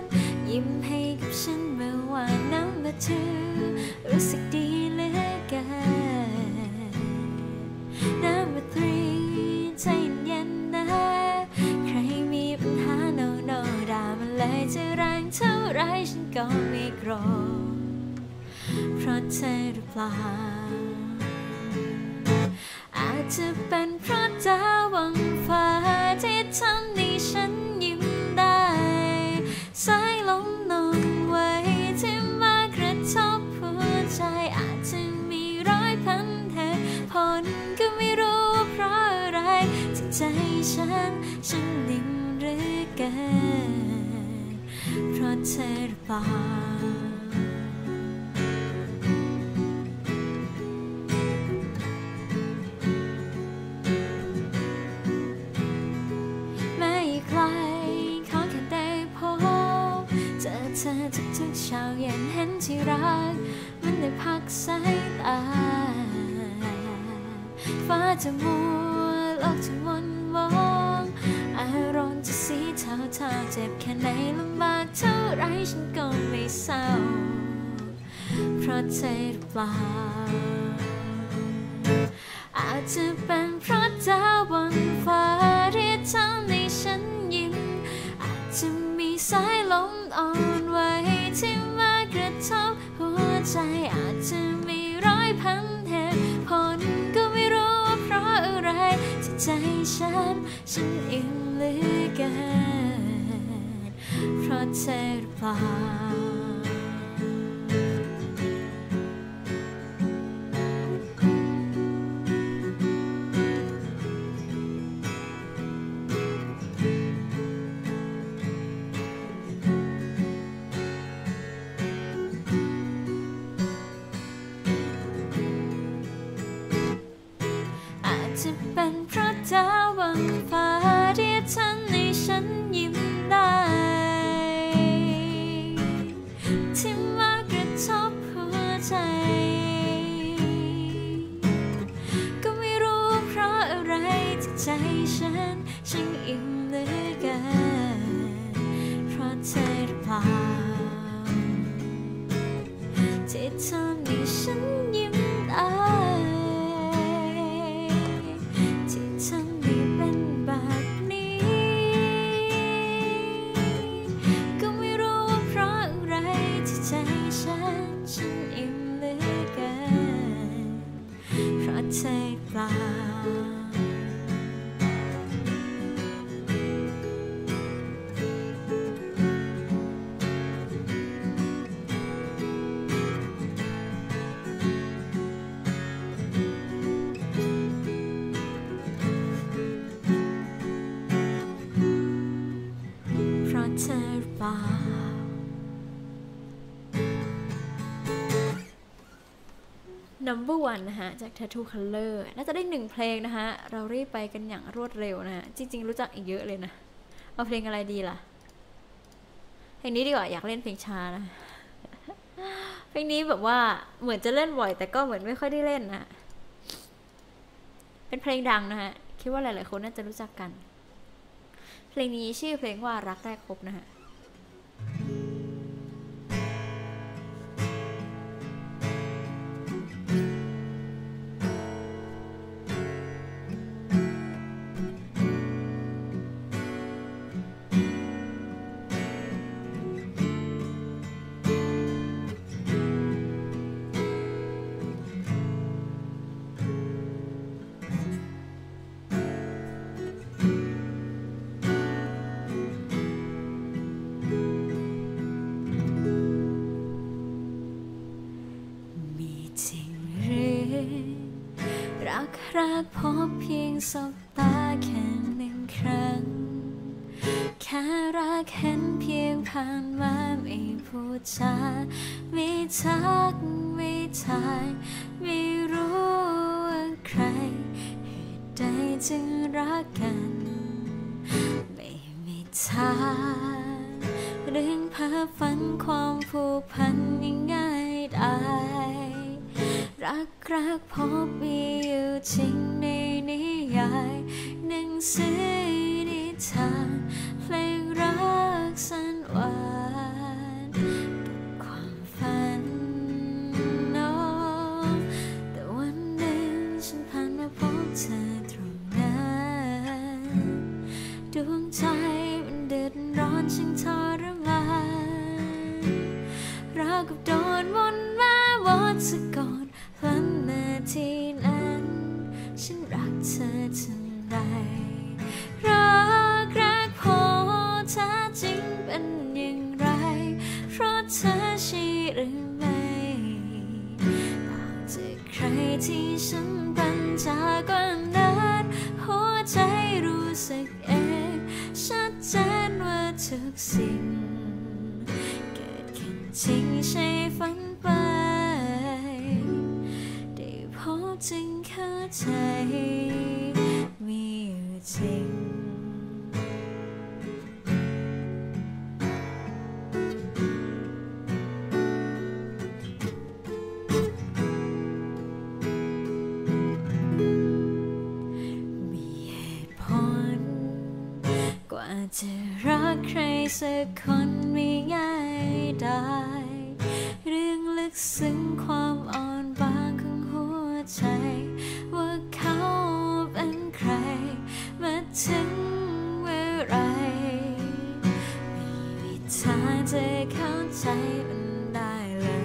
นยิ้มให้กับฉันเมื่อวาน Number Two รู้สึกดีเหลือเกิน Number Three ใจเย็นนะจะแรงเท่าไรฉันก็ไม่โกรธเพราะเธอหรือเปล่าอาจจะเป็นเพราะดาวบังฟ้าที่ทำให้ฉันยิ้มได้สายลมนองไว้ที่มากระทบหัวใจอาจจะมีร้อยพันเหตุผลก็ไม่รู้เพราะอะไรที่ใจฉันนิ่งหรือเกินเพราะเธอหรือเปล่าไม่ไกลขอแค่ได้พบเจอเธอทุกเช้าเย็นเห็นที่รักมันได้พักสายตาฟ้าจะมัวโลกจะวนวงอารมณ์จะสีเท่าเจ็บแค่ไหนลำบากเท่าไรฉันก็ไม่เศร้าเพราะเธอหรือเปล่าอาจจะเป็นเพราะดาวบนฟ้าที่ทำให้ฉันยิ้มอาจจะมีสายลมอ่อนไหวที่มากระทบหัวใจอาจจะมีร้อยพันเหตุผลก็ไม่รู้เพราะอะไรที่ใจฉันอิ่มเหลือเกินเพราะเธอหรือเปล่าอาจจะเป็นเพราะดาวบังฟ้าที่ทำให้ฉันยิ้มได้ เธอหรือเปล่าNumber 1 นะฮะจาก Tattoo Colour น่าจะได้1เพลงนะฮะเรารีบไปกันอย่างรวดเร็วนะฮะจริงๆรู้จักอีกเยอะเลยนะเอาเพลงอะไรดีล่ะเพลงนี้ดีกว่าอยากเล่นเพลงช้านะเพลงนี้แบบว่าเหมือนจะเล่นบ่อยแต่ก็เหมือนไม่ค่อยได้เล่นนะเป็นเพลงดังนะฮะคิดว่าหลายๆคนน่าจะรู้จักกันเพลงนี้ชื่อเพลงว่ารักแรกพบนะฮะรักพบเพียงสบตาแค่หนึ่งครั้งแค่รักเห็นเพียงผ่านมาไม่พูดจาไม่ทักไม่ทายไม่รู้ว่าใครเหตุใดจึงรักกันไม่มีทางเรื่องภาพฝันความผูกพันยังง่ายได้รักพบมีอยู่จริงในนิยายหนังสือนิทานเพลงรักสั้นหวานความฝันน้องแต่วันหนึ่งฉันผ่านมาพบเธอตรงนั้นดวงใจมันเดือดร้อนช่างทรมานรักกับโดนวนมาวอดสะกดวันนาทีนั้นฉันรักเธอเท่าไรรักพอถ้าจริงเป็นอย่างไรเพราะเธอใช่หรือไม่บอกจะใครที่ฉันปัญญาก่อนนั้นหัวใจรู้สึกเองชัดเจนว่าทุกสิ่งเกิดขึ้นจริงใช่ฝันไปจึงเข้าใจมีอยู่จริงมีเหตุผลกว่าจะรักใครสักคนไม่ง่ายได้เรื่องลึกซึ้งความอ่อนบางว่าเขาเป็นใครมาถึงเมื่อไรไม่มีทางจะเข้าใจมันได้เลย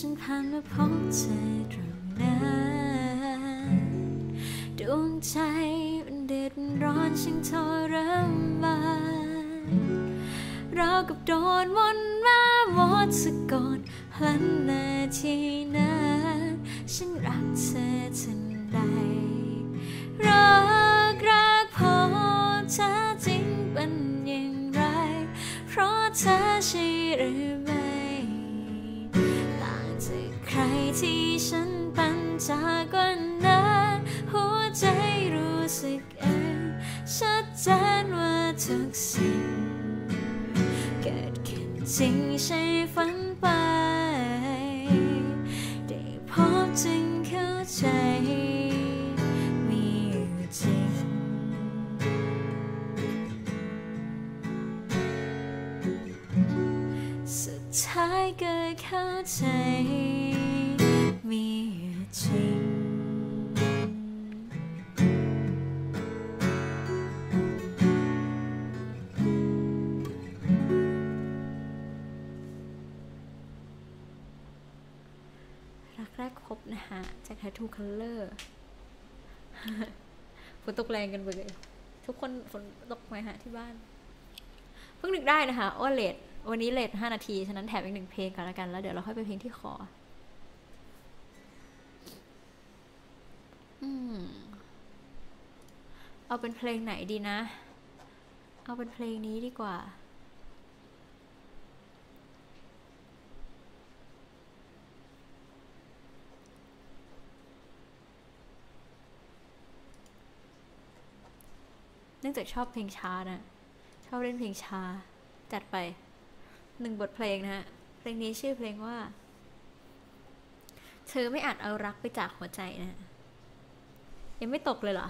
ฉันผ่านมาพบเธอตรงนั้นดวงใจมันเดือดร้อนช่างทรมานเรากับโดนวนมาหมดสะกดพลันนาทีนั้นฉันรักเธอทันใดรักพอถ้าจริงเป็นอย่างไรเพราะเธอใช่หรือไม่ใครที่ฉันปัญญาก่อนนั้นหัวใจรู้สึกเองชัดเจนว่าทุกสิ่งเกิดขึ้นจริงใช่ฝันไปได้พบจึงเข้าใจมีอยู่จริงสุดท้ายก็เข้าใจมีอยู่จริงรักแรก ครบนะคะจาก Tattoo Colour ฝนตกแรงกันหมดเลยทุกคนฝนตกไหมฮะที่บ้านเพิ่งนึกได้นะคะโอเลดวันนี้เลท5 นาทีฉะนั้นแถมอีก1 เพลงก่อนละกันแล้วเดี๋ยวเราค่อยไปเพลงที่ขอเอาเป็นเพลงไหนดีนะเอาเป็นเพลงนี้ดีกว่าเนื่องจากชอบเพลงช้านะชอบเล่นเพลงช้าจัดไป1 บทเพลงนะฮะเพลงนี้ชื่อเพลงว่าเธอไม่อาจเอารักไปจากหัวใจนะยังไม่ตกเลยเหรอ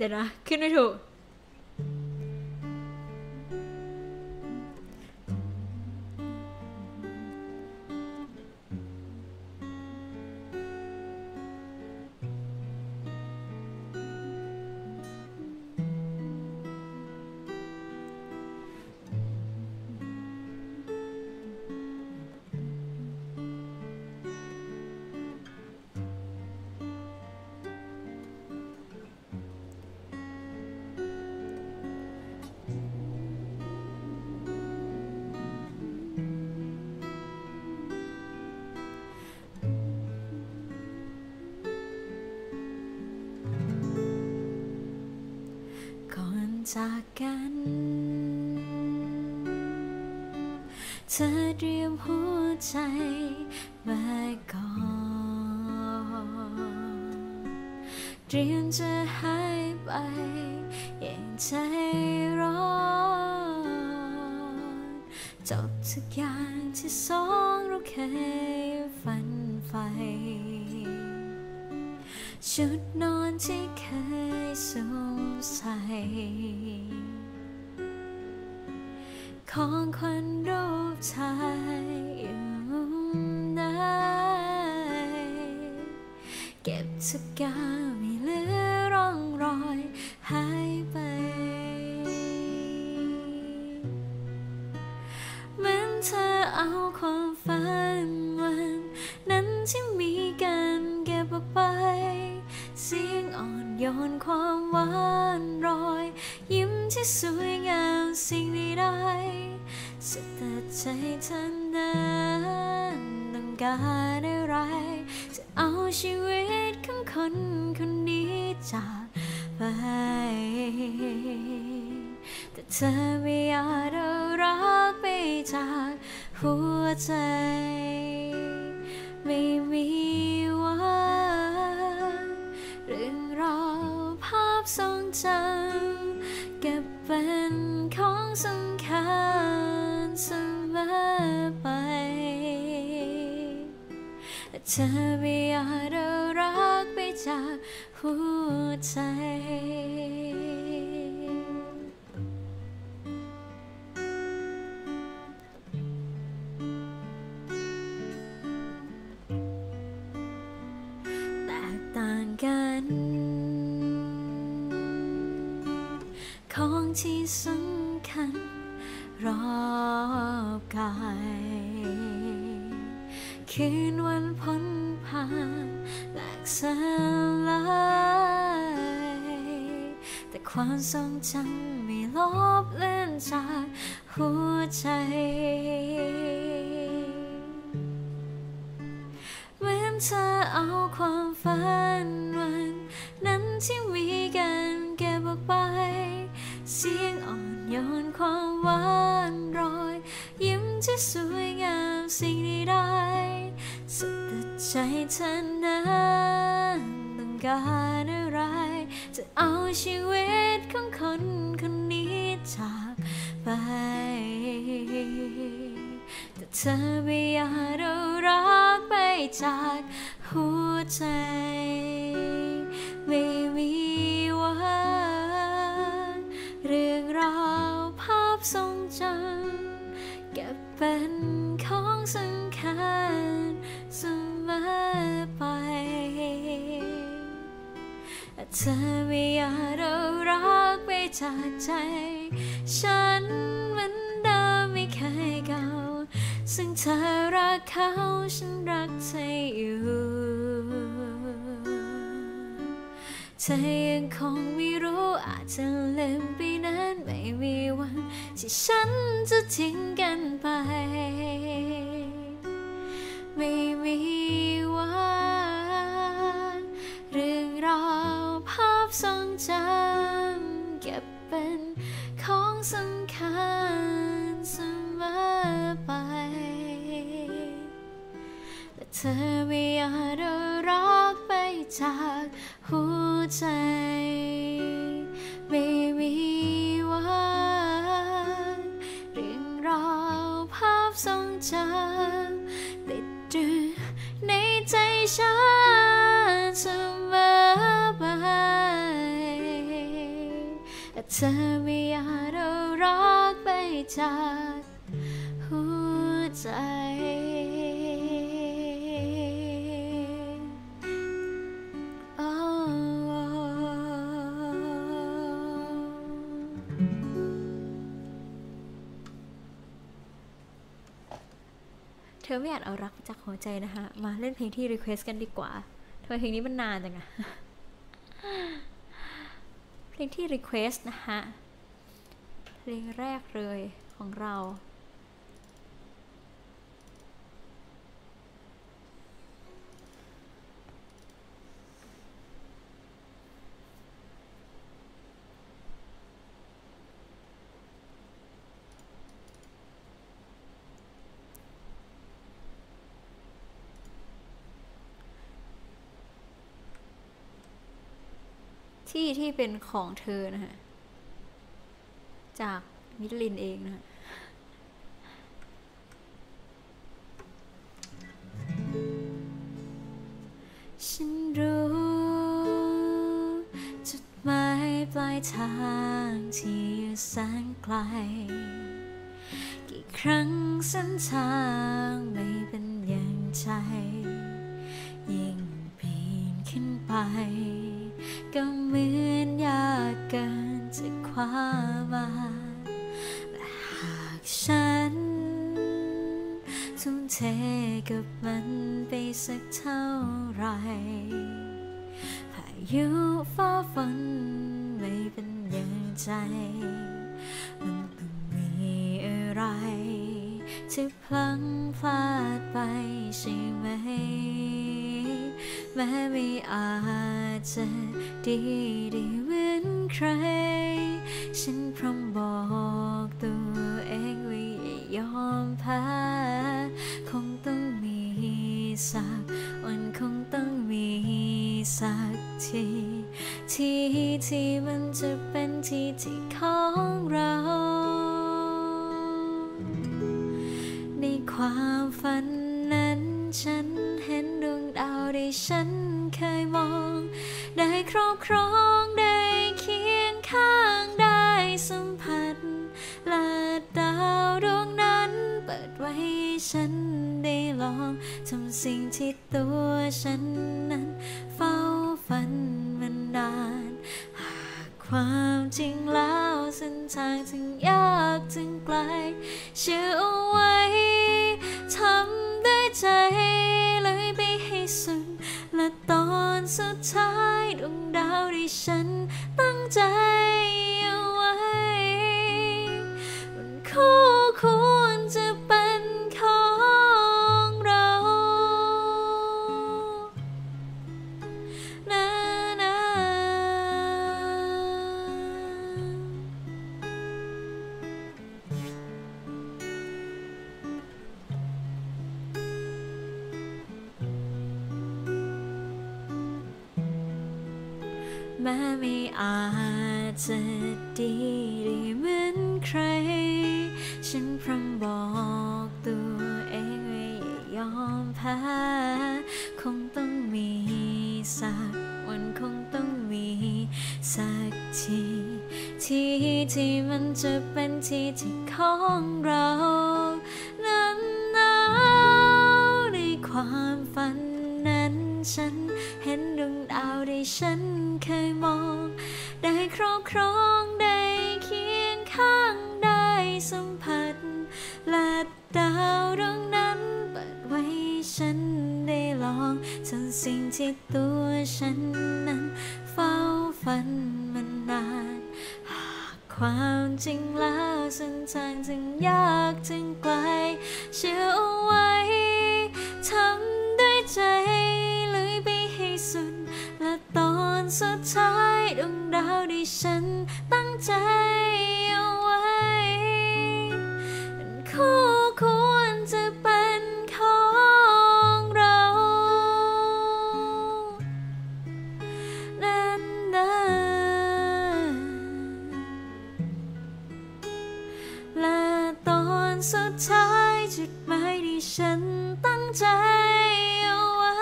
เดี๋ยวนะขึ้นไม่ถูกจากกันเธอเตรียมหัวใจมาก่อนเตรียมจะหายไปอย่างใจร้อนจบทุกอย่างที่สองเราเคยฝันใฝ่ชุดนอนที่เคยสวมใส่ของคนรูปชายอยู่ไหนเก็บทุกอย่างไม่เหลือร่องรอยหายไปเหมือนเธอเอาความฝันวันนั้นที่มีกันเก็บออกไปเสียงอ่อนโยนความหวานรอยยิ้มที่สวยงามสิ่งใดๆสุดแต่ใจเธอนั้นต้องการอะไรจะเอาชีวิตของคนคนนี้จากไปแต่เธอไม่อาจเอารักไปจากหัวใจไม่มีวันเรื่องราวภาพทรงจำเก็บเป็นของสำคัญเสมอไปแต่เธอไม่อาจเอารักไปจากหัวใจของที่สำคัญรอบกายคืนวันพ้นผ่านหลากสลายแต่ความทรงจำไม่ลบเลือนจากหัวใจเหมือนเธอเอาความฝันวันนั้นที่มีกันเก็บออกไปเสียงอ่อนโยนความหวานรอยยิ้มที่สวยงามสิ่งใดๆสุดแต่ใจเธอนั้นต้องการอะไรจะเอาชีวิตของคนคนนี้จากไป เธอไม่อยากเรารักไปจากหัวใจไม่มีวันเรื่องราวภาพทรงจำเก็บเป็นของสำคัญเสมอไปเธอไม่อยากเรารักไปจากใจฉันเหมือนเดิมไม่เคยเก่าซึ่งเธอรักเขาฉันรักเธออยู่เธอยังคงไม่รู้อาจจะลืมไปนั้นไม่มีวันที่ฉันจะทิ้งกันไปไม่มีวันเรื่องราวภาพทรงจำเก็บเป็นของสำคัญเสมอไปแต่เธอไม่อาจเอารักไปจากหัวใจไม่มีวันเรื่องราวภาพทรงจำติดอยู่ในใจฉันเสมอไปแต่เธอไม่อาจเอารักไปจากหัวใจเธอไม่อยากเอารักจากหัวใจนะคะมาเล่นเพลงที่รีเควสกันดีกว่าทำไมเพลงนี้มันนานจังอะเพลงที่รีเควสนะคะเพลงแรกเลยของเราที่เป็นของเธอนะฮะจากมิลินเองนะฮะฉันรู้จุดหมายปลายทางที่อยู่แสนไกลกี่ครั้งเส้นทางไม่เป็นอย่างใจยิ่งปีนขึ้นไปก็เหมือนยากเกินจะคว้ามาและหากฉันทุ่มเทกับมันไปสักเท่าไรพายุฟ้าฝนไม่เป็นอย่างใจมันต้องมีอะไรที่พลังพลาดไปใช่ไหมแม้ไม่อาจจะดีได้เหมือนใครฉันพร้อมบอกตัวเองว่าอย่ายอมแพ้คงต้องมีสักวันคงต้องมีสักทีที่มันจะเป็นที่ของเราในความฝันนั้นฉันเห็นดวงดาวที่ฉันเคยมองได้ครอบครองได้เคียงข้างได้สัมผัสและดาวดวงนั้นเปิดไว้ฉันได้ลองทำสิ่งที่ตัวฉันนั้นเฝ้าฝันมานานหากความจริงแล้วเส้นทางถึงยากถึงไกลเชื่อเอาไว้ทำด้วยใจเลยไปให้สุดและตอนสุดท้ายดวงดาวที่ฉันตั้งใจเอาไว้มันคู่ควรจะเป็นของเรานะนะแม้ไม่อาจจะดีได้เหมือนใครฉันพร้อมบอกตัวเอง ผาคงต้องมีสักวันคงต้องมีสักทีที่มันจะเป็นที่ของเรานั้นหนาวในความฝันนั้นฉันเห็นดวงดาวที่ฉันเคยมองได้ครอบครองได้เคียงข้างได้สัมผัสและดาวดวงนั้นเปิดไว้ฉันได้ลองทั้งสิ่งที่ตัวฉันนั้นเฝ้าฝันมานานความจริงแล้วเส้นทางถึงยากถึงไกลเชื่อเอาไว้ทำด้วยใจเลยไปให้สุดและตอนสุดท้ายดวงดาวที่ฉันตั้งใจเอาไว้คู่ควรจะเป็นของเรานั้นและตอนสุดท้ายจุดหมายที่ฉันตั้งใจเอาไว้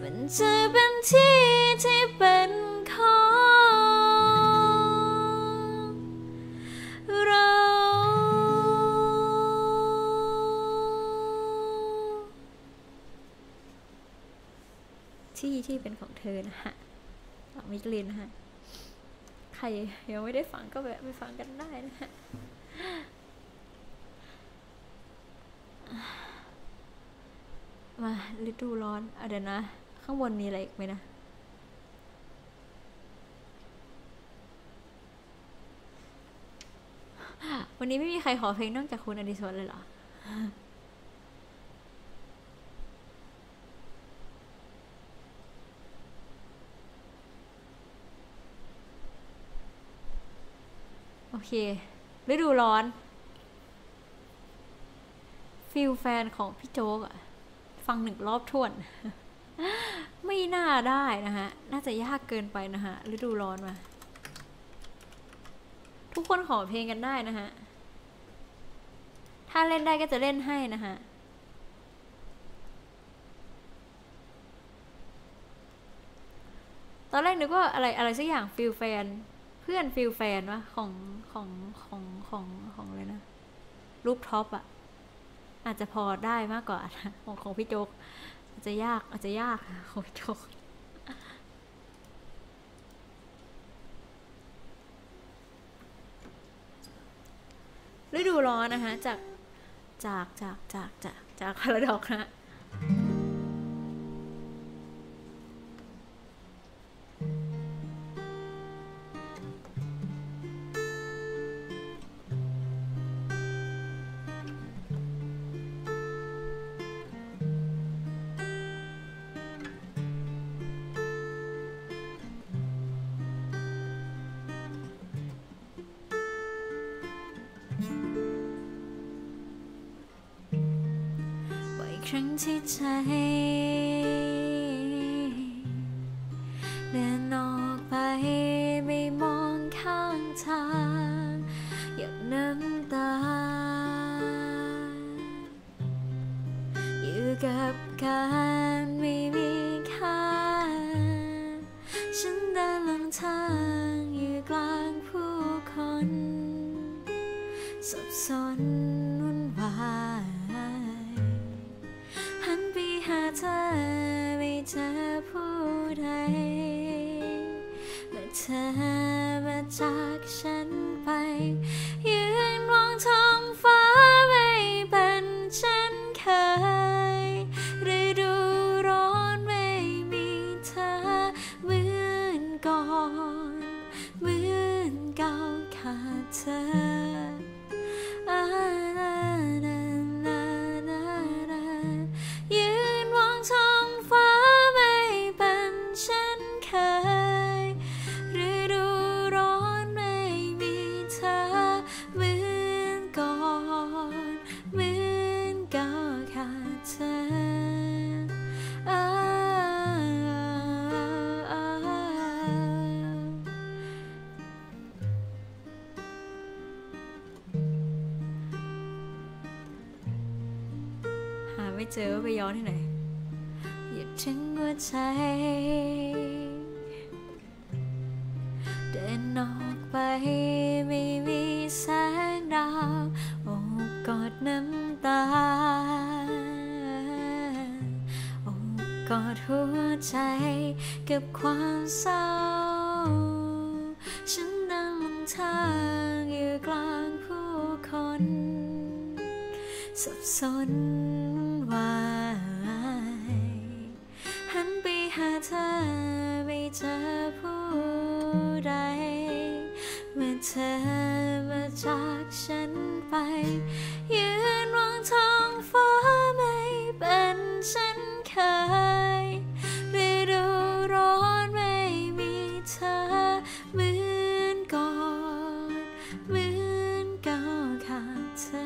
มันจะเป็นที่เป็นของเราที่เป็นของเธอนะฮะมิลินนะฮะใครยังไม่ได้ฟังก็แวะไปฟังกันได้นะฮะมาฤดูร้อนเดี๋ยวนะข้างบนมีอะไรอีกไหมนะวันนี้ไม่มีใครขอเพลงนอกจากคุณอดิศรเลยเหรอโอเคฤดูร้อนฟิลแฟนของพี่โจ๊กอะฟังหนึ่งรอบท่วน ไม่น่าได้นะฮะน่าจะยากเกินไปนะฮะฤดูร้อนมาทุกคนขอเพลงกันได้นะฮะถ้าเล่นได้ก็จะเล่นให้นะฮะตอนแรกนึกว่าอะไรสักอย่างฟิลแฟนเพื่อนฟิลแฟนวะของเลยนะรูปท็อปอะอาจจะพอได้มากกว่าของพี่โจ๊กอาจจะยากของพี่โจ๊กฤดูร้อนนะคะจากคาราดอกนะที่ใจเดินออกไปไม่มองข้างทางหยดน้ำตาอยู่กับการไม่มีค่าฉันเดินหลงทางอยู่กลางผู้คนสับสนวุ่นวายหาเธอไม่เจอผู้ใดเมื่อเธอมาจากฉันไปยืนมองท้องฟ้าไม่เป็นฉันเคยฤดูร้อนไม่มีเธอเหมือนก่อนเหมือนเก่าขาดเธอ ไม่เจอไปย้อนที่ไหนอย่าทิ้งหัวใจเดินออกไปไม่มีแสงดาวโอบกอดน้ำตาโอบกอดหัวใจกับความเศร้าฉันนั่งทางอยู่กลางผู้คนสับสนวายหันไปหาเธอไม่เจอผู้ใดเมื่อเธอมาจากฉันไปยืนมองท้องฟ้าไม่เป็นฉันเคยฤดูร้อนไม่มีเธอเหมือนก่อนเหมือนเก่าขาดเธอ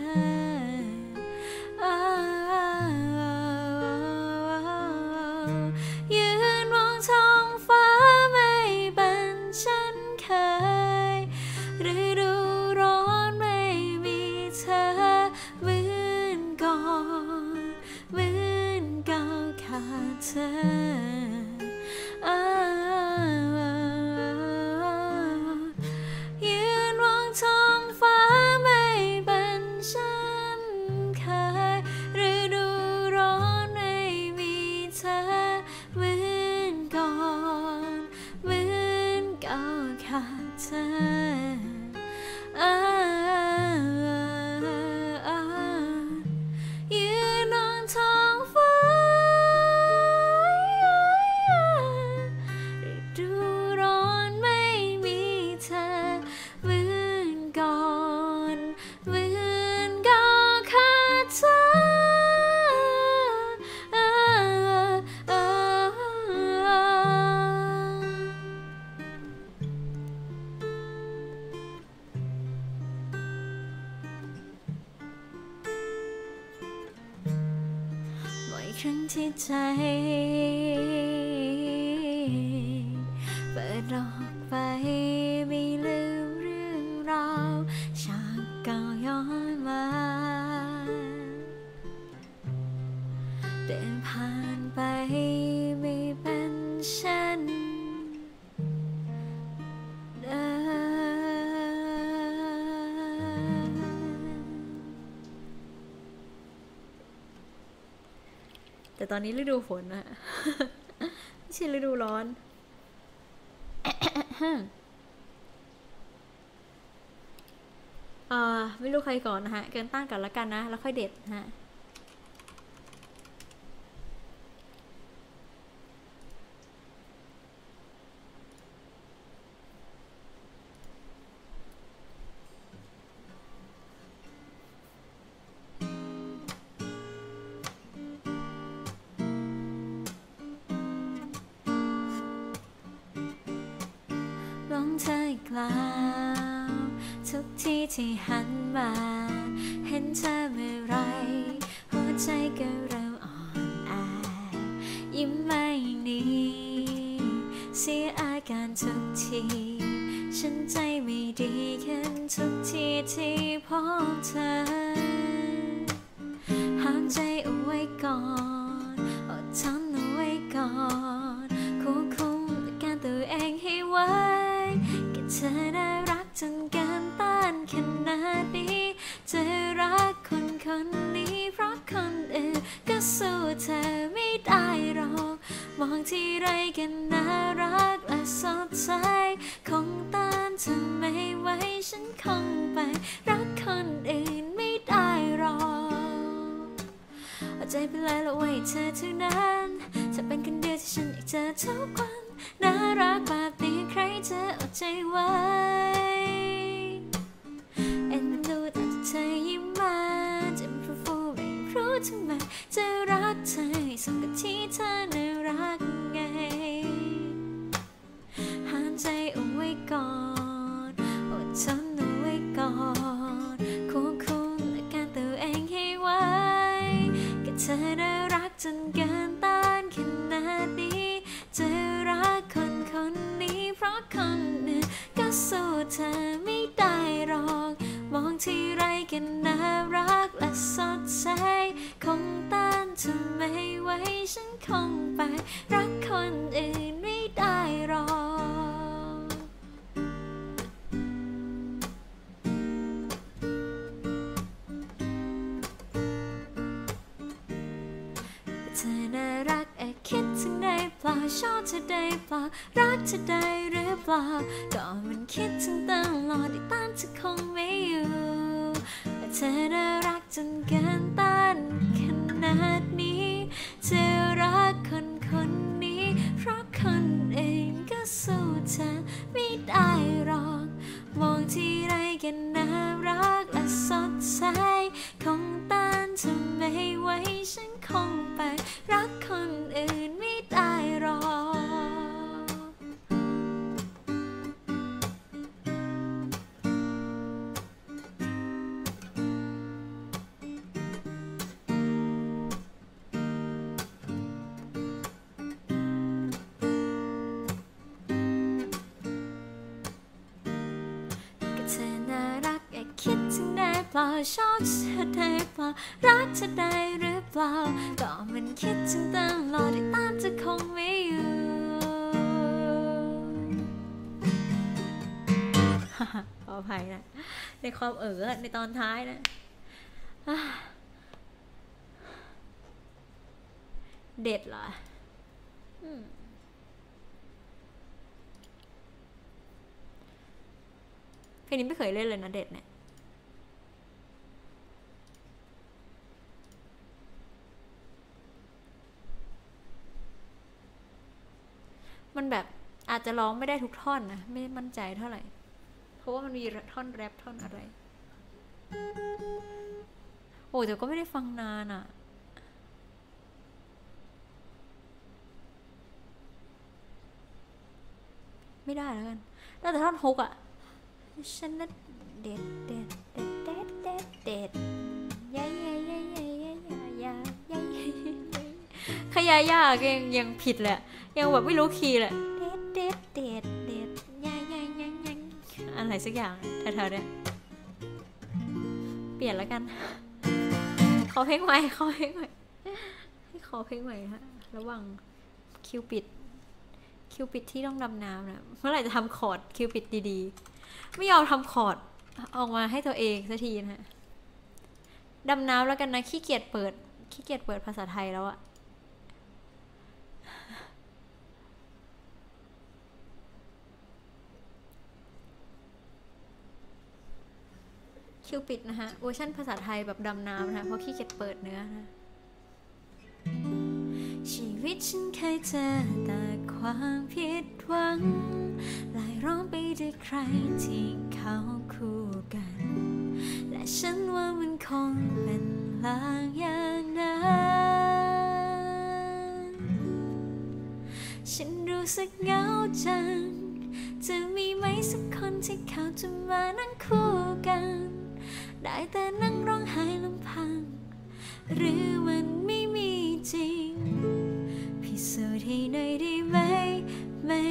ใจเปิดออกไปไม่ลืมเรื่องราวฉากเก่าย้อนมาเดินผ่านไปไม่เป็นฉันเดิแต่ตอนนี้ฤดูฝนนะ ไม่ใช่ฤดูร้อน ไม่รู้ใครก่อนนะฮะเกินตั้งกันแล้วกันนะแล้วค่อยเด็ดนะฮะทุกที่ที่หันมาเห็นเธอเมื่อไรหัวใจก็เริ่มอ่อนแอยิ้มไม่นี้เสียอาการทุกทีฉันใจไม่ดีขึ้นทุกทีที่พบเธอห้ามใจเอาไว้ก่อนอดทนเอาไว้ก่อนควบคุมอาการตัวเองให้ไวก็เธอน่ารักจนเกินต้านขนาดนี้จะรักคนคนนี้เพราะคนอื่นก็สู้เธอไม่ได้หรอกมองที่ไรกันน่ารักและสดใสคงต้านเธอไม่ไหวฉันคงไปรักคนอื่นไม่ได้หรอกเอาใจไปเลยละไว้เธอเท่านั้นจะเป็นคนเดียวที่ฉันอยากเจอทุกวันน่ารักแบบนี้ใครจะอดใจไว้เอ็นดูแต่เธอยิ้มมาจะเป็นฟูไม่รู้ทำไมจะรักเธอสมกับที่เธอน่ารักไงห้ามใจเอาไว้ก่อนอดทนเอาไว้ก่อนควบคุมอาการตัวเองให้ไวก็เธอน่ารักจนเกินต้านขนาดนี้จะรักคนคนนี้เพราะคนหนึ่งก็สู้เธอไม่ได้หรอกมองที่ไรกันน่ารักและสดใสคงต้าน ถ้าไม่ไว้ฉันคงไปรักคนอื่นไม่ได้หรอกเธอน่ารักแอบคิดถึงได้เปล่าชอบเธอได้เปล่ารักเธอได้หรือเปล่าก็มันคิดถึงตลอดแต่ต้านเธอคงไม่อยู่เธอน่ารักจนเกินต้านขนาดนี้เธอรักคนคนนี้เพราะคนเองก็สู้เธอไม่ได้หรอกมองที่ไรกันน่ารักและสดใสคงต้านเธอไม่ไหวฉันคงไปรักคนอื่นไม่ได้หรอกชอบเธอได้เปล่ารักเธอได้หรือเปล่าก็มันคิดถึงตลอดแต่ต้านเธอคงไม่อยู่ขออภัยนะในความในตอนท้ายนะเด็ดเหรอเพลงนี้ไม่เคยเล่นเลยนะเด็ดเนี่ยมันแบบอาจจะร้องไม่ได้ทุกท่อนนะไม่มั่นใจเท่าไหร่เพราะว่ามันมีท่อนแรปท่อนอะไรโอ้แต่ก็ไม่ได้ฟังนานอ่ะไม่ได้แล้วกันแต่ท่อนฮุกอ่ะฉันนั้นเด็ดเด็ดเด็ดเด็ดเด็ดเด็ดยายยายยายยายขยายยากยังผิดแหละยังแบบไม่รู้คีย์แหละเด็ดเด็ดเด็ดยังอะไรสักอย่างแถวๆเนี่ยเปลี่ยนแล้วกันขอเพลงใหม่ให้ขอเพลงใหม่ฮะระวังคิวปิดที่ต้องดำน้ำนะเมื่อไหร่จะทำคอร์ดคิวปิดดีๆไม่ยอมทำคอร์ดออกมาให้ตัวเองสักทีนะฮะดำน้ำแล้วกันนะขี้เกียจเปิดภาษาไทยแล้วอะคิวปิดนะฮะเวอร์ชันภาษาไทยแบบดำน้ำนะเพราะขี้เกียจเปิดเนื้อนะชีวิตฉันเคยเจอแต่ความผิดหวังหลายร้องไปด้วยใครที่เขาคู่กันและฉันว่ามันคงเป็นลางอย่างนั้นฉันรู้สึกเหงาจังจะมีไหมสักคนที่เขาจะมานั่งคู่กันได้แต่นั่งร้องไห้ลำพังหรือมันไม่มีจริงพิสูจน์ให้หน่อยได้ไหมไม่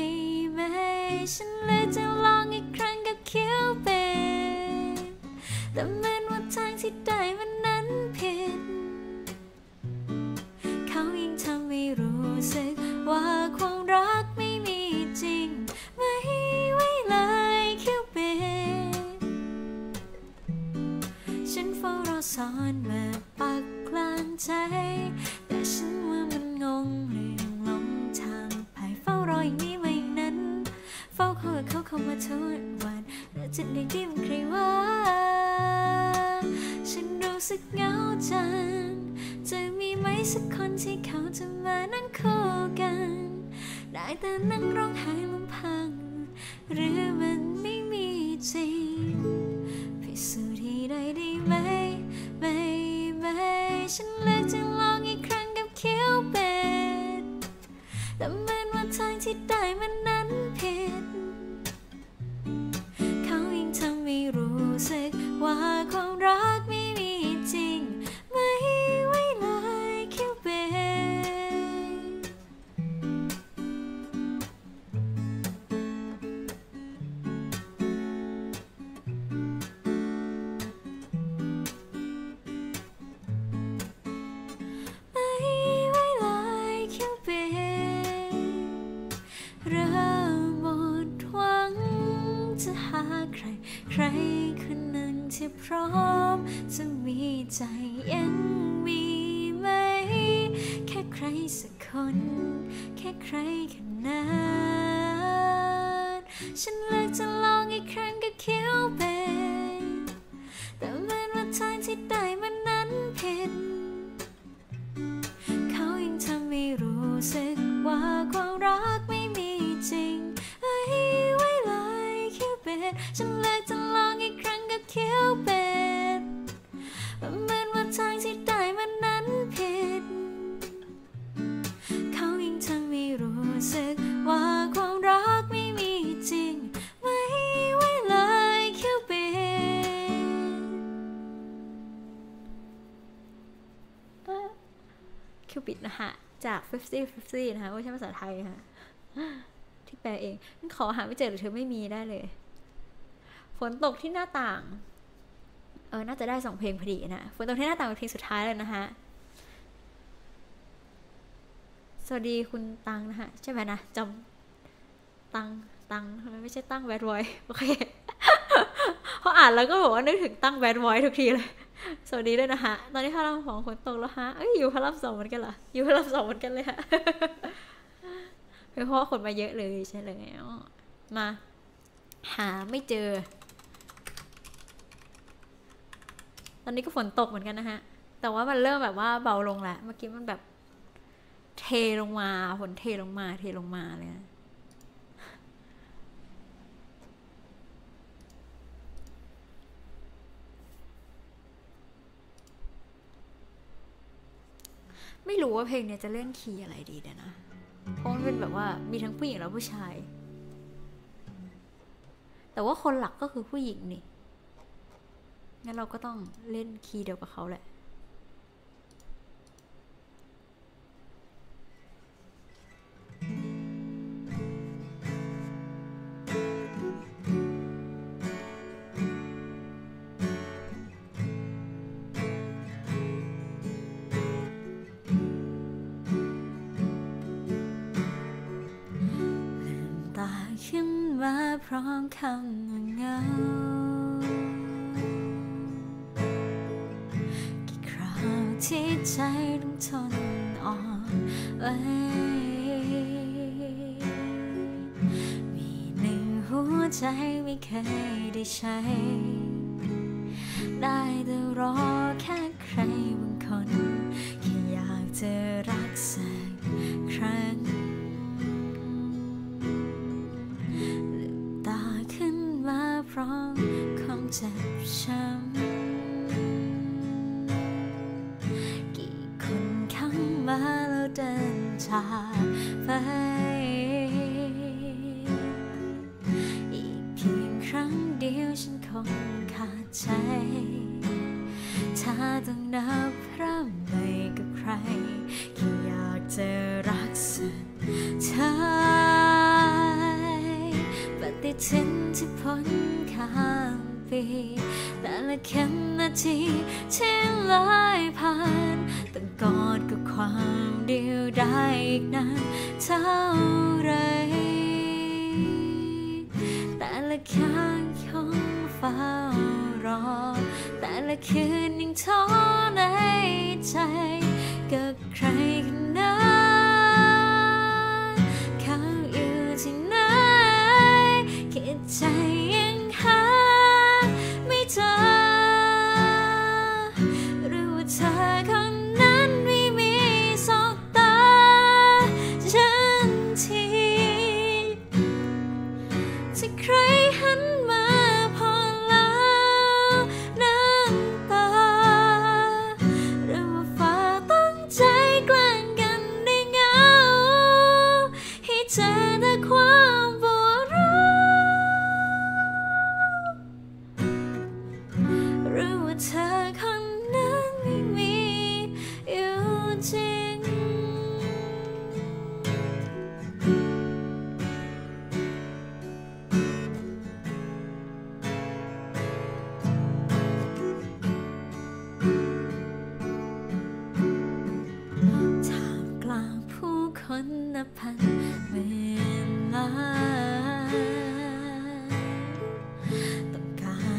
ฉันเลยจะลองอีกครั้งกับคิวปิดแต่เหมือนว่าทางที่ได้มันนั้นผิดเขายิ่งทำให้รู้สึกว่าความรักไม่มีจริงไม่ไว้เลยคิวปิดฉันเฝ้ารอซ่อนมาปักกลางใจแต่ฉันว่ามันงงลืมหลงทางไปเฝ้ารออย่างนี้ไว้นั้นเฝ้าคอยเขาเข้ามาทุกวันและจิตในที่มันใครว่าฉันรู้สึกเหงาจังจะมีไหมสักคนที่เขาจะมานั่งคู่กันได้แต่นั่งร้องไห้ลำพังหรือมันไม่มีจริงพิสูจน์ให้ได้ได้ไหมฉันเลือกจะลองอีกครั้งกับคิวปิดแต่เหมือนว่าทางที่ได้มันนั้นผิดเขายิ่งทำให้รู้สึกว่าความรักไม่มีจริงไม่ไว้เลยคิวปิดไม่ คนหนึ่งที่พร้อมจะมีใจยังมีไหมแค่ใครสักคนแค่ใครคนนั้นฉันเลือกจะลองอีกครั้งก็คิวเบนแต่เหมือนว่าทางที่ได้มันนั้นผิดเขายังทำให้รู้สึกว่าความรักไม่มีจริงไว้เลยคิวเบนฉันเลือกจะลองอีกครั้งก็คิวเบนแต่เหมือนว่าทางที่ได้มันนั้นผิดเขายังทำให้รู้สึกว่าความรักไม่มีจริงไว้เลยคิวเบนคิวปิดนะคะจาก50-50นะคะไม่ใช่ภาษาไทยค่ะที่แปลเองขอหาไม่เจอหรือเธอไม่มีได้เลยฝนตกที่หน้าต่างน่าจะได้สองเพลงพอดีนะฝนตกที่หน้าต่างเป็นเพลงสุดท้ายเลยนะคะสวัสดีคุณตังนะคะใช่ไหมนะจำตังทำไมไม่ใช่ตั้งแบดบอยโอเคเขาอ่านแล้วก็บอกว่านึกถึงตั้งแบดบอยทุกทีเลยสวัสดีด้วยนะฮะตอนนี้พระราม2ฝนตกแล้วฮะเอ้ยอยู่พระราม2เหมือนกันเหรออยู่พระราม2เหมือนกันเลยฮะเพราะคนมาเยอะเลยใช่เลยมาหาไม่เจอตอนนี้ก็ฝนตกเหมือนกันนะฮะแต่ว่ามันเริ่มแบบว่าเบาลงแล้วเมื่อกี้มันแบบเทลงมาฝนเทลงมาเลยนะไม่รู้ว่าเพลงเนี่ยจะเล่นคีย์อะไรดีเดี๋ยวนะเพราะมันเป็นแบบว่ามีทั้งผู้หญิงและผู้ชายแต่ว่าคนหลักก็คือผู้หญิงนี่งั้นเราก็ต้องเล่นคีย์เดียวกับเขาแหละพร้อมคำว่าเงากี่คราวที่ใจต้องทนอ่อนไว้มีหนึ่งหัวใจไม่เคยได้ใช้ได้แต่รอแค่ใครบางคนแค่อยากจะรักสักครั้งพร้อมความเจ็บช้ำกี่คนเข้ามาแล้วเดินจากไปอีกเพียงครั้งเดียวฉันคงขาดใจถ้าต้องนับพร่ำไปกับใครแค่อยากจะรักสักเธอปฏิทินที่พ้นข้ามปีแต่ละเข็มนาทีที่ลอยผ่านต้องกอดกับความเดียวดายอีกนานเท่าไรแต่ละข้างของฟ้ารอแต่ละคืนยังท้อในใจกับใครคนนั้นเขาอยู่ที่ไหนคิดใจยังหาไม่เจอหรือว่าเธอคนนั้นไม่มีสบตาฉันทีจะใครหันมาพอแล้วน้ำตาหรือว่าฟ้าตั้งใจแกล้งกันได้เงาให้เจอแต่ความเธอคนนั้นไม่มีอยู่จริงท่ามกลางผู้คนนับพันเวลาต้องการ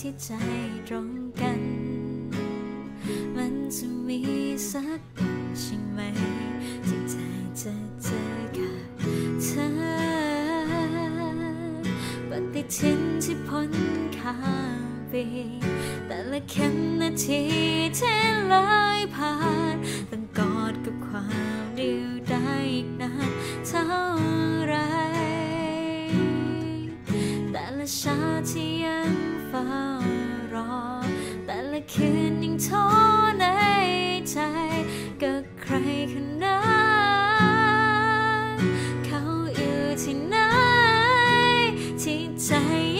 ที่ใจตรงกันมันจะมีสักวันใช่ไหมที่ใจจะเจอกับเธอปฏิทินที่พ้นข้ามปีแต่ละเข็มนาทีที่ลอยผ่านต้องกอดกับความเดียวดายอีกนานเท่าไรแต่ละชาที่ยังเฝ้ารอแต่ละคืนยังท้อในใจก็ใครคนนั้นเขาอยู่ที่ไหนที่ใจ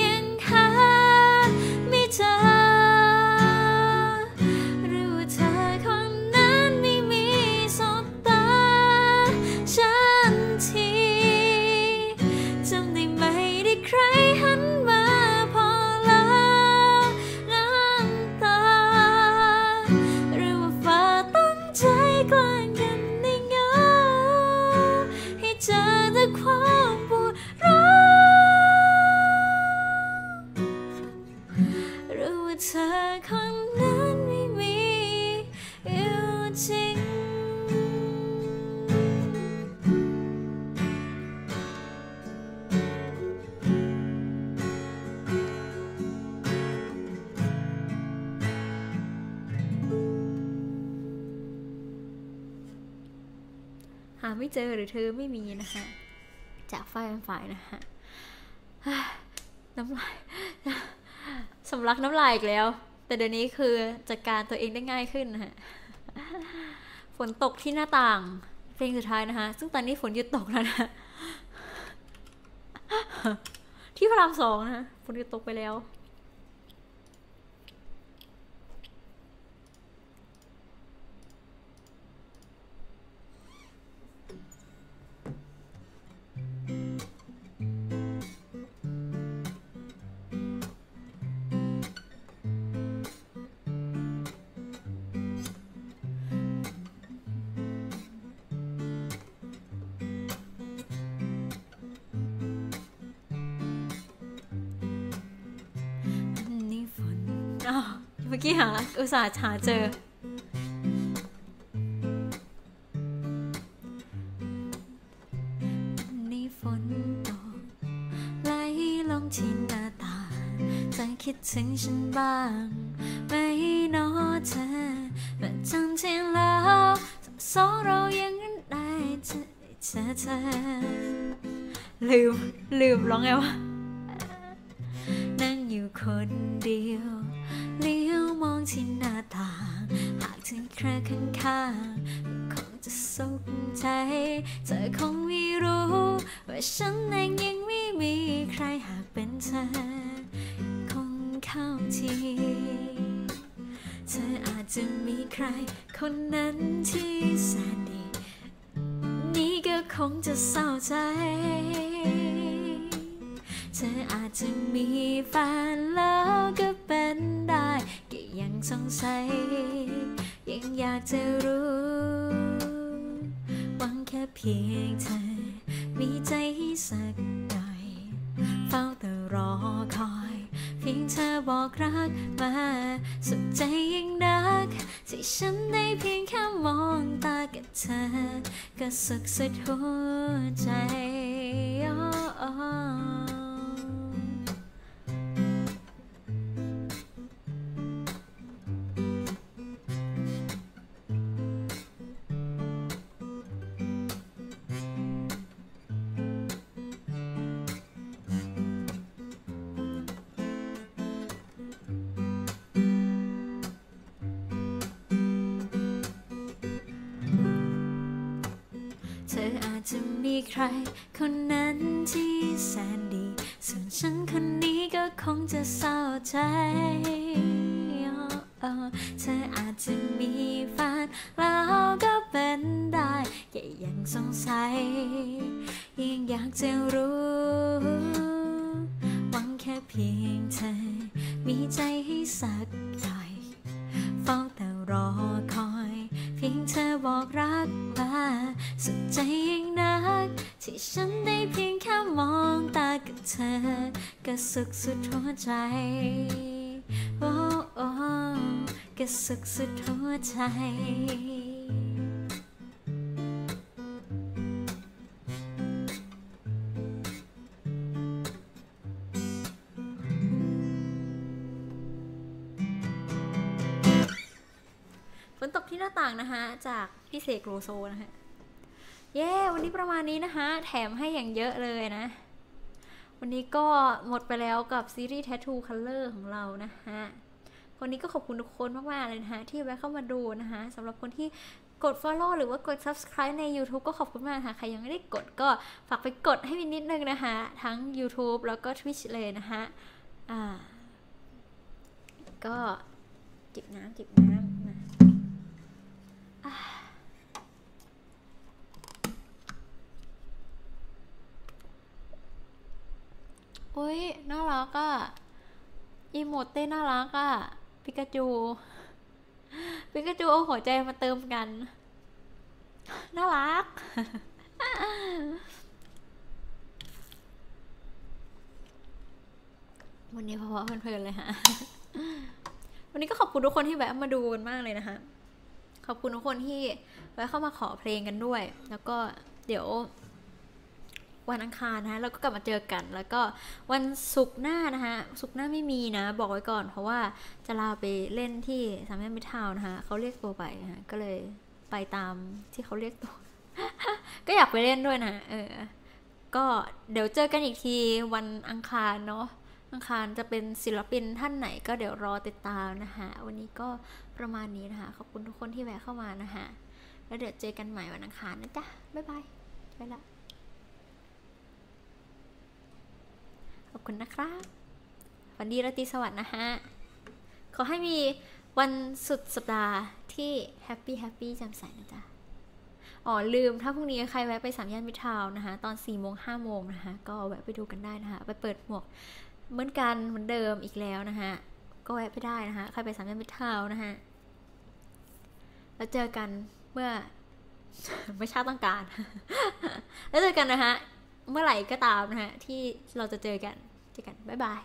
ยังหาไม่เจอหรือว่าเธอคนนั้นไม่มีสบตาฉันทีจำได้ไหมที่ใครหันมาพอแล้วน้ำตาหรือว่าฝ่าตั้งใจกลางกันในเงาให้เจอแต่ความปวดร้าวหรือว่าเธอคนนั้นไม่มีอยู่จริงหาไม่เจอหรือเธอไม่มีนะคะจากฝ่ายเป็นฝ่ายนะคะน้ำลายสำลักน้ำลายอีกแล้วแต่เดี๋ยวนี้คือจัดการตัวเองได้ง่ายขึ้นนะคะฝนตกที่หน้าต่างเพลงสุดท้ายนะคะซึ่งตอนนี้ฝนหยุดตกแล้วนะที่พระรามสองนะฝนหยุดตกไปแล้วเมื่อกี้หาอุตส่าห์หาเจอนี่ฝนตกไหลลงที่หน้าต่างจะคิดถึงฉันบ้างไม่น้อเธอมาจำที่แล้วสองเรายังได้เจอลืมร้องไงวะนั่งอยู่คนเดียวเลี้ยวมองที่หน้าต่างหากถึงใครข้างๆคงจะสุขใจเธอคงไม่รู้ว่าฉันเองยังไม่มีใครหากเป็นเธอคงเข้าทีเธออาจจะมีใครคนนั้นที่แสนดีนี่ก็คงจะเศร้าใจเธออาจจะมีแฟนแล้วก็เป็นได้ก็ยังสงสัยยังอยากจะรู้หวังแค่เพียงเธอมีใจให้สักหน่อยเฝ้าแต่รอคอยเพียงเธอบอกรักมาสุขใจยิ่งนักที่ฉันได้เพียงแค่มองตากับเธอก็สุขสุดหัวใจจะมีใครคนนั้นที่แสนดีส่วนฉันคนนี้ก็คงจะเศร้าใจเธออาจจะมีแฟนแล้วก็เป็นได้แต่ยังสงสัยยังอยากจะรู้หวังแค่เพียงเธอมีใจให้สักหน่อยเฝ้าแต่รอคอยเพียงเธอบอกรักมาสุดใจยิ่งนักที่ฉันได้เพียงแค่มองตากับเธอก็สุขสุดหัวใจ โอ้โอ้กระสุกสุดหัวใจฝนตกที่หน้าต่างนะฮะจากพี่เสกโลโซนะฮะเย้ วันนี้ประมาณนี้นะฮะแถมให้อย่างเยอะเลยนะวันนี้ก็หมดไปแล้วกับซีรีส์ Tattoo Colour ของเรานะฮะวันนี้ก็ขอบคุณทุกคนมากๆเลยนะฮะที่แวะเข้ามาดูนะฮะสำหรับคนที่กด Follow หรือว่ากด Subscribe ใน YouTube ก็ขอบคุณมากค่ะใครยังไม่ได้กดก็ฝากไปกดให้นิดนึงนะฮะทั้ง YouTube แล้วก็ Twitch เลยนะฮะก็จิบน้ำนะอุ้ยน่ารักอ่ะอีโมดเต้น่ารักอ่ะปิกาจูเอาหัวใจมาเติมกันน่ารัก วันนี้เพราะเพลินๆเลยฮะ วันนี้ก็ขอบคุณทุกคนที่แวะมาดูกันมากเลยนะคะขอบคุณทุกคนที่แวะเข้ามาขอเพลงกันด้วยแล้วก็เดี๋ยววันอังคารนะเราก็กลับมาเจอกันแล้วก็วันศุกร์หน้านะคะศุกร์หน้าไม่มีนะบอกไว้ก่อนเพราะว่าจะลาไปเล่นที่สามแยกมิตรทาวน์นะคะเขาเรียกตัวไปนะก็เลยไปตามที่เขาเรียกตัว ก็อยากไปเล่นด้วยนะก็เดี๋ยวเจอกันอีกทีวันอังคารเนาะอังคารจะเป็นศิลปินท่านไหนก็เดี๋ยวรอติดตามนะคะวันนี้ก็ประมาณนี้นะคะขอบคุณทุกคนที่แวะเข้ามานะคะแล้วเดี๋ยวเจอกันใหม่วันอังคารนะจ๊ะบ๊ายบายไปละขอบคุณนะครับวันดีราตรีสวัสดิ์นะฮะขอให้มีวันสุดสัปดาห์ที่แฮปปี้แฮปปี้จำใส่นะจ๊ะอ๋อลืมถ้าพรุ่งนี้ใครแวะไปสามย่านมิตรทาวน์นะคะตอน4 โมง 5 โมงนะคะก็แวะไปดูกันได้นะคะไปเปิดหมวกเหมือนกันเหมือนเดิมอีกแล้วนะคะก็แวะไปได้นะคะใครไปสามย่านมิตรทาวน์นะคะแล้วเจอกันเมื่อไม่ชาติต้องการ แล้วเจอกันนะคะเมื่อไหร่ก็ตามนะฮะที่เราจะเจอกันบ๊ายบาย